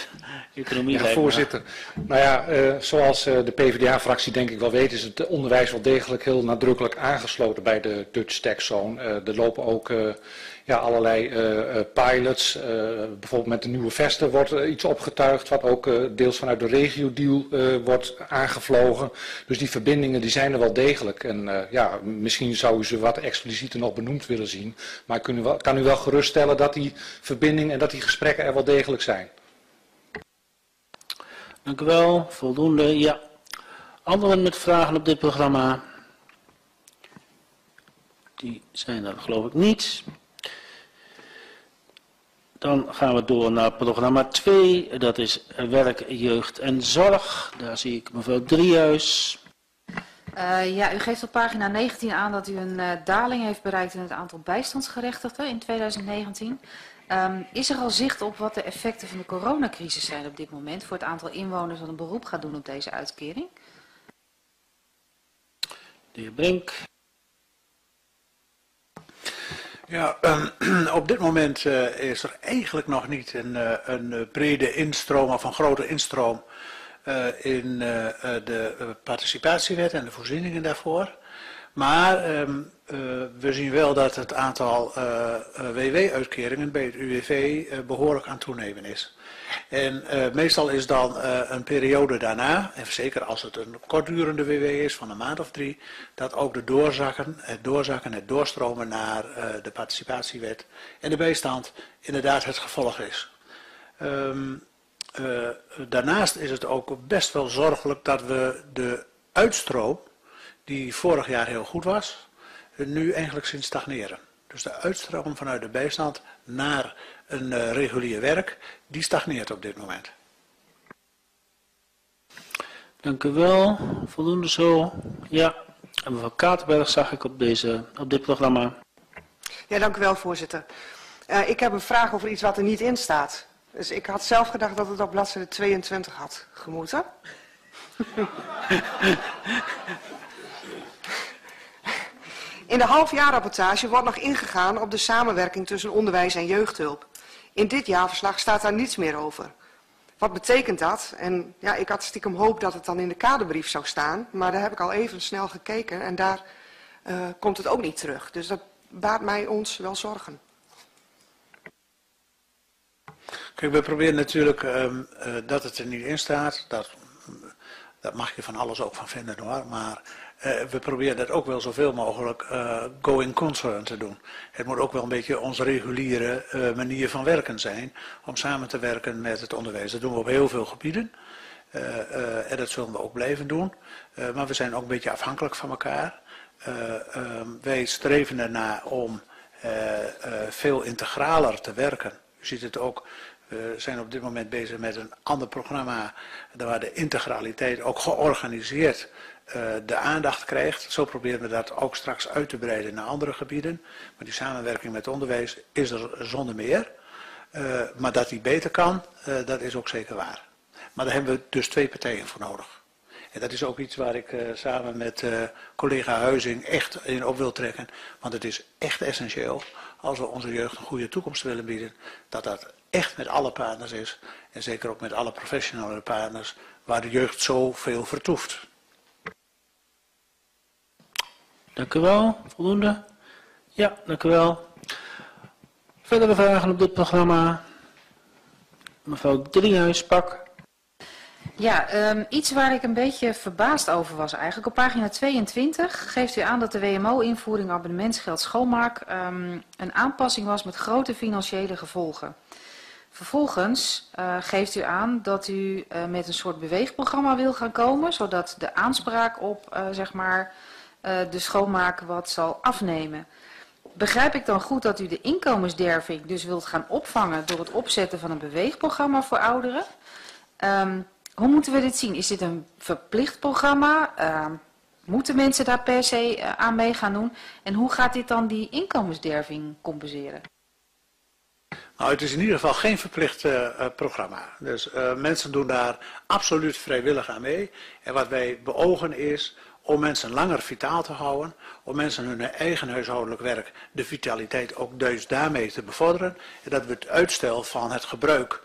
economie... Ja, voorzitter. Nou ja, zoals de PvdA-fractie denk ik wel weet, is het onderwijs wel degelijk heel nadrukkelijk aangesloten bij de Dutch Tech Zone. Er lopen ook ja, allerlei pilots. Bijvoorbeeld met de nieuwe Vesten wordt iets opgetuigd, wat ook deels vanuit de regio-deal wordt aangevlogen. Dus die verbindingen die zijn er wel degelijk. En ja, misschien zou u ze wat explicieter nog benoemd willen zien. Maar ik kan u wel geruststellen dat die verbindingen en dat die gesprekken er wel degelijk zijn. Dank u wel, voldoende. Ja. Anderen met vragen op dit programma? Die zijn er geloof ik niet. Dan gaan we door naar programma 2, dat is werk, jeugd en zorg. Daar zie ik mevrouw Driehuis. Ja, u geeft op pagina 19 aan dat u een daling heeft bereikt in het aantal bijstandsgerechtigden in 2019. Is er al zicht op wat de effecten van de coronacrisis zijn op dit moment voor het aantal inwoners dat een beroep gaat doen op deze uitkering? De heer Brink. Ja, op dit moment is er eigenlijk nog niet een brede instroom of een grote instroom in de participatiewet en de voorzieningen daarvoor. Maar we zien wel dat het aantal WW-uitkeringen bij het UWV behoorlijk aan toenemen is. En meestal is dan een periode daarna, en zeker als het een kortdurende WW is van een maand of 3, dat ook de het doorstromen naar de participatiewet en de bijstand inderdaad het gevolg is. Daarnaast is het ook best wel zorgelijk dat we de uitstroom, die vorig jaar heel goed was, nu eigenlijk zien stagneren. Dus de uitstroom vanuit de bijstand naar een regulier werk, die stagneert op dit moment. Dank u wel. Voldoende zo. Ja, en mevrouw Katerberg zag ik op dit programma. Ja, dank u wel, voorzitter. Ik heb een vraag over iets wat er niet in staat. Dus ik had zelf gedacht dat het op bladzijde 22 had gemoeten. In de halfjaarrapportage wordt nog ingegaan op de samenwerking tussen onderwijs en jeugdhulp. In dit jaarverslag staat daar niets meer over. Wat betekent dat? En ja, ik had stiekem hoop dat het dan in de kaderbrief zou staan, maar daar heb ik al even snel gekeken en daar komt het ook niet terug. Dus dat baart mij ons wel zorgen. Kijk, we proberen natuurlijk dat het er niet in staat, dat Daar mag je van alles ook van vinden hoor, maar we proberen dat ook wel zoveel mogelijk going concern te doen. Het moet ook wel een beetje onze reguliere manier van werken zijn om samen te werken met het onderwijs. Dat doen we op heel veel gebieden en dat zullen we ook blijven doen. Maar we zijn ook een beetje afhankelijk van elkaar. Wij streven ernaar om veel integraler te werken. U ziet het ook. We zijn op dit moment bezig met een ander programma waar de integraliteit ook georganiseerd de aandacht krijgt. Zo proberen we dat ook straks uit te breiden naar andere gebieden. Maar die samenwerking met onderwijs is er zonder meer. Maar dat die beter kan, dat is ook zeker waar. Maar daar hebben we dus twee partijen voor nodig. En dat is ook iets waar ik samen met collega Huizing echt in op wil trekken. Want het is echt essentieel als we onze jeugd een goede toekomst willen bieden, dat dat echt met alle partners is en zeker ook met alle professionele partners waar de jeugd zoveel vertoeft. Dank u wel. Voldoende? Ja, dank u wel. Verdere vragen op dit programma? Mevrouw Driehuis-Pak. Ja, iets waar ik een beetje verbaasd over was eigenlijk. Op pagina 22 geeft u aan dat de WMO-invoering abonnementsgeld schoonmaak een aanpassing was met grote financiële gevolgen. Vervolgens geeft u aan dat u met een soort beweegprogramma wil gaan komen, zodat de aanspraak op zeg maar, de schoonmaak wat zal afnemen. Begrijp ik dan goed dat u de inkomensderving dus wilt gaan opvangen door het opzetten van een beweegprogramma voor ouderen? Hoe moeten we dit zien? Is dit een verplicht programma? Moeten mensen daar per se aan mee gaan doen? En hoe gaat dit dan die inkomensderving compenseren? Nou, het is in ieder geval geen verplicht programma. Dus mensen doen daar absoluut vrijwillig aan mee. En wat wij beogen is om mensen langer vitaal te houden, om mensen hun eigen huishoudelijk werk, de vitaliteit ook dus daarmee te bevorderen. En dat we het uitstel van het gebruik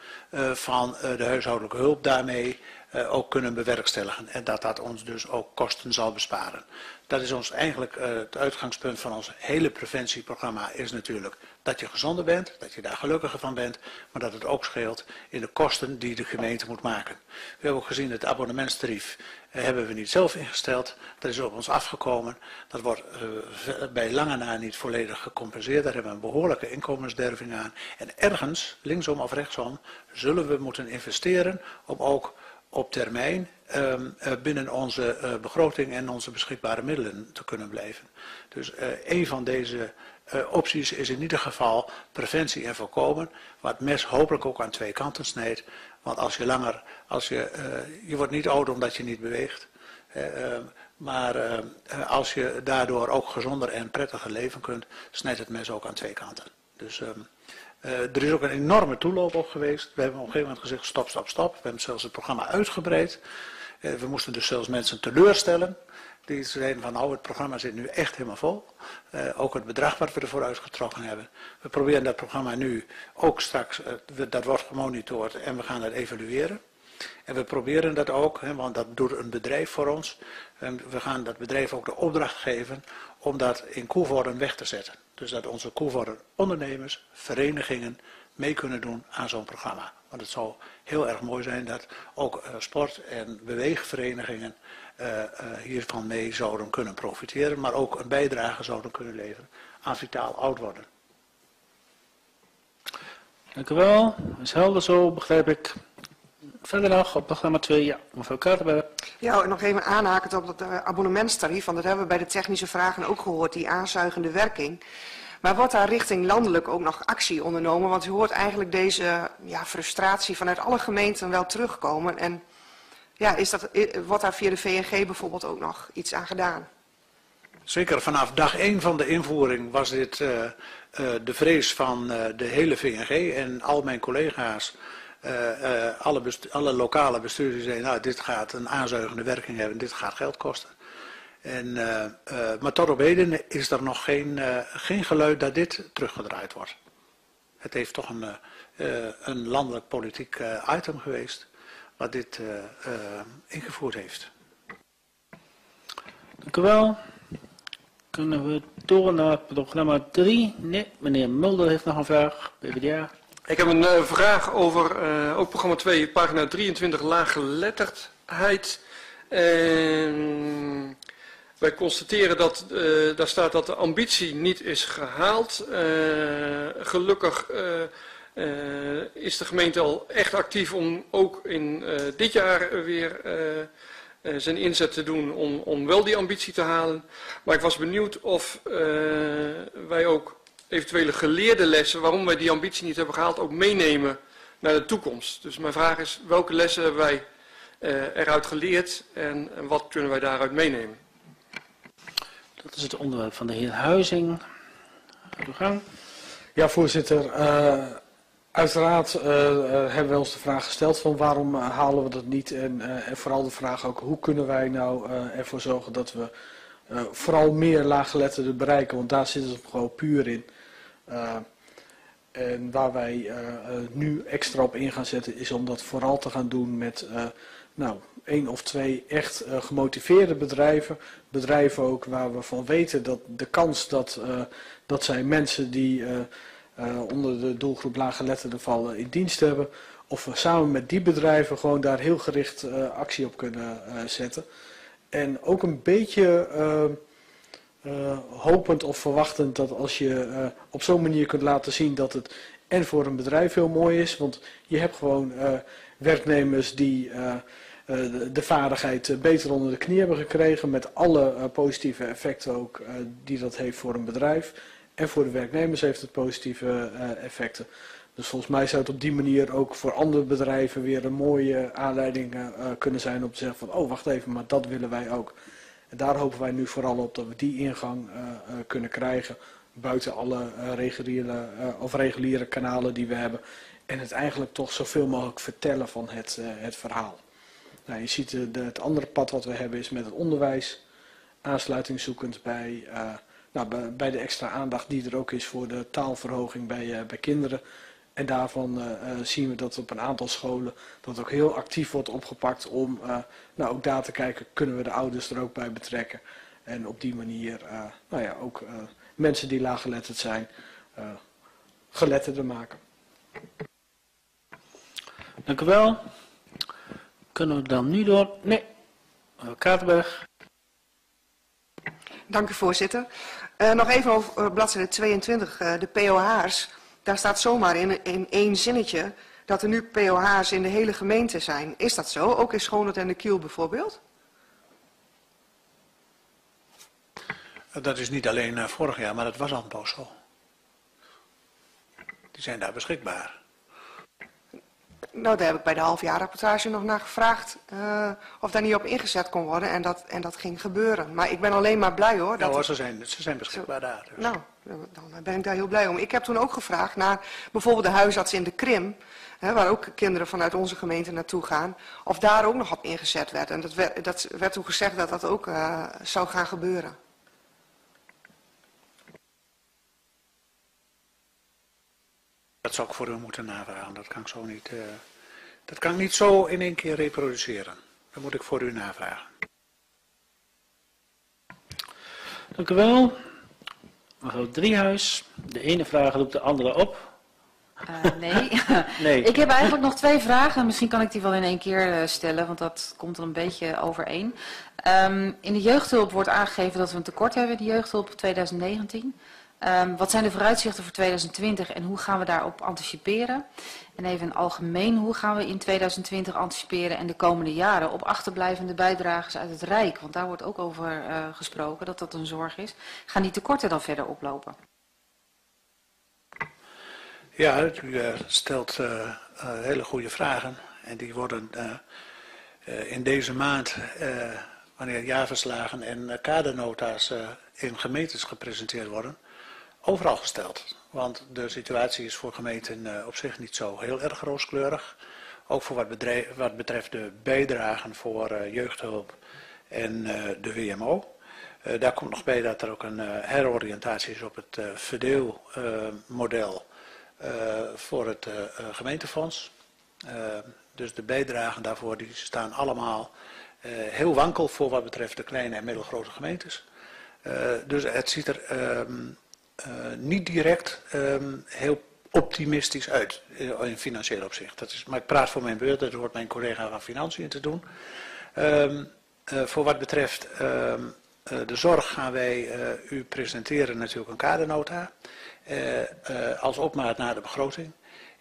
van de huishoudelijke hulp daarmee ook kunnen bewerkstelligen. En dat dat ons dus ook kosten zal besparen. Dat is ons eigenlijk het uitgangspunt van ons hele preventieprogramma is natuurlijk dat je gezonder bent, dat je daar gelukkiger van bent, maar dat het ook scheelt in de kosten die de gemeente moet maken. We hebben ook gezien het abonnementstarief hebben we niet zelf ingesteld. Dat is op ons afgekomen. Dat wordt bij lange na niet volledig gecompenseerd. Daar hebben we een behoorlijke inkomensderving aan. En ergens, linksom of rechtsom, zullen we moeten investeren om ook op termijn binnen onze begroting en onze beschikbare middelen te kunnen blijven. Dus een van deze opties is in ieder geval preventie en voorkomen, wat mes hopelijk ook aan twee kanten snijdt. Want als je langer, je wordt niet oud omdat je niet beweegt, maar als je daardoor ook gezonder en prettiger leven kunt, snijdt het mes ook aan twee kanten. Dus er is ook een enorme toeloop op geweest. We hebben op een gegeven moment gezegd stop, stop, stop. We hebben zelfs het programma uitgebreid. We moesten dus zelfs mensen teleurstellen. Die zeiden van nou, het programma zit nu echt helemaal vol. Ook het bedrag wat we ervoor uitgetrokken hebben. We proberen dat programma nu ook straks, dat wordt gemonitord en we gaan dat evalueren. En we proberen dat ook, want dat doet een bedrijf voor ons. We gaan dat bedrijf ook de opdracht geven om dat in Coevorden weg te zetten. Dus dat onze Coevorden ondernemers, verenigingen mee kunnen doen aan zo'n programma. Want het zou heel erg mooi zijn dat ook sport- en beweegverenigingen hiervan mee zouden kunnen profiteren. Maar ook een bijdrage zouden kunnen leveren aan vitaal oud worden. Dank u wel. Dat is helder zo, begrijp ik. Verder nog op programma 2, ja, mevrouw Katerberg. Ja, nog even aanhakend op dat abonnementstarief, want dat hebben we bij de technische vragen ook gehoord, die aanzuigende werking. Maar wordt daar richting landelijk ook nog actie ondernomen? Want u hoort eigenlijk deze ja, frustratie vanuit alle gemeenten wel terugkomen. En ja, wordt daar via de VNG bijvoorbeeld ook nog iets aan gedaan? Zeker vanaf dag 1 van de invoering was dit de vrees van de hele VNG en al mijn collega's. Alle lokale bestuurders zeiden, nou, dit gaat een aanzuigende werking hebben, dit gaat geld kosten. En, maar tot op heden is er nog geen geluid dat dit teruggedraaid wordt. Het heeft toch een landelijk politiek item geweest wat dit ingevoerd heeft. Dank u wel. Kunnen we door naar programma 3? Nee, meneer Mulder heeft nog een vraag. PvdA. Ik heb een vraag over ook programma 2, pagina 23, laaggeletterdheid. Wij constateren dat, daar staat dat de ambitie niet is gehaald. Gelukkig is de gemeente al echt actief om ook in dit jaar weer zijn inzet te doen om wel die ambitie te halen. Maar ik was benieuwd of wij ook eventuele geleerde lessen, waarom wij die ambitie niet hebben gehaald, ook meenemen naar de toekomst. Dus mijn vraag is, welke lessen hebben wij eruit geleerd en wat kunnen wij daaruit meenemen? Dat is het onderwerp van de heer Huizing. Gaat u gang. Ja, voorzitter. Uiteraard hebben we ons de vraag gesteld van waarom halen we dat niet. En vooral de vraag ook, hoe kunnen wij nou ervoor zorgen dat we vooral meer laaggeletterden bereiken. Want daar zit het gewoon puur in. En waar wij nu extra op in gaan zetten is om dat vooral te gaan doen met... Nou, 1 of 2 echt gemotiveerde bedrijven. Bedrijven ook waar we van weten dat de kans dat zij mensen die onder de doelgroep laaggeletterden vallen in dienst hebben. Of we samen met die bedrijven gewoon daar heel gericht actie op kunnen zetten. En ook een beetje hopend of verwachtend dat als je op zo'n manier kunt laten zien dat het en voor een bedrijf heel mooi is. Want je hebt gewoon werknemers die... de vaardigheid beter onder de knie hebben gekregen met alle positieve effecten ook die dat heeft voor een bedrijf. En voor de werknemers heeft het positieve effecten. Dus volgens mij zou het op die manier ook voor andere bedrijven weer een mooie aanleiding kunnen zijn om te zeggen van oh wacht even, maar dat willen wij ook. En daar hopen wij nu vooral op dat we die ingang kunnen krijgen buiten alle reguliere kanalen die we hebben. En het eigenlijk toch zoveel mogelijk vertellen van het verhaal. Nou, je ziet het andere pad wat we hebben is met het onderwijs, aansluiting zoekend bij de extra aandacht die er ook is voor de taalverhoging bij kinderen. En daarvan zien we dat op een aantal scholen dat ook heel actief wordt opgepakt om ook daar te kijken, kunnen we de ouders er ook bij betrekken. En op die manier ook mensen die laaggeletterd zijn geletterder maken. Dank u wel. Kunnen we dan nu door? Nee. Katerberg. Dank u, voorzitter. Nog even over bladzijde 22, de POH's. Daar staat zomaar in 1 zinnetje dat er nu POH's in de hele gemeente zijn. Is dat zo? Ook in Schonert en de Kiel bijvoorbeeld? Dat is niet alleen vorig jaar, maar dat was al een poos zo. Die zijn daar beschikbaar. Nou, daar heb ik bij de halfjaarrapportage nog naar gevraagd of daar niet op ingezet kon worden en dat ging gebeuren. Maar ik ben alleen maar blij hoor. Nou, dat ze zijn beschikbaar zo, daar. Dus. Nou, dan ben ik daar heel blij om. Ik heb toen ook gevraagd naar bijvoorbeeld de huisarts in de Krim, hè, waar ook kinderen vanuit onze gemeente naartoe gaan, of daar ook nog op ingezet werd. En dat werd toen gezegd dat dat ook zou gaan gebeuren. Dat zou ik voor u moeten navragen, dat kan ik zo niet, zo in 1 keer reproduceren. Dat moet ik voor u navragen. Dank u wel. Mevrouw Driehuis, de ene vraag roept de andere op. Nee, ik heb eigenlijk nog 2 vragen. Misschien kan ik die wel in 1 keer stellen, want dat komt er een beetje overeen. In de jeugdhulp wordt aangegeven dat we een tekort hebben, de jeugdhulp 2019. Wat zijn de vooruitzichten voor 2020 en hoe gaan we daarop anticiperen? En even in algemeen, hoe gaan we in 2020 anticiperen en de komende jaren op achterblijvende bijdragers uit het Rijk? Want daar wordt ook over gesproken dat dat een zorg is. Gaan die tekorten dan verder oplopen? Ja, u stelt hele goede vragen. En die worden in deze maand, wanneer jaarverslagen en kadernota's in gemeentes gepresenteerd worden, overal gesteld, want de situatie is voor gemeenten op zich niet zo heel erg rooskleurig. Ook voor wat betreft de bijdragen voor jeugdhulp en de WMO. Daar komt nog bij dat er ook een heroriëntatie is op het verdeelmodel voor het gemeentefonds. Dus de bijdragen daarvoor die staan allemaal heel wankel voor wat betreft de kleine en middelgrote gemeentes. Dus het ziet er... niet direct heel optimistisch uit in financieel opzicht. Maar ik praat voor mijn beurt, dat hoort mijn collega van Financiën te doen. Voor wat betreft de zorg gaan wij u presenteren natuurlijk een kadernota als opmaat naar de begroting.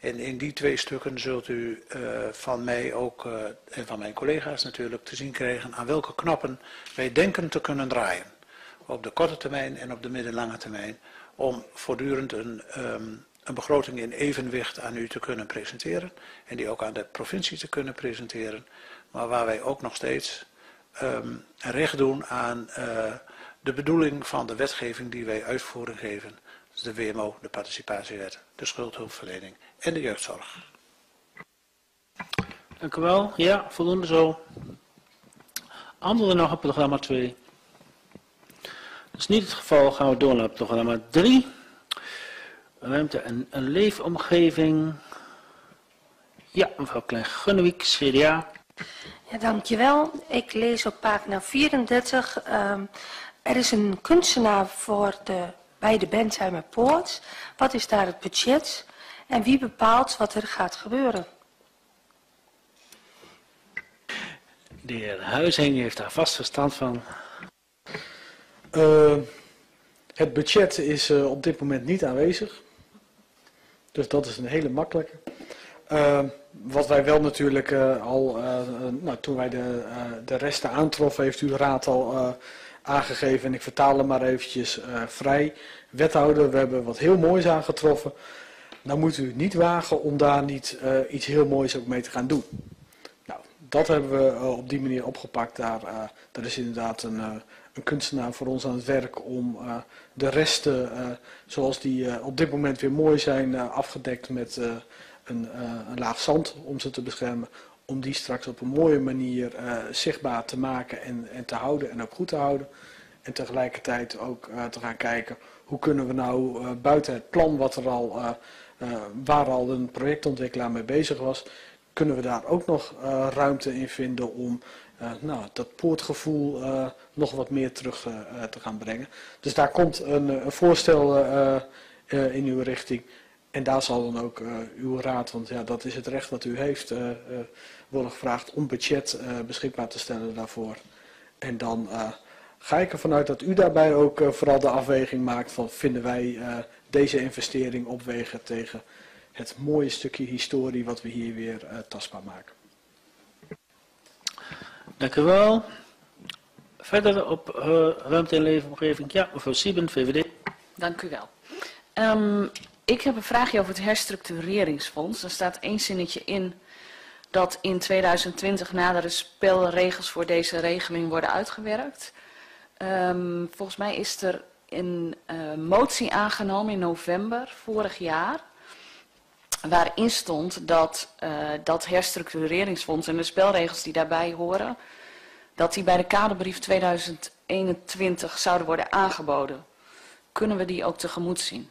En in die twee stukken zult u van mij ook en van mijn collega's natuurlijk te zien krijgen aan welke knoppen wij denken te kunnen draaien. Op de korte termijn en op de middellange termijn om voortdurend een begroting in evenwicht aan u te kunnen presenteren. En die ook aan de provincie te kunnen presenteren. Maar waar wij ook nog steeds recht doen aan de bedoeling van de wetgeving die wij uitvoering geven. Dus de WMO, de participatiewet, de schuldhulpverlening en de jeugdzorg. Dank u wel. Ja, voldoende zo. Anderen nog op programma 2? Dat is niet het geval. Gaan we door naar programma 3. Ruimte en een leefomgeving. Ja, mevrouw Klein-Gunnewijk, CDA. Ja, dankjewel. Ik lees op pagina 34. Er is een kunstenaar voor bij de Bentheimerpoort. Wat is daar het budget? En wie bepaalt wat er gaat gebeuren? De heer Huizing heeft daar vast verstand van. Het budget is op dit moment niet aanwezig. Dus dat is een hele makkelijke. Wat wij wel natuurlijk toen wij de resten aantroffen, heeft u de raad al aangegeven. En ik vertaal hem maar eventjes vrij. Wethouder, we hebben wat heel moois aangetroffen. Dan moet u niet wagen om daar niet iets heel moois ook mee te gaan doen. Nou, dat hebben we op die manier opgepakt. Daar is inderdaad een kunstenaar voor ons aan het werk om de resten, zoals die op dit moment weer mooi zijn, afgedekt met een laag zand om ze te beschermen, om die straks op een mooie manier zichtbaar te maken en te houden en ook goed te houden. En tegelijkertijd ook te gaan kijken hoe kunnen we nou buiten het plan wat er al, waar al een projectontwikkelaar mee bezig was, kunnen we daar ook nog ruimte in vinden om dat poortgevoel nog wat meer terug te gaan brengen. Dus daar komt een voorstel in uw richting. En daar zal dan ook uw raad, want ja, dat is het recht dat u heeft, worden gevraagd om budget beschikbaar te stellen daarvoor. En dan ga ik ervan uit dat u daarbij ook vooral de afweging maakt van vinden wij deze investering opwegen tegen het mooie stukje historie wat we hier weer tastbaar maken. Dank u wel. Verder op ruimte en leefomgeving. Ja, mevrouw Sieben, VVD. Dank u wel. Ik heb een vraagje over het herstructureringsfonds. Er staat één zinnetje in dat in 2020 nadere spelregels voor deze regeling worden uitgewerkt. Volgens mij is er een motie aangenomen in november vorig jaar, waarin stond dat dat herstructureringsfonds en de spelregels die daarbij horen, dat die bij de kaderbrief 2021 zouden worden aangeboden. Kunnen we die ook tegemoet zien?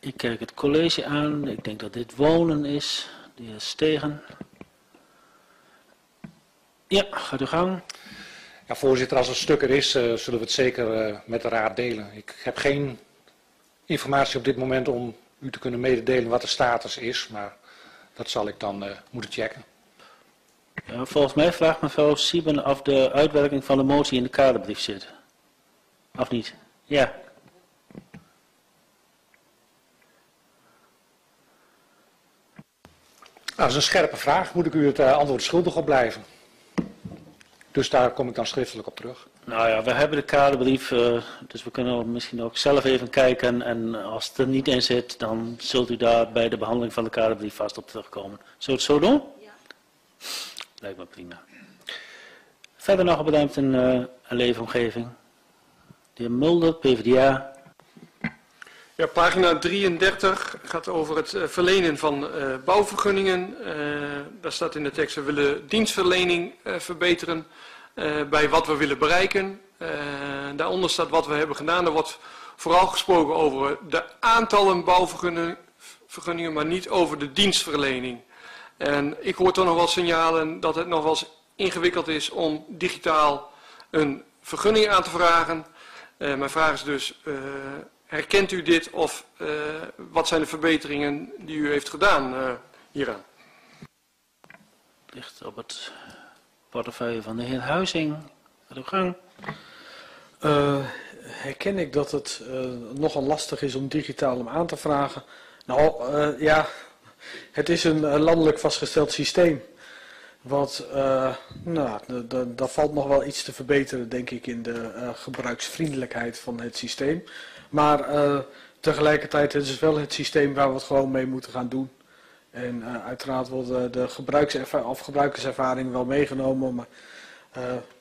Ik kijk het college aan. Ik denk dat dit wonen is. De heer Stegen. Ja, gaat uw gang. Ja, voorzitter, als het stuk er is, zullen we het zeker met de raad delen. Ik heb geen informatie op dit moment om u te kunnen mededelen wat de status is, maar dat zal ik dan moeten checken. Ja, volgens mij vraagt mevrouw Sieben of de uitwerking van de motie in de kaderbrief zit. Of niet? Ja. Dat is een scherpe vraag. Moet ik u het antwoord schuldig op blijven? Dus daar kom ik dan schriftelijk op terug. Nou ja, we hebben de kaderbrief, dus we kunnen misschien ook zelf even kijken. En als het er niet in zit, dan zult u daar bij de behandeling van de kaderbrief vast op terugkomen. Zullen we het zo doen? Ja. Lijkt me prima. Verder nog bedankt in een leefomgeving. De heer Mulder, PvdA. Ja, pagina 33 gaat over het verlenen van bouwvergunningen. Daar staat in de tekst, we willen dienstverlening verbeteren bij wat we willen bereiken. Daaronder staat wat we hebben gedaan. Er wordt vooral gesproken over de aantallen bouwvergunningen, maar niet over de dienstverlening. En ik hoor toch nog wel signalen dat het nog wel eens ingewikkeld is om digitaal een vergunning aan te vragen. Mijn vraag is dus... herkent u dit of wat zijn de verbeteringen die u heeft gedaan hieraan? ligt op het portefeuille van de heer Huizing. Gaat uw gang. Herken ik dat het nogal lastig is om digitaal hem aan te vragen? Nou, ja, het is een landelijk vastgesteld systeem. Wat, nou, daar valt nog wel iets te verbeteren, denk ik, in de gebruiksvriendelijkheid van het systeem. Maar tegelijkertijd is het wel het systeem waar we het gewoon mee moeten gaan doen. En uiteraard wordt de gebruikerservaring wel meegenomen. Maar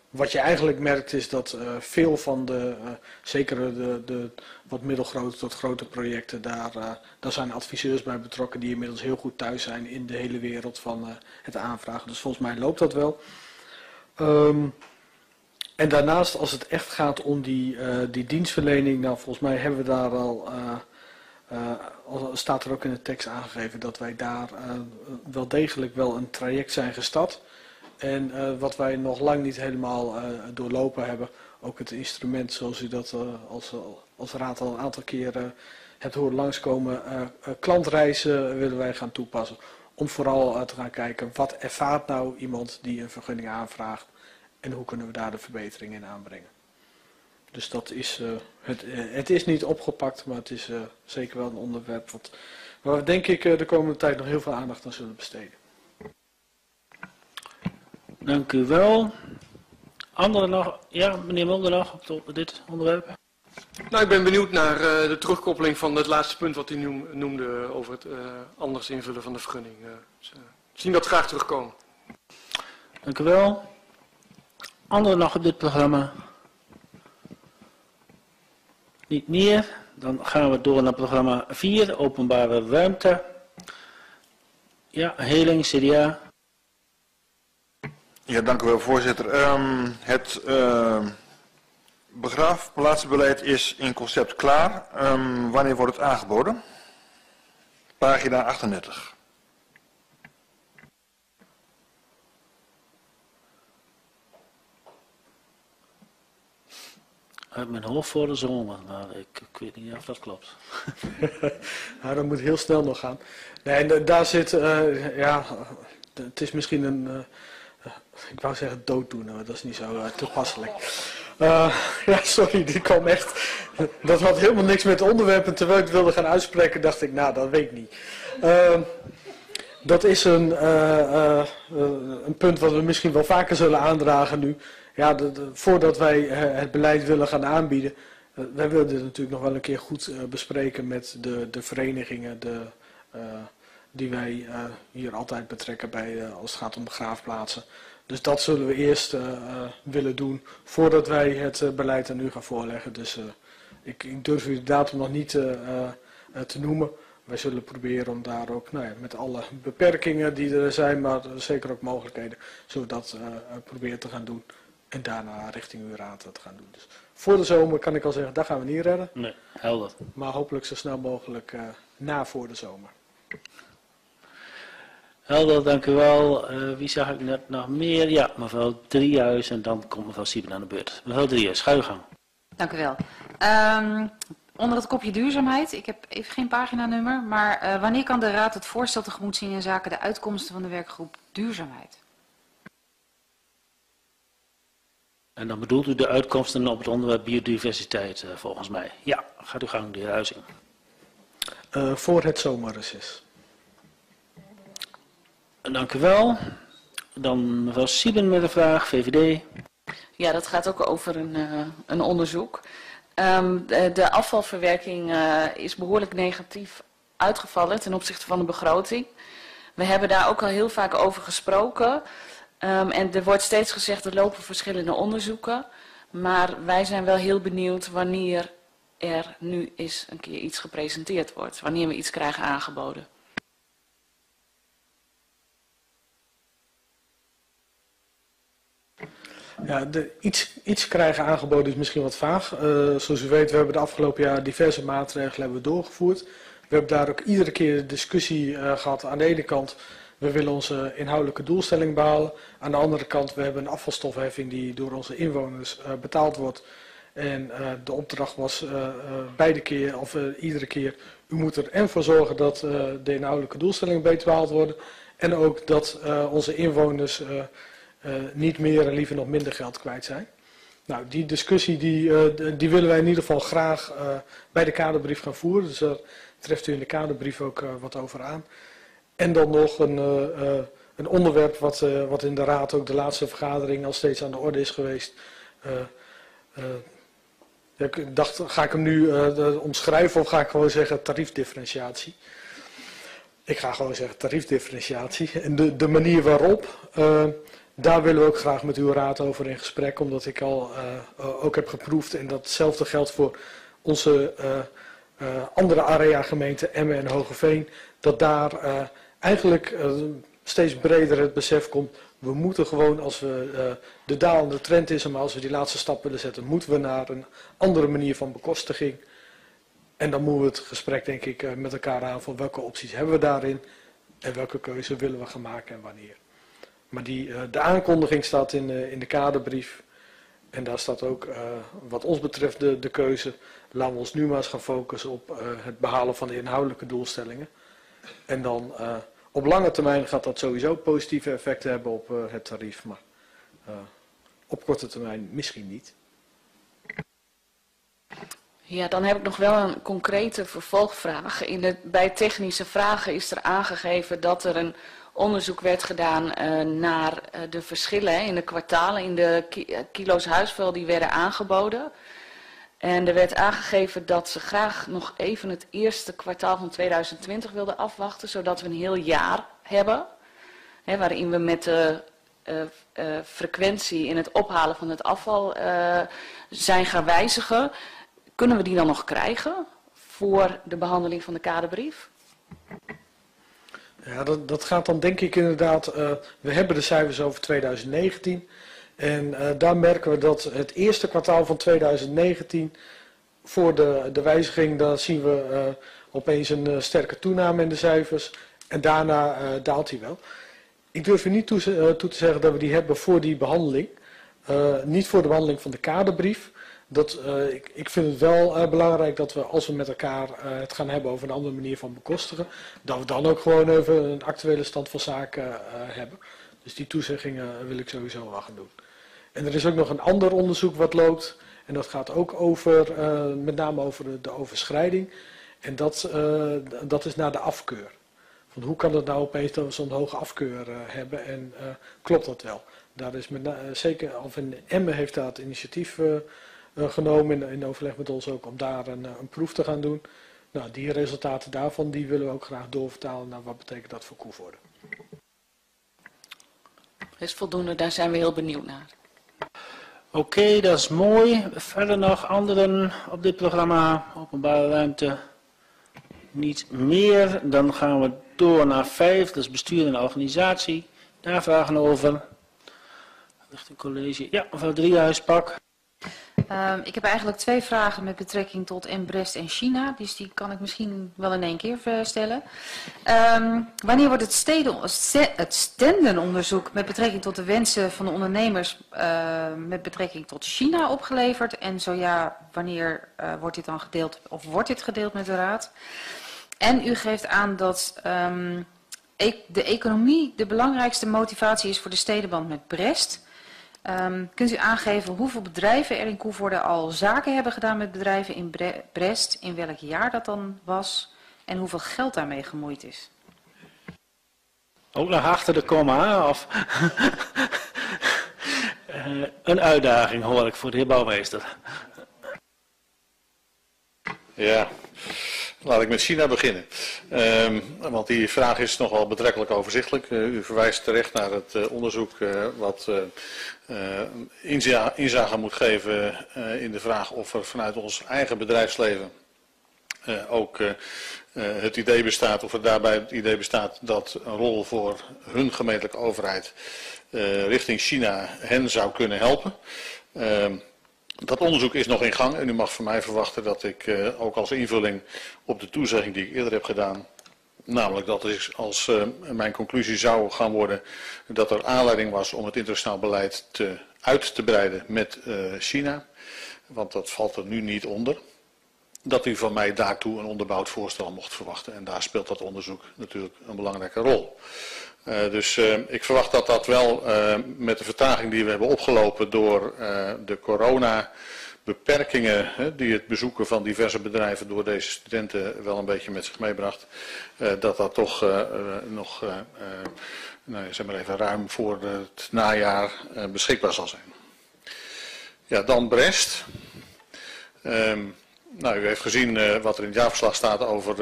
wat je eigenlijk merkt is dat veel van de, zeker de wat middelgrote tot grote projecten, daar zijn adviseurs bij betrokken die inmiddels heel goed thuis zijn in de hele wereld van het aanvragen. Dus volgens mij loopt dat wel. En daarnaast, als het echt gaat om die dienstverlening, nou volgens mij hebben we daar al, staat er ook in de tekst aangegeven dat wij daar wel degelijk wel een traject zijn gestart. En wat wij nog lang niet helemaal doorlopen hebben, ook het instrument zoals u dat als raad al een aantal keren hebt horen langskomen, klantreizen willen wij gaan toepassen. Om vooral te gaan kijken, wat ervaart nou iemand die een vergunning aanvraagt en hoe kunnen we daar de verbetering in aanbrengen. Dus dat is, het is niet opgepakt, maar het is zeker wel een onderwerp waar we denk ik de komende tijd nog heel veel aandacht aan zullen besteden. Dank u wel. Anderen nog? Ja, meneer Mulder nog op dit onderwerp? Nou, ik ben benieuwd naar de terugkoppeling van het laatste punt wat u noemde over het anders invullen van de vergunning. Dus, zien dat graag terugkomen. Dank u wel. Anderen nog op dit programma? Niet meer. Dan gaan we door naar programma 4, openbare ruimte. Ja, Heling, CDA. Ja, dank u wel, voorzitter. Het begraafplaatsbeleid is in concept klaar. Wanneer wordt het aangeboden? Pagina 38. Uit mijn hoofd voor de zomer, maar ik weet niet of dat klopt. Nou, dat moet heel snel nog gaan. Nee, daar zit, ja, het is misschien een... ik wou zeggen dooddoener, maar dat is niet zo toepasselijk. Ja, sorry, dit kwam echt... Dat had helemaal niks met onderwerpen. Terwijl ik het wilde gaan uitspreken, dacht ik, nou, dat weet ik niet. Dat is een punt wat we misschien wel vaker zullen aandragen nu. Ja, voordat wij het beleid willen gaan aanbieden... wij willen dit natuurlijk nog wel een keer goed bespreken met de verenigingen... die wij hier altijd betrekken bij, als het gaat om begraafplaatsen. Dus dat zullen we eerst willen doen voordat wij het beleid aan u gaan voorleggen. Dus ik durf u de datum nog niet te noemen. Wij zullen proberen om daar ook, nou ja, met alle beperkingen die er zijn, maar zeker ook mogelijkheden, zullen we dat proberen te gaan doen. En daarna richting uw raad te gaan doen. Dus voor de zomer kan ik al zeggen, dat gaan we niet redden. Nee, helder. Maar hopelijk zo snel mogelijk na voor de zomer. Helder, dank u wel. Wie zag ik net nog meer? Ja, mevrouw Driehuis en dan komt mevrouw Sieben aan de beurt. Mevrouw Driehuis, ga uw gang. Dank u wel. Onder het kopje duurzaamheid, ik heb even geen paginanummer, maar wanneer kan de Raad het voorstel tegemoet zien in zaken de uitkomsten van de werkgroep duurzaamheid? En dan bedoelt u de uitkomsten op het onderwerp biodiversiteit volgens mij. Ja, gaat uw gang, de heer Huizing. Voor het zomerreces. Dank u wel. Dan mevrouw Sieben met de vraag, VVD. Ja, dat gaat ook over een onderzoek. De afvalverwerking is behoorlijk negatief uitgevallen ten opzichte van de begroting. We hebben daar ook al heel vaak over gesproken. En er wordt steeds gezegd, er lopen verschillende onderzoeken. Maar wij zijn wel heel benieuwd wanneer er nu eens een keer iets gepresenteerd wordt. Wanneer we iets krijgen aangeboden. Ja, iets krijgen aangeboden is misschien wat vaag. Zoals u weet, we hebben de afgelopen jaar diverse maatregelen doorgevoerd. We hebben daar ook iedere keer de discussie gehad. Aan de ene kant, we willen onze inhoudelijke doelstelling behalen. Aan de andere kant, we hebben een afvalstofheffing die door onze inwoners betaald wordt. En de opdracht was iedere keer, u moet er en voor zorgen dat de inhoudelijke doelstellingen beter behaald worden... En ook dat onze inwoners niet meer en liever nog minder geld kwijt zijn. Nou, die discussie die willen wij in ieder geval graag bij de kaderbrief gaan voeren. Dus daar treft u in de kaderbrief ook wat over aan. En dan nog een onderwerp wat in de raad ook de laatste vergadering al steeds aan de orde is geweest. Ik dacht, ga ik hem nu omschrijven of ga ik gewoon zeggen tariefdifferentiatie? Ik ga gewoon zeggen tariefdifferentiatie. En de manier waarop, daar willen we ook graag met uw raad over in gesprek. Omdat ik al ook heb geproefd en datzelfde geldt voor onze andere area-gemeenten Emmen en Hogeveen. Dat daar eigenlijk steeds breder het besef komt. We moeten gewoon, als we de dalende trend is, maar als we die laatste stap willen zetten, moeten we naar een andere manier van bekostiging. En dan moeten we het gesprek, denk ik, met elkaar aan van welke opties hebben we daarin en welke keuze willen we gaan maken en wanneer. Maar de aankondiging staat in de kaderbrief en daar staat ook wat ons betreft de keuze. Laten we ons nu maar eens gaan focussen op het behalen van de inhoudelijke doelstellingen. En dan op lange termijn gaat dat sowieso positieve effecten hebben op het tarief, maar op korte termijn misschien niet. Ja, dan heb ik nog wel een concrete vervolgvraag. Bij technische vragen is er aangegeven dat er een onderzoek werd gedaan naar de verschillen in de kwartalen, in de kilo's huisvuil die werden aangeboden. En er werd aangegeven dat ze graag nog even het eerste kwartaal van 2020 wilden afwachten, zodat we een heel jaar hebben, hè, waarin we met de frequentie in het ophalen van het afval zijn gaan wijzigen. Kunnen we die dan nog krijgen voor de behandeling van de kaderbrief? Ja, dat gaat dan denk ik inderdaad. We hebben de cijfers over 2019 en daar merken we dat het eerste kwartaal van 2019 voor de wijziging, daar zien we opeens een sterke toename in de cijfers en daarna daalt hij wel. Ik durf u niet toe te zeggen dat we die hebben voor die behandeling, niet voor de behandeling van de kaderbrief. Ik vind het wel belangrijk dat we, als we met elkaar het gaan hebben over een andere manier van bekostigen, dat we dan ook gewoon even een actuele stand van zaken hebben. Dus die toezeggingen wil ik sowieso wel gaan doen. En er is ook nog een ander onderzoek wat loopt. En dat gaat ook over, met name over de overschrijding. En dat is naar de afkeur. Van hoe kan het nou opeens dat we zo'n hoge afkeur hebben en klopt dat wel? Daar is zeker, of in Emmen heeft daar het initiatief genomen in overleg met ons ook om daar een proef te gaan doen. Nou, die resultaten daarvan die willen we ook graag doorvertalen naar wat betekent dat voor Coevorden. Dat is voldoende, daar zijn we heel benieuwd naar. Oké, dat is mooi. Verder nog anderen op dit programma, openbare ruimte? Niet meer. Dan gaan we door naar 5, dat is bestuur en organisatie. Daar vragen over. Richting college. Ja, mevrouw Driehuis-Pak. Ik heb eigenlijk 2 vragen met betrekking tot Brest en China, dus die kan ik misschien wel in één keer stellen. Wanneer wordt het standenonderzoek met betrekking tot de wensen van de ondernemers met betrekking tot China opgeleverd? En zo ja, wanneer wordt dit dan gedeeld of wordt dit gedeeld met de Raad? En u geeft aan dat de economie de belangrijkste motivatie is voor de stedenband met Brest. Kunt u aangeven hoeveel bedrijven er in Coevorden al zaken hebben gedaan met bedrijven in Brest, in welk jaar dat dan was en hoeveel geld daarmee gemoeid is? Ook nog achter de komma, of een uitdaging hoor ik voor de heer Bouwmeester. Ja, laat ik met China beginnen. Want die vraag is nogal betrekkelijk overzichtelijk. U verwijst terecht naar het onderzoek wat inzage moet geven in de vraag of er vanuit ons eigen bedrijfsleven ook het idee bestaat, of er daarbij het idee bestaat dat een rol voor hun gemeentelijke overheid richting China hen zou kunnen helpen. Dat onderzoek is nog in gang en u mag van mij verwachten dat ik ook als invulling op de toezegging die ik eerder heb gedaan, namelijk dat als mijn conclusie zou gaan worden dat er aanleiding was om het internationaal beleid uit te breiden met China, want dat valt er nu niet onder, dat u van mij daartoe een onderbouwd voorstel mocht verwachten. En daar speelt dat onderzoek natuurlijk een belangrijke rol. Dus ik verwacht dat dat wel met de vertraging die we hebben opgelopen door de coronabeperkingen die het bezoeken van diverse bedrijven door deze studenten wel een beetje met zich meebracht, dat dat toch nog nou, zeg maar even ruim voor het najaar beschikbaar zal zijn. Ja, dan Brest. Nou, u heeft gezien wat er in het jaarverslag staat over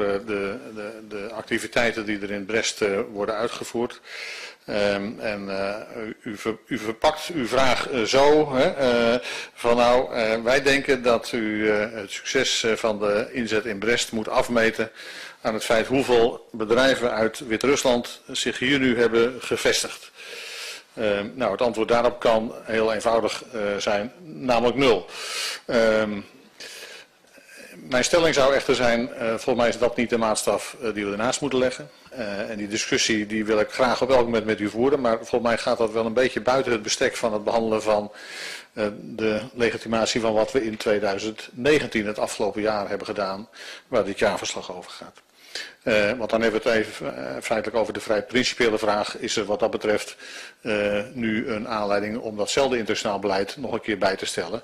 de activiteiten die er in Brest worden uitgevoerd. U verpakt uw vraag zo, van nou, wij denken dat u het succes van de inzet in Brest moet afmeten aan het feit hoeveel bedrijven uit Wit-Rusland zich hier nu hebben gevestigd. Nou, het antwoord daarop kan heel eenvoudig zijn, namelijk 0. Mijn stelling zou echter zijn, volgens mij is dat niet de maatstaf die we ernaast moeten leggen. En die discussie die wil ik graag op elk moment met u voeren. Maar volgens mij gaat dat wel een beetje buiten het bestek van het behandelen van de legitimatie van wat we in 2019, het afgelopen jaar, hebben gedaan. Waar dit jaarverslag over gaat. Want dan hebben we het even feitelijk over de vrij principiële vraag. Is er wat dat betreft nu een aanleiding om datzelfde internationaal beleid nog een keer bij te stellen.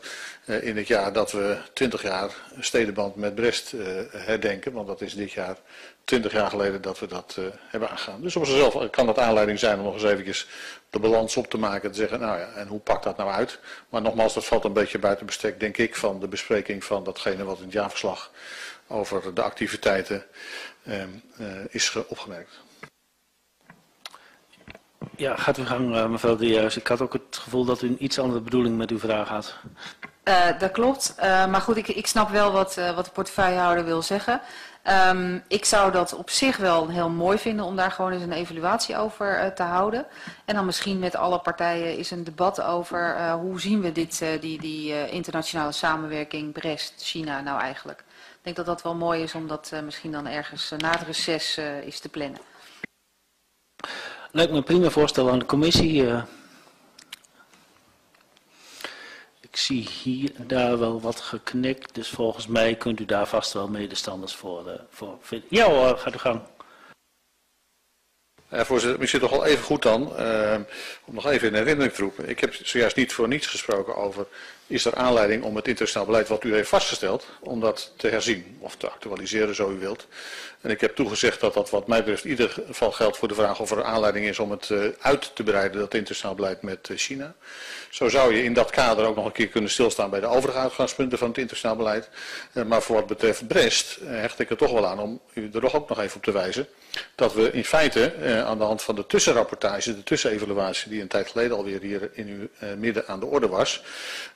In het jaar dat we 20 jaar stedenband met Brest herdenken. Want dat is dit jaar 20 jaar geleden dat we dat hebben aangegaan. Dus op zichzelf kan dat aanleiding zijn om nog eens eventjes de balans op te maken. Te zeggen, nou ja, en hoe pakt dat nou uit? Maar nogmaals, dat valt een beetje buiten bestek, denk ik, van de bespreking van datgene wat in het jaarverslag over de activiteiten is opgemerkt. Ja, gaat uw gang, mevrouw Driehuis. Ik had ook het gevoel dat u een iets andere bedoeling met uw vraag had. Dat klopt. Maar goed, ik snap wel wat de portefeuillehouder wil zeggen. Ik zou dat op zich wel heel mooi vinden om daar gewoon eens een evaluatie over te houden. En dan misschien met alle partijen is een debat over hoe zien we dit, die internationale samenwerking Brest-China nou eigenlijk. Ik denk dat dat wel mooi is om dat misschien dan ergens na het reces is te plannen. Lijkt me een prima voorstel aan de commissie. Ik zie hier en daar wel wat geknikt, dus volgens mij kunt u daar vast wel medestanders voor vinden. Ja hoor, gaat u gang. Voorzitter, misschien toch wel even goed dan, om nog even in herinnering te roepen. Ik heb zojuist niet voor niets gesproken over, is er aanleiding om het internationaal beleid wat u heeft vastgesteld, om dat te herzien of te actualiseren zo u wilt. En ik heb toegezegd dat dat wat mij betreft in ieder geval geldt voor de vraag of er aanleiding is om het uit te breiden, dat internationaal beleid met China. Zo zou je in dat kader ook nog een keer kunnen stilstaan bij de overige uitgangspunten van het internationaal beleid. Maar voor wat betreft Brest hecht ik er toch wel aan om u er toch ook nog even op te wijzen dat we in feite aan de hand van de tussenrapportage, de tussenevaluatie die een tijd geleden alweer hier in uw midden aan de orde was,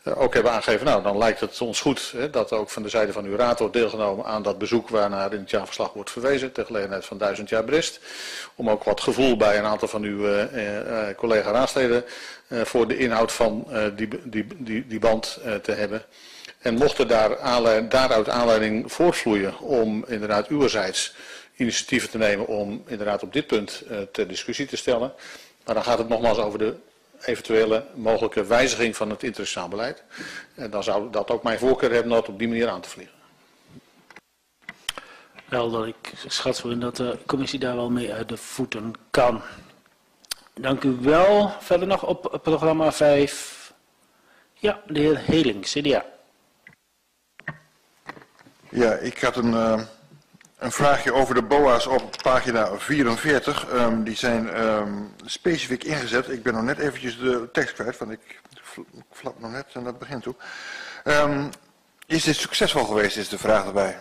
ook hebben aangegeven, nou dan lijkt het ons goed dat ook van de zijde van uw raad wordt deelgenomen aan dat bezoek waarnaar in het jaarverslag wordt verwezen, ter gelegenheid van 1000 jaar Brest. Om ook wat gevoel bij een aantal van uw collega raadsleden voor de inhoud van die band te hebben. En mocht er daaruit aanleiding voortvloeien om inderdaad uwerzijds initiatieven te nemen om inderdaad op dit punt ter discussie te stellen. Maar dan gaat het nogmaals over de eventuele mogelijke wijziging van het internationaal beleid. En dan zou dat ook mijn voorkeur hebben om dat op die manier aan te vliegen. Wel, ik schat zo in dat de commissie daar wel mee uit de voeten kan. Dank u wel. Verder nog op programma 5. Ja, de heer Heling, CDA. Ja, ik had een vraagje over de BOA's op pagina 44. Die zijn specifiek ingezet. Ik ben nog net eventjes de tekst kwijt, want ik flap nog net aan het begin toe. Is dit succesvol geweest, is de vraag erbij.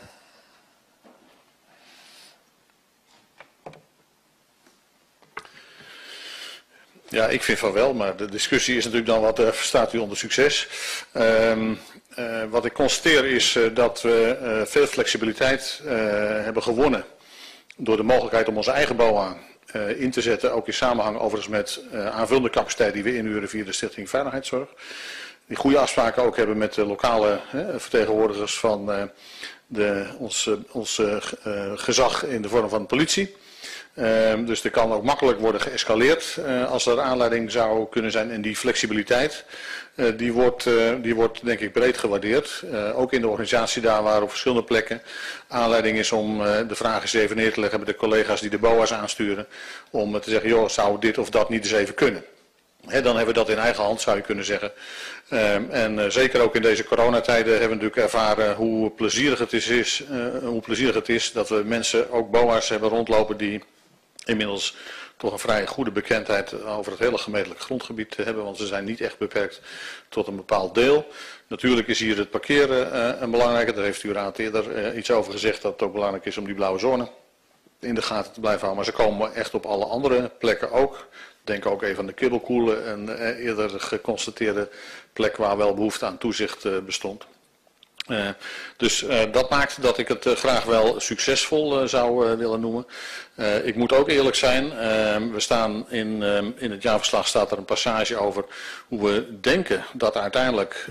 Ja, ik vind van wel, maar de discussie is natuurlijk dan wat verstaat u onder succes. Wat ik constateer is dat we veel flexibiliteit hebben gewonnen door de mogelijkheid om onze eigen BOA in te zetten. Ook in samenhang overigens met aanvullende capaciteit die we inhuren via de Stichting Veiligheidszorg. Die goede afspraken ook hebben met de lokale vertegenwoordigers van ons gezag in de vorm van de politie. Dus er kan ook makkelijk worden geëscaleerd als er aanleiding zou kunnen zijn. En die flexibiliteit, die wordt denk ik breed gewaardeerd. Ook in de organisatie daar waar op verschillende plekken aanleiding is om de vraag eens even neer te leggen met de collega's die de BOA's aansturen. Om te zeggen, joh, zou dit of dat niet eens even kunnen? He, dan hebben we dat in eigen hand, zou je kunnen zeggen. En zeker ook in deze coronatijden hebben we natuurlijk ervaren hoe plezierig het is, dat we mensen, ook BOA's, hebben rondlopen die inmiddels toch een vrij goede bekendheid over het hele gemeentelijk grondgebied te hebben. Want ze zijn niet echt beperkt tot een bepaald deel. Natuurlijk is hier het parkeren een belangrijke. Daar heeft u raad eerder iets over gezegd, dat het ook belangrijk is om die blauwe zone in de gaten te blijven houden. Maar ze komen echt op alle andere plekken ook. Denk ook even aan de kibbelkoelen, een eerder geconstateerde plek waar wel behoefte aan toezicht bestond. Dus dat maakt dat ik het graag wel succesvol zou willen noemen. Ik moet ook eerlijk zijn, we staan in het jaarverslag staat er een passage over hoe we denken dat uiteindelijk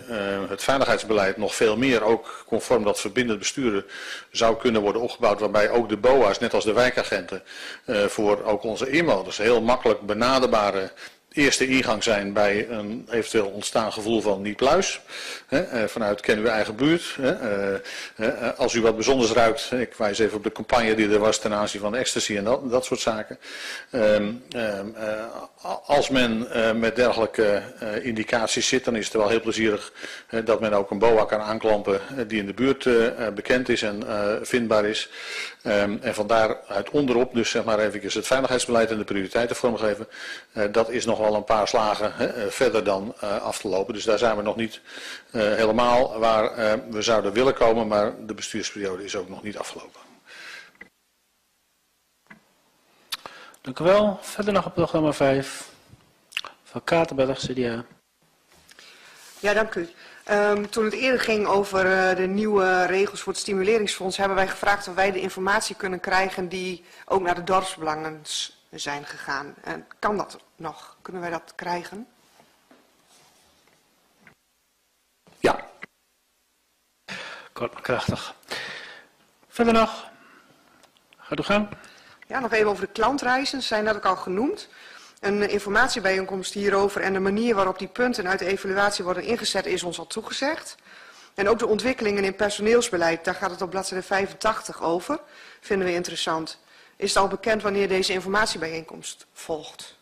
het veiligheidsbeleid nog veel meer ook conform dat verbindend besturen zou kunnen worden opgebouwd. Waarbij ook de BOA's, net als de wijkagenten, voor ook onze inwoners heel makkelijk benaderbare eerste ingang zijn bij een eventueel ontstaan gevoel van niet-pluis. Vanuit kennen we eigen buurt. Als u wat bijzonders ruikt, ik wijs even op de campagne die er was ten aanzien van ecstasy en dat soort zaken. Als men met dergelijke indicaties zit, dan is het wel heel plezierig dat men ook een BOA kan aanklampen die in de buurt bekend is en vindbaar is. En van daaruit onderop, dus zeg maar even het veiligheidsbeleid en de prioriteiten vormgeven, dat is nog wel een paar slagen verder dan af te lopen. Dus daar zijn we nog niet helemaal waar we zouden willen komen, maar de bestuursperiode is ook nog niet afgelopen. Dank u wel. Verder nog op programma 5 van Katerberg, CDA. Ja, dank u. Toen het eerder ging over de nieuwe regels voor het stimuleringsfonds, hebben wij gevraagd of wij de informatie kunnen krijgen die ook naar de dorpsbelangen zijn gegaan. En kan dat nog? Kunnen wij dat krijgen? Ja. Kort maar krachtig. Verder nog? Gaat u gang. Ja, nog even over de klantreizen. Zijn dat ook al genoemd? Een informatiebijeenkomst hierover en de manier waarop die punten uit de evaluatie worden ingezet is ons al toegezegd. En ook de ontwikkelingen in personeelsbeleid, daar gaat het op bladzijde 85 over, vinden we interessant. Is het al bekend wanneer deze informatiebijeenkomst volgt?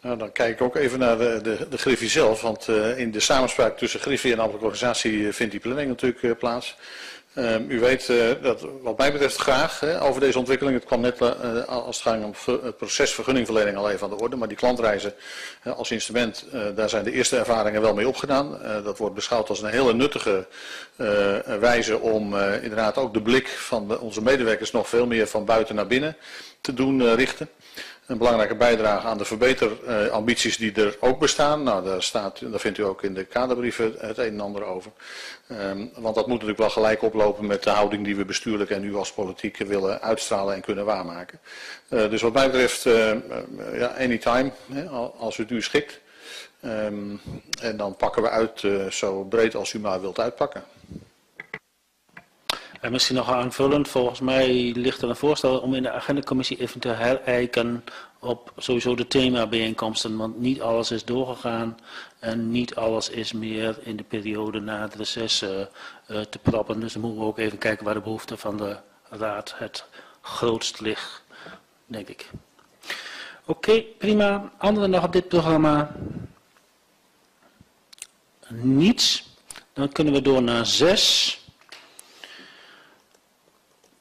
Nou, dan kijk ik ook even naar de Griffie zelf, want in de samenspraak tussen Griffie en de ambtelijke organisatie vindt die planning natuurlijk plaats. U weet dat wat mij betreft graag over deze ontwikkeling. Het kwam net als het ging om het proces vergunningverlening al even aan de orde. Maar die klantreizen als instrument, daar zijn de eerste ervaringen wel mee opgedaan. Dat wordt beschouwd als een hele nuttige wijze om inderdaad ook de blik van onze medewerkers nog veel meer van buiten naar binnen te doen richten. Een belangrijke bijdrage aan de verbeterambities die er ook bestaan. Nou, daar vindt u ook in de kaderbrieven het een en ander over. Want dat moet natuurlijk wel gelijk oplopen met de houding die we bestuurlijk en nu als politiek willen uitstralen en kunnen waarmaken. Dus wat mij betreft, anytime, als het u schikt. En dan pakken we uit zo breed als u maar wilt uitpakken. En misschien nog aanvullend, volgens mij ligt er een voorstel om in de agendacommissie even te herijken op sowieso de themabijeenkomsten. Want niet alles is doorgegaan en niet alles is meer in de periode na het reces te proppen. Dus dan moeten we ook even kijken waar de behoefte van de raad het grootst ligt, denk ik. Oké, prima. Anderen nog op dit programma? Niets. Dan kunnen we door naar 6.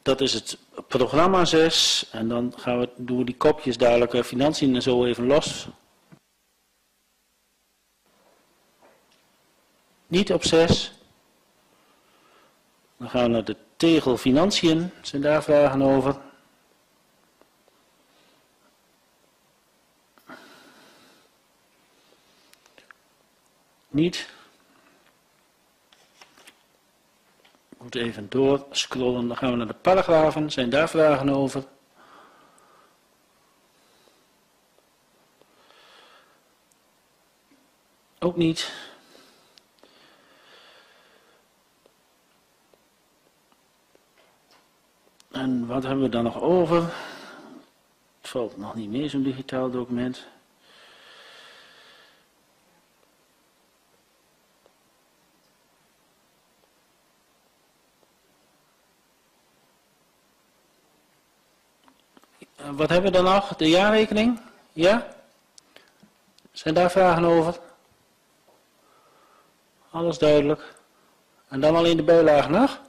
Dat is het programma 6 en dan gaan we door die kopjes duidelijk financiën en zo even los. Niet op 6. Dan gaan we naar de tegel financiën. Zijn daar vragen over? Niet. Ik moet even doorscrollen, dan gaan we naar de paragrafen. Zijn daar vragen over? Ook niet. En wat hebben we dan nog over? Het valt nog niet mee, zo'n digitaal document. Wat hebben we dan nog? De jaarrekening? Ja? Zijn daar vragen over? Alles duidelijk. En dan alleen de bijlagen nog?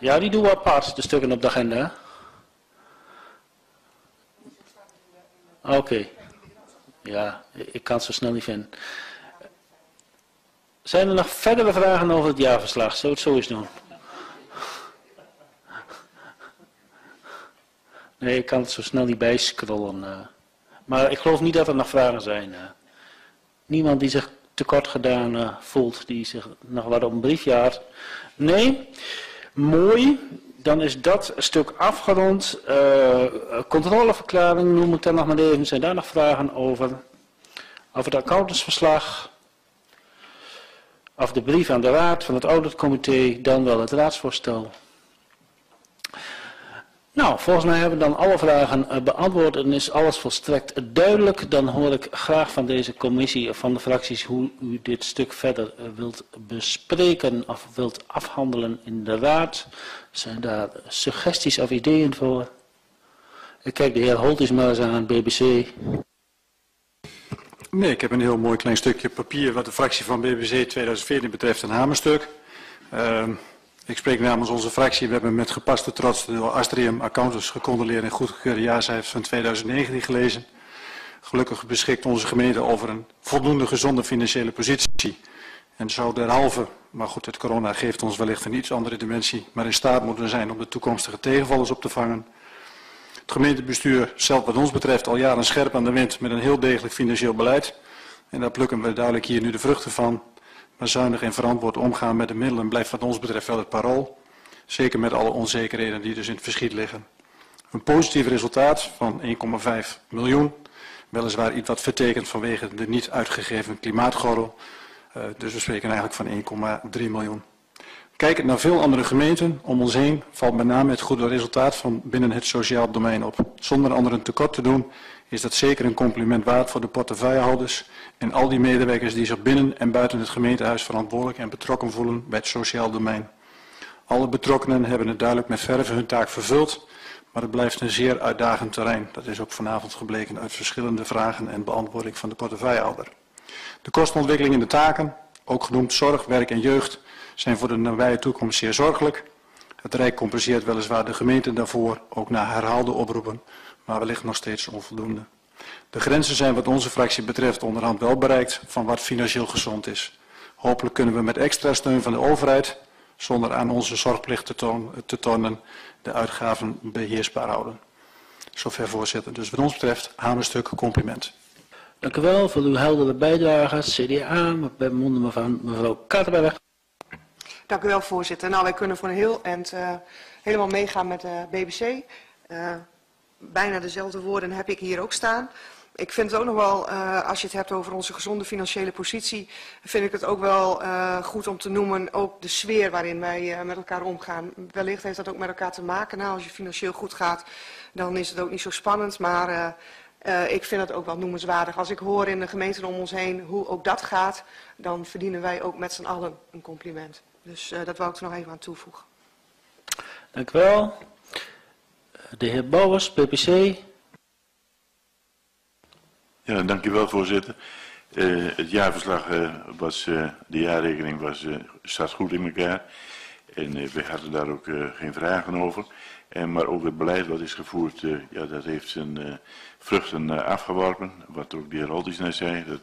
Ja, die doen we apart, de stukken op de agenda. Oké. Ja, ik kan het zo snel niet vinden. Zijn er nog verdere vragen over het jaarverslag? Zou het zo eens doen? Nee, ik kan het zo snel niet bijscrollen. Maar ik geloof niet dat er nog vragen zijn. Niemand die zich tekort gedaan voelt, die zich nog wat op een briefje had. Nee? Mooi. Dan is dat stuk afgerond. Controleverklaring noem ik dan nog maar even. Zijn daar nog vragen over? Of het accountantsverslag. Of de brief aan de raad van het auditcomité. Dan wel het raadsvoorstel. Nou, volgens mij hebben we dan alle vragen beantwoord en is alles volstrekt duidelijk. Dan hoor ik graag van deze commissie, van de fracties, hoe u dit stuk verder wilt bespreken of wilt afhandelen in de raad. Zijn daar suggesties of ideeën voor? Ik kijk de heer Holtjes maar eens aan, BBC. Nee, ik heb een heel mooi klein stukje papier wat de fractie van BBC 2014 betreft, een hamerstuk. Ik spreek namens onze fractie. We hebben met gepaste trots de door Astrium accountants gecondoleerd en goedgekeurde jaarcijfers van 2019 gelezen. Gelukkig beschikt onze gemeente over een voldoende gezonde financiële positie. En zou derhalve, maar goed, het corona geeft ons wellicht een iets andere dimensie, maar in staat moeten zijn om de toekomstige tegenvallers op te vangen. Het gemeentebestuur zelf wat ons betreft al jaren scherp aan de wind met een heel degelijk financieel beleid. En daar plukken we duidelijk hier nu de vruchten van. Maar zuinig en verantwoord omgaan met de middelen blijft wat ons betreft wel het parool. Zeker met alle onzekerheden die dus in het verschiet liggen. Een positief resultaat van 1,5 miljoen. Weliswaar iets wat vertekend vanwege de niet uitgegeven klimaatgordel. Dus we spreken eigenlijk van 1,3 miljoen. Kijkend naar veel andere gemeenten om ons heen valt met name het goede resultaat van binnen het sociaal domein op. Zonder anderen tekort te doen is dat zeker een compliment waard voor de portefeuillehouders en al die medewerkers die zich binnen en buiten het gemeentehuis verantwoordelijk en betrokken voelen bij het sociaal domein. Alle betrokkenen hebben het duidelijk met verve hun taak vervuld, maar het blijft een zeer uitdagend terrein. Dat is ook vanavond gebleken uit verschillende vragen en beantwoording van de portefeuillehouder. De kostenontwikkeling in de taken, ook genoemd zorg, werk en jeugd, zijn voor de nabije toekomst zeer zorgelijk. Het Rijk compenseert weliswaar de gemeente daarvoor, ook na herhaalde oproepen, maar wellicht nog steeds onvoldoende. De grenzen zijn wat onze fractie betreft onderhand wel bereikt van wat financieel gezond is. Hopelijk kunnen we met extra steun van de overheid, zonder aan onze zorgplicht te tonen, de uitgaven beheersbaar houden. Zover voorzitter. Dus wat ons betreft, hamerstuk compliment. Dank u wel voor uw heldere bijdrage. CDA, bij monden van mevrouw Katerberg. Dank u wel, voorzitter. Nou, wij kunnen voor een heel eind helemaal meegaan met de BBC. Bijna dezelfde woorden heb ik hier ook staan. Ik vind het ook nog wel, als je het hebt over onze gezonde financiële positie, vind ik het ook wel goed om te noemen, ook de sfeer waarin wij met elkaar omgaan. Wellicht heeft dat ook met elkaar te maken. Nou, als je financieel goed gaat, dan is het ook niet zo spannend, maar ik vind het ook wel noemenswaardig. Als ik hoor in de gemeenten om ons heen hoe ook dat gaat, dan verdienen wij ook met z'n allen een compliment. Dus dat wou ik er nog even aan toevoegen. Dank u wel. De heer Bouwers, PPC. Ja, dank u wel, voorzitter. Het jaarverslag de jaarrekening staat goed in elkaar. En we hadden daar ook geen vragen over. Maar ook het beleid wat is gevoerd, ja, dat heeft zijn vruchten afgeworpen. Wat ook de heer Holtjes net zei,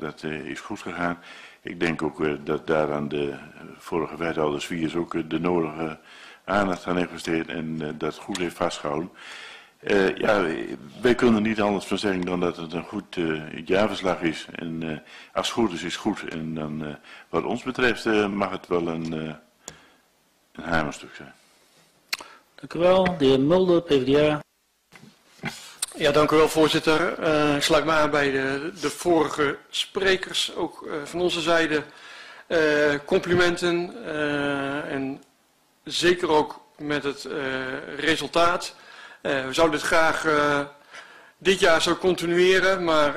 dat is goed gegaan. Ik denk ook dat daar aan de vorige wethouders vier ook de nodige aandacht aan heeft besteed en dat goed heeft vastgehouden. Ja, wij kunnen niet anders van zeggen dan dat het een goed jaarverslag is. En als het goed is goed. En dan, wat ons betreft, mag het wel een hamerstuk zijn. Dank u wel. De heer Mulder, PvdA. Ja, dank u wel, voorzitter. Ik sluit me aan bij de vorige sprekers. Ook van onze zijde complimenten en zeker ook met het resultaat. We zouden dit graag dit jaar zo continueren, maar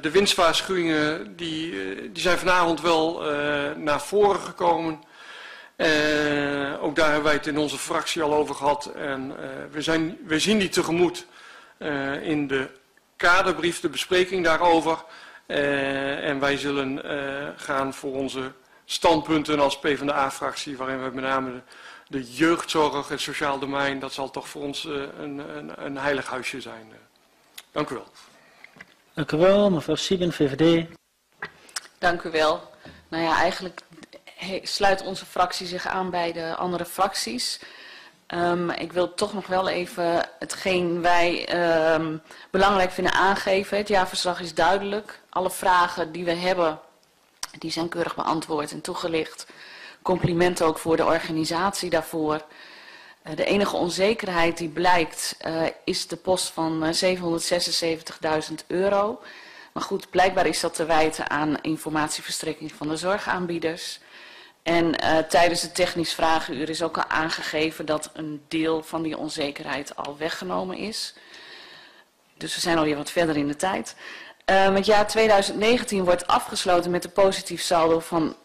de winstwaarschuwingen die zijn vanavond wel naar voren gekomen. Ook daar hebben wij het in onze fractie al over gehad en we zien die tegemoet in de kaderbrief, de bespreking daarover. En wij zullen gaan voor onze standpunten als PvdA-fractie, waarin we met name de jeugdzorg, het sociaal domein, dat zal toch voor ons een heilig huisje zijn. Dank u wel. Dank u wel, mevrouw Sieben, VVD. Dank u wel. Nou ja, eigenlijk sluit onze fractie zich aan bij de andere fracties. Ik wil toch nog wel even hetgeen wij belangrijk vinden aangeven. Het jaarverslag is duidelijk. Alle vragen die we hebben, die zijn keurig beantwoord en toegelicht. Complimenten ook voor de organisatie daarvoor. De enige onzekerheid die blijkt is de post van €776.000. Maar goed, blijkbaar is dat te wijten aan informatieverstrekking van de zorgaanbieders. En tijdens het technisch vragenuur is ook al aangegeven dat een deel van die onzekerheid al weggenomen is. Dus we zijn alweer wat verder in de tijd. Het jaar 2019 wordt afgesloten met een positief saldo van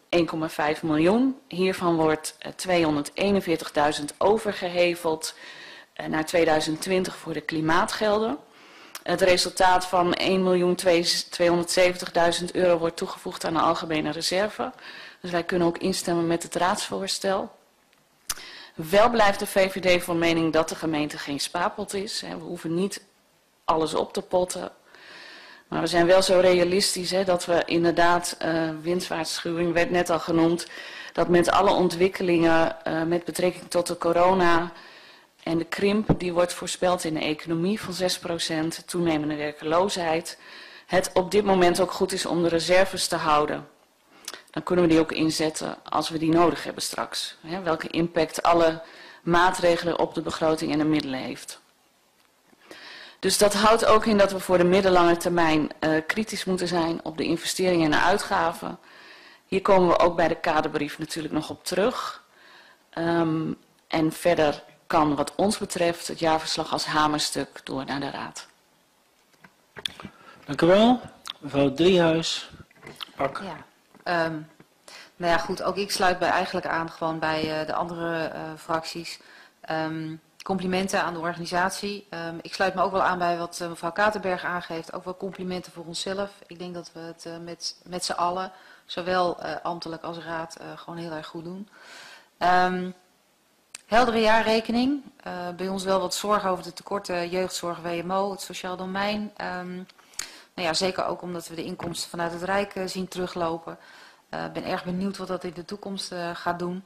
1,5 miljoen. Hiervan wordt 241.000 overgeheveld naar 2020 voor de klimaatgelden. Het resultaat van €1.270.000 wordt toegevoegd aan de algemene reserve. Dus wij kunnen ook instemmen met het raadsvoorstel. Wel blijft de VVD van mening dat de gemeente geen spaarpot is. We hoeven niet alles op te potten. Maar we zijn wel zo realistisch dat we inderdaad, winstwaarschuwing werd net al genoemd, dat met alle ontwikkelingen met betrekking tot de corona en de krimp die wordt voorspeld in de economie van 6%, toenemende werkeloosheid, het op dit moment ook goed is om de reserves te houden. Dan kunnen we die ook inzetten als we die nodig hebben straks. Welke impact alle maatregelen op de begroting en de middelen heeft. Dus dat houdt ook in dat we voor de middellange termijn kritisch moeten zijn op de investeringen en de uitgaven. Hier komen we ook bij de kaderbrief natuurlijk nog op terug. En verder kan wat ons betreft het jaarverslag als hamerstuk door naar de Raad. Dank u wel. Mevrouw Driehuis. Pak. Ja. Nou ja, goed, ook ik sluit eigenlijk aan gewoon bij de andere fracties. Complimenten aan de organisatie. Ik sluit me ook wel aan bij wat mevrouw Katerberg aangeeft. Ook wel complimenten voor onszelf. Ik denk dat we het met z'n allen, zowel ambtelijk als raad, gewoon heel erg goed doen. Heldere jaarrekening. Bij ons wel wat zorg over de tekorten, jeugdzorg, WMO, het sociaal domein. Nou ja, zeker ook omdat we de inkomsten vanuit het Rijk zien teruglopen. Ik ben erg benieuwd wat dat in de toekomst gaat doen.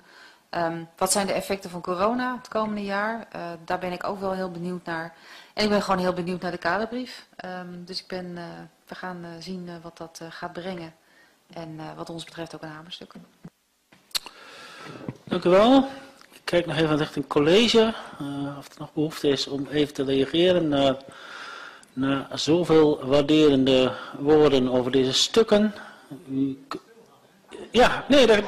Wat zijn de effecten van corona het komende jaar? Daar ben ik ook wel heel benieuwd naar. En ik ben gewoon heel benieuwd naar de kaderbrief. Dus we gaan zien wat dat gaat brengen. En wat ons betreft ook een hamerstuk. Dank u wel. Ik kijk nog even richting college. Of er nog behoefte is om even te reageren na zoveel waarderende woorden over deze stukken. Ja, nee,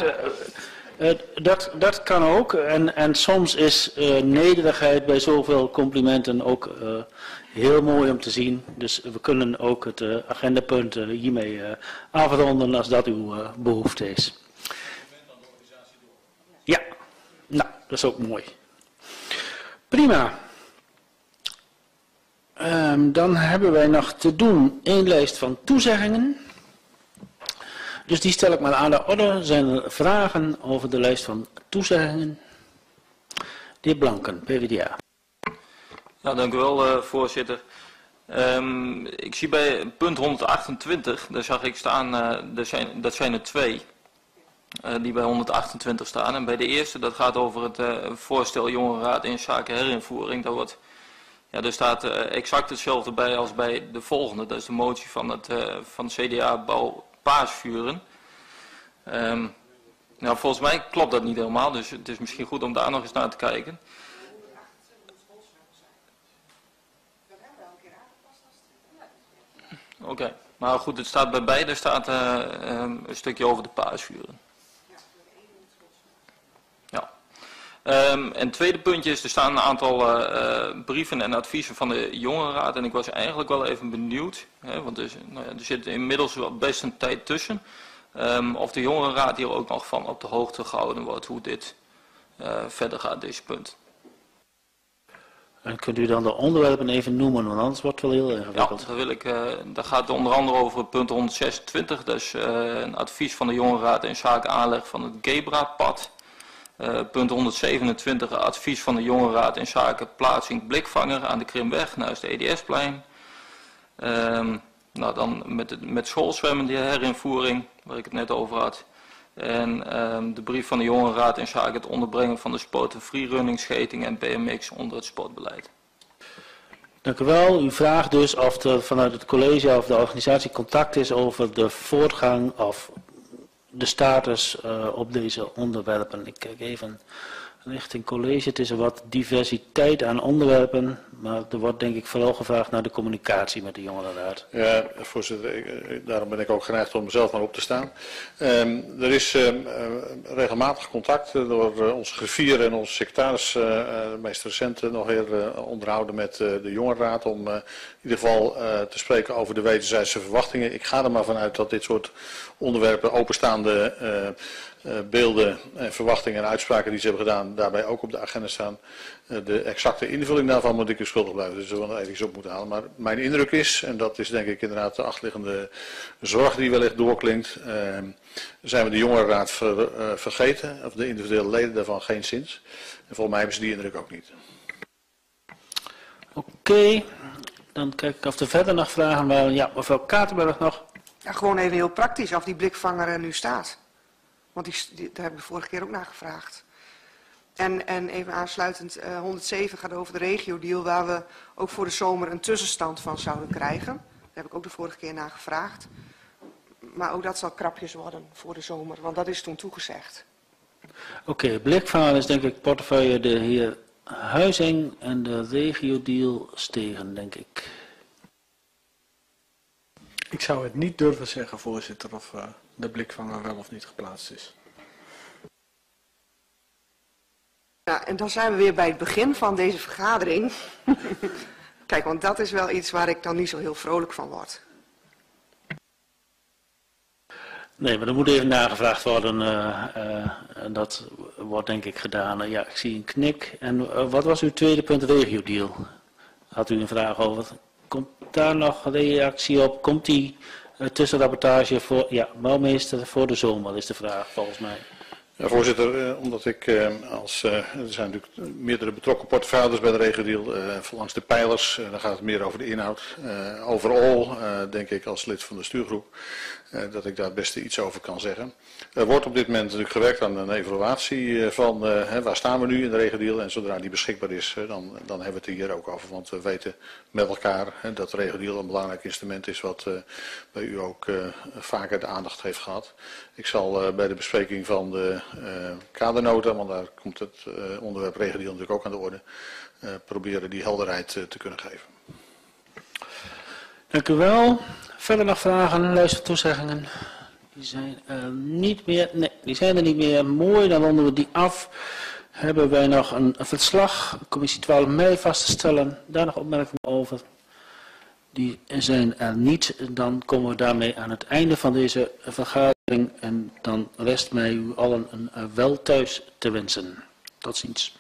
dat kan ook. En soms is nederigheid bij zoveel complimenten ook heel mooi om te zien. Dus we kunnen ook het agendapunt hiermee afronden als dat uw behoefte is. Ja, nou, dat is ook mooi. Prima. Dan hebben wij nog te doen één lijst van toezeggingen. Dus die stel ik maar aan de orde. Zijn er vragen over de lijst van toezeggingen? De heer Blanken, PvdA. Nou, dank u wel, voorzitter. Ik zie bij punt 128, daar zag ik staan, dat zijn er twee die bij 128 staan. En bij de eerste, dat gaat over het voorstel Jongerenraad in zaken herinvoering. Dat wordt... Ja, er staat exact hetzelfde bij als bij de volgende. Dat is de motie van het CDA Bouw Paasvuren. Nou, volgens mij klopt dat niet helemaal, dus het is misschien goed om daar nog eens naar te kijken. Oké, maar goed, het staat bij beide staat een stukje over de paasvuren. En het tweede puntje is, er staan een aantal brieven en adviezen van de jongerenraad. En ik was eigenlijk wel even benieuwd, hè, want er zit inmiddels wel best een tijd tussen. Of de jongerenraad hier ook nog van op de hoogte gehouden wordt, hoe dit verder gaat, deze punt. En kunt u dan de onderwerpen even noemen, want anders wordt het wel heel ingewikkeld. Ja, dat wil ik. Dat gaat onder andere over punt 126, dus een advies van de jongerenraad in zaken aanleg van het Gebra-pad. Punt 127, advies van de jongerenraad in zaken plaatsing blikvanger aan de Krimweg naast de EDS-plein. Nou, dan met schoolzwemmen, die herinvoering, waar ik het net over had. En de brief van de jongerenraad in zaken het onderbrengen van de sporten, freerunning, scheting en BMX onder het sportbeleid. Dank u wel. U vraagt dus of er vanuit het college of de organisatie contact is over de voortgang of de status op deze onderwerpen. Ik kijk even richting college. Het is een wat diversiteit aan onderwerpen, maar er wordt denk ik vooral gevraagd naar de communicatie met de jongerenraad. Ja, voorzitter, daarom ben ik ook geneigd om mezelf maar op te staan. Er is regelmatig contact door onze griffier en onze secretaris, meest recent nog weer onderhouden met de jongerenraad, om in ieder geval te spreken over de wederzijdse verwachtingen. Ik ga er maar vanuit dat dit soort onderwerpen, openstaande beelden en verwachtingen en uitspraken die ze hebben gedaan, daarbij ook op de agenda staan. De exacte invulling daarvan moet ik dus schuldig blijven, dus we zullen even op moeten halen. Maar mijn indruk is, en dat is denk ik inderdaad de achterliggende zorg die wellicht doorklinkt, zijn we de jongerenraad vergeten, of de individuele leden daarvan geenszins. En volgens mij hebben ze die indruk ook niet. Oké, dan kijk ik of er verder nog vragen waren. Ja, mevrouw Katerberg nog. Ja, gewoon even heel praktisch, of die blikvanger er nu staat. Want daar heb ik de vorige keer ook naar gevraagd. En even aansluitend, 107 gaat over de regio-deal, waar we ook voor de zomer een tussenstand van zouden krijgen. Daar heb ik ook de vorige keer naar gevraagd. Maar ook dat zal krapjes worden voor de zomer, want dat is toen toegezegd. Oké, blikvanger is denk ik portefeuille de heer Huizing en de regio-deal Stegen, denk ik. Ik zou het niet durven zeggen, voorzitter, of de blikvanger wel of niet geplaatst is. Ja, en dan zijn we weer bij het begin van deze vergadering. Kijk, want dat is wel iets waar ik dan niet zo heel vrolijk van word. Nee, maar er moet even nagevraagd worden. En dat wordt denk ik gedaan. Ja, ik zie een knik. En wat was uw tweede punt, regio-deal? Had u een vraag over? Komt daar nog reactie op? Komt die tussenrapportage voor, ja, Bouwmeester voor de zomer is de vraag volgens mij. Ja, voorzitter, omdat ik er zijn natuurlijk meerdere betrokken portefeuilles bij de regio-deal, langs de pijlers, dan gaat het meer over de inhoud. Overal, denk ik als lid van de stuurgroep, dat ik daar het beste iets over kan zeggen. Er wordt op dit moment natuurlijk gewerkt aan een evaluatie van waar staan we nu in de regio-deal, en zodra die beschikbaar is, dan hebben we het er hier ook over. Want we weten met elkaar dat de regio-deal een belangrijk instrument is wat bij u ook vaker de aandacht heeft gehad. Ik zal bij de bespreking van de kadernota, want daar komt het onderwerp regio-deal natuurlijk ook aan de orde, proberen die helderheid te kunnen geven. Dank u wel. Verder nog vragen en luistertoezeggingen? Die zijn er niet meer. Nee, die zijn er niet meer. Mooi, dan ronden we die af. Hebben wij nog een verslag, commissie 12 mei vast te stellen. Daar nog opmerkingen over? Die zijn er niet. Dan komen we daarmee aan het einde van deze vergadering. En dan rest mij u allen een wel thuis te wensen. Tot ziens.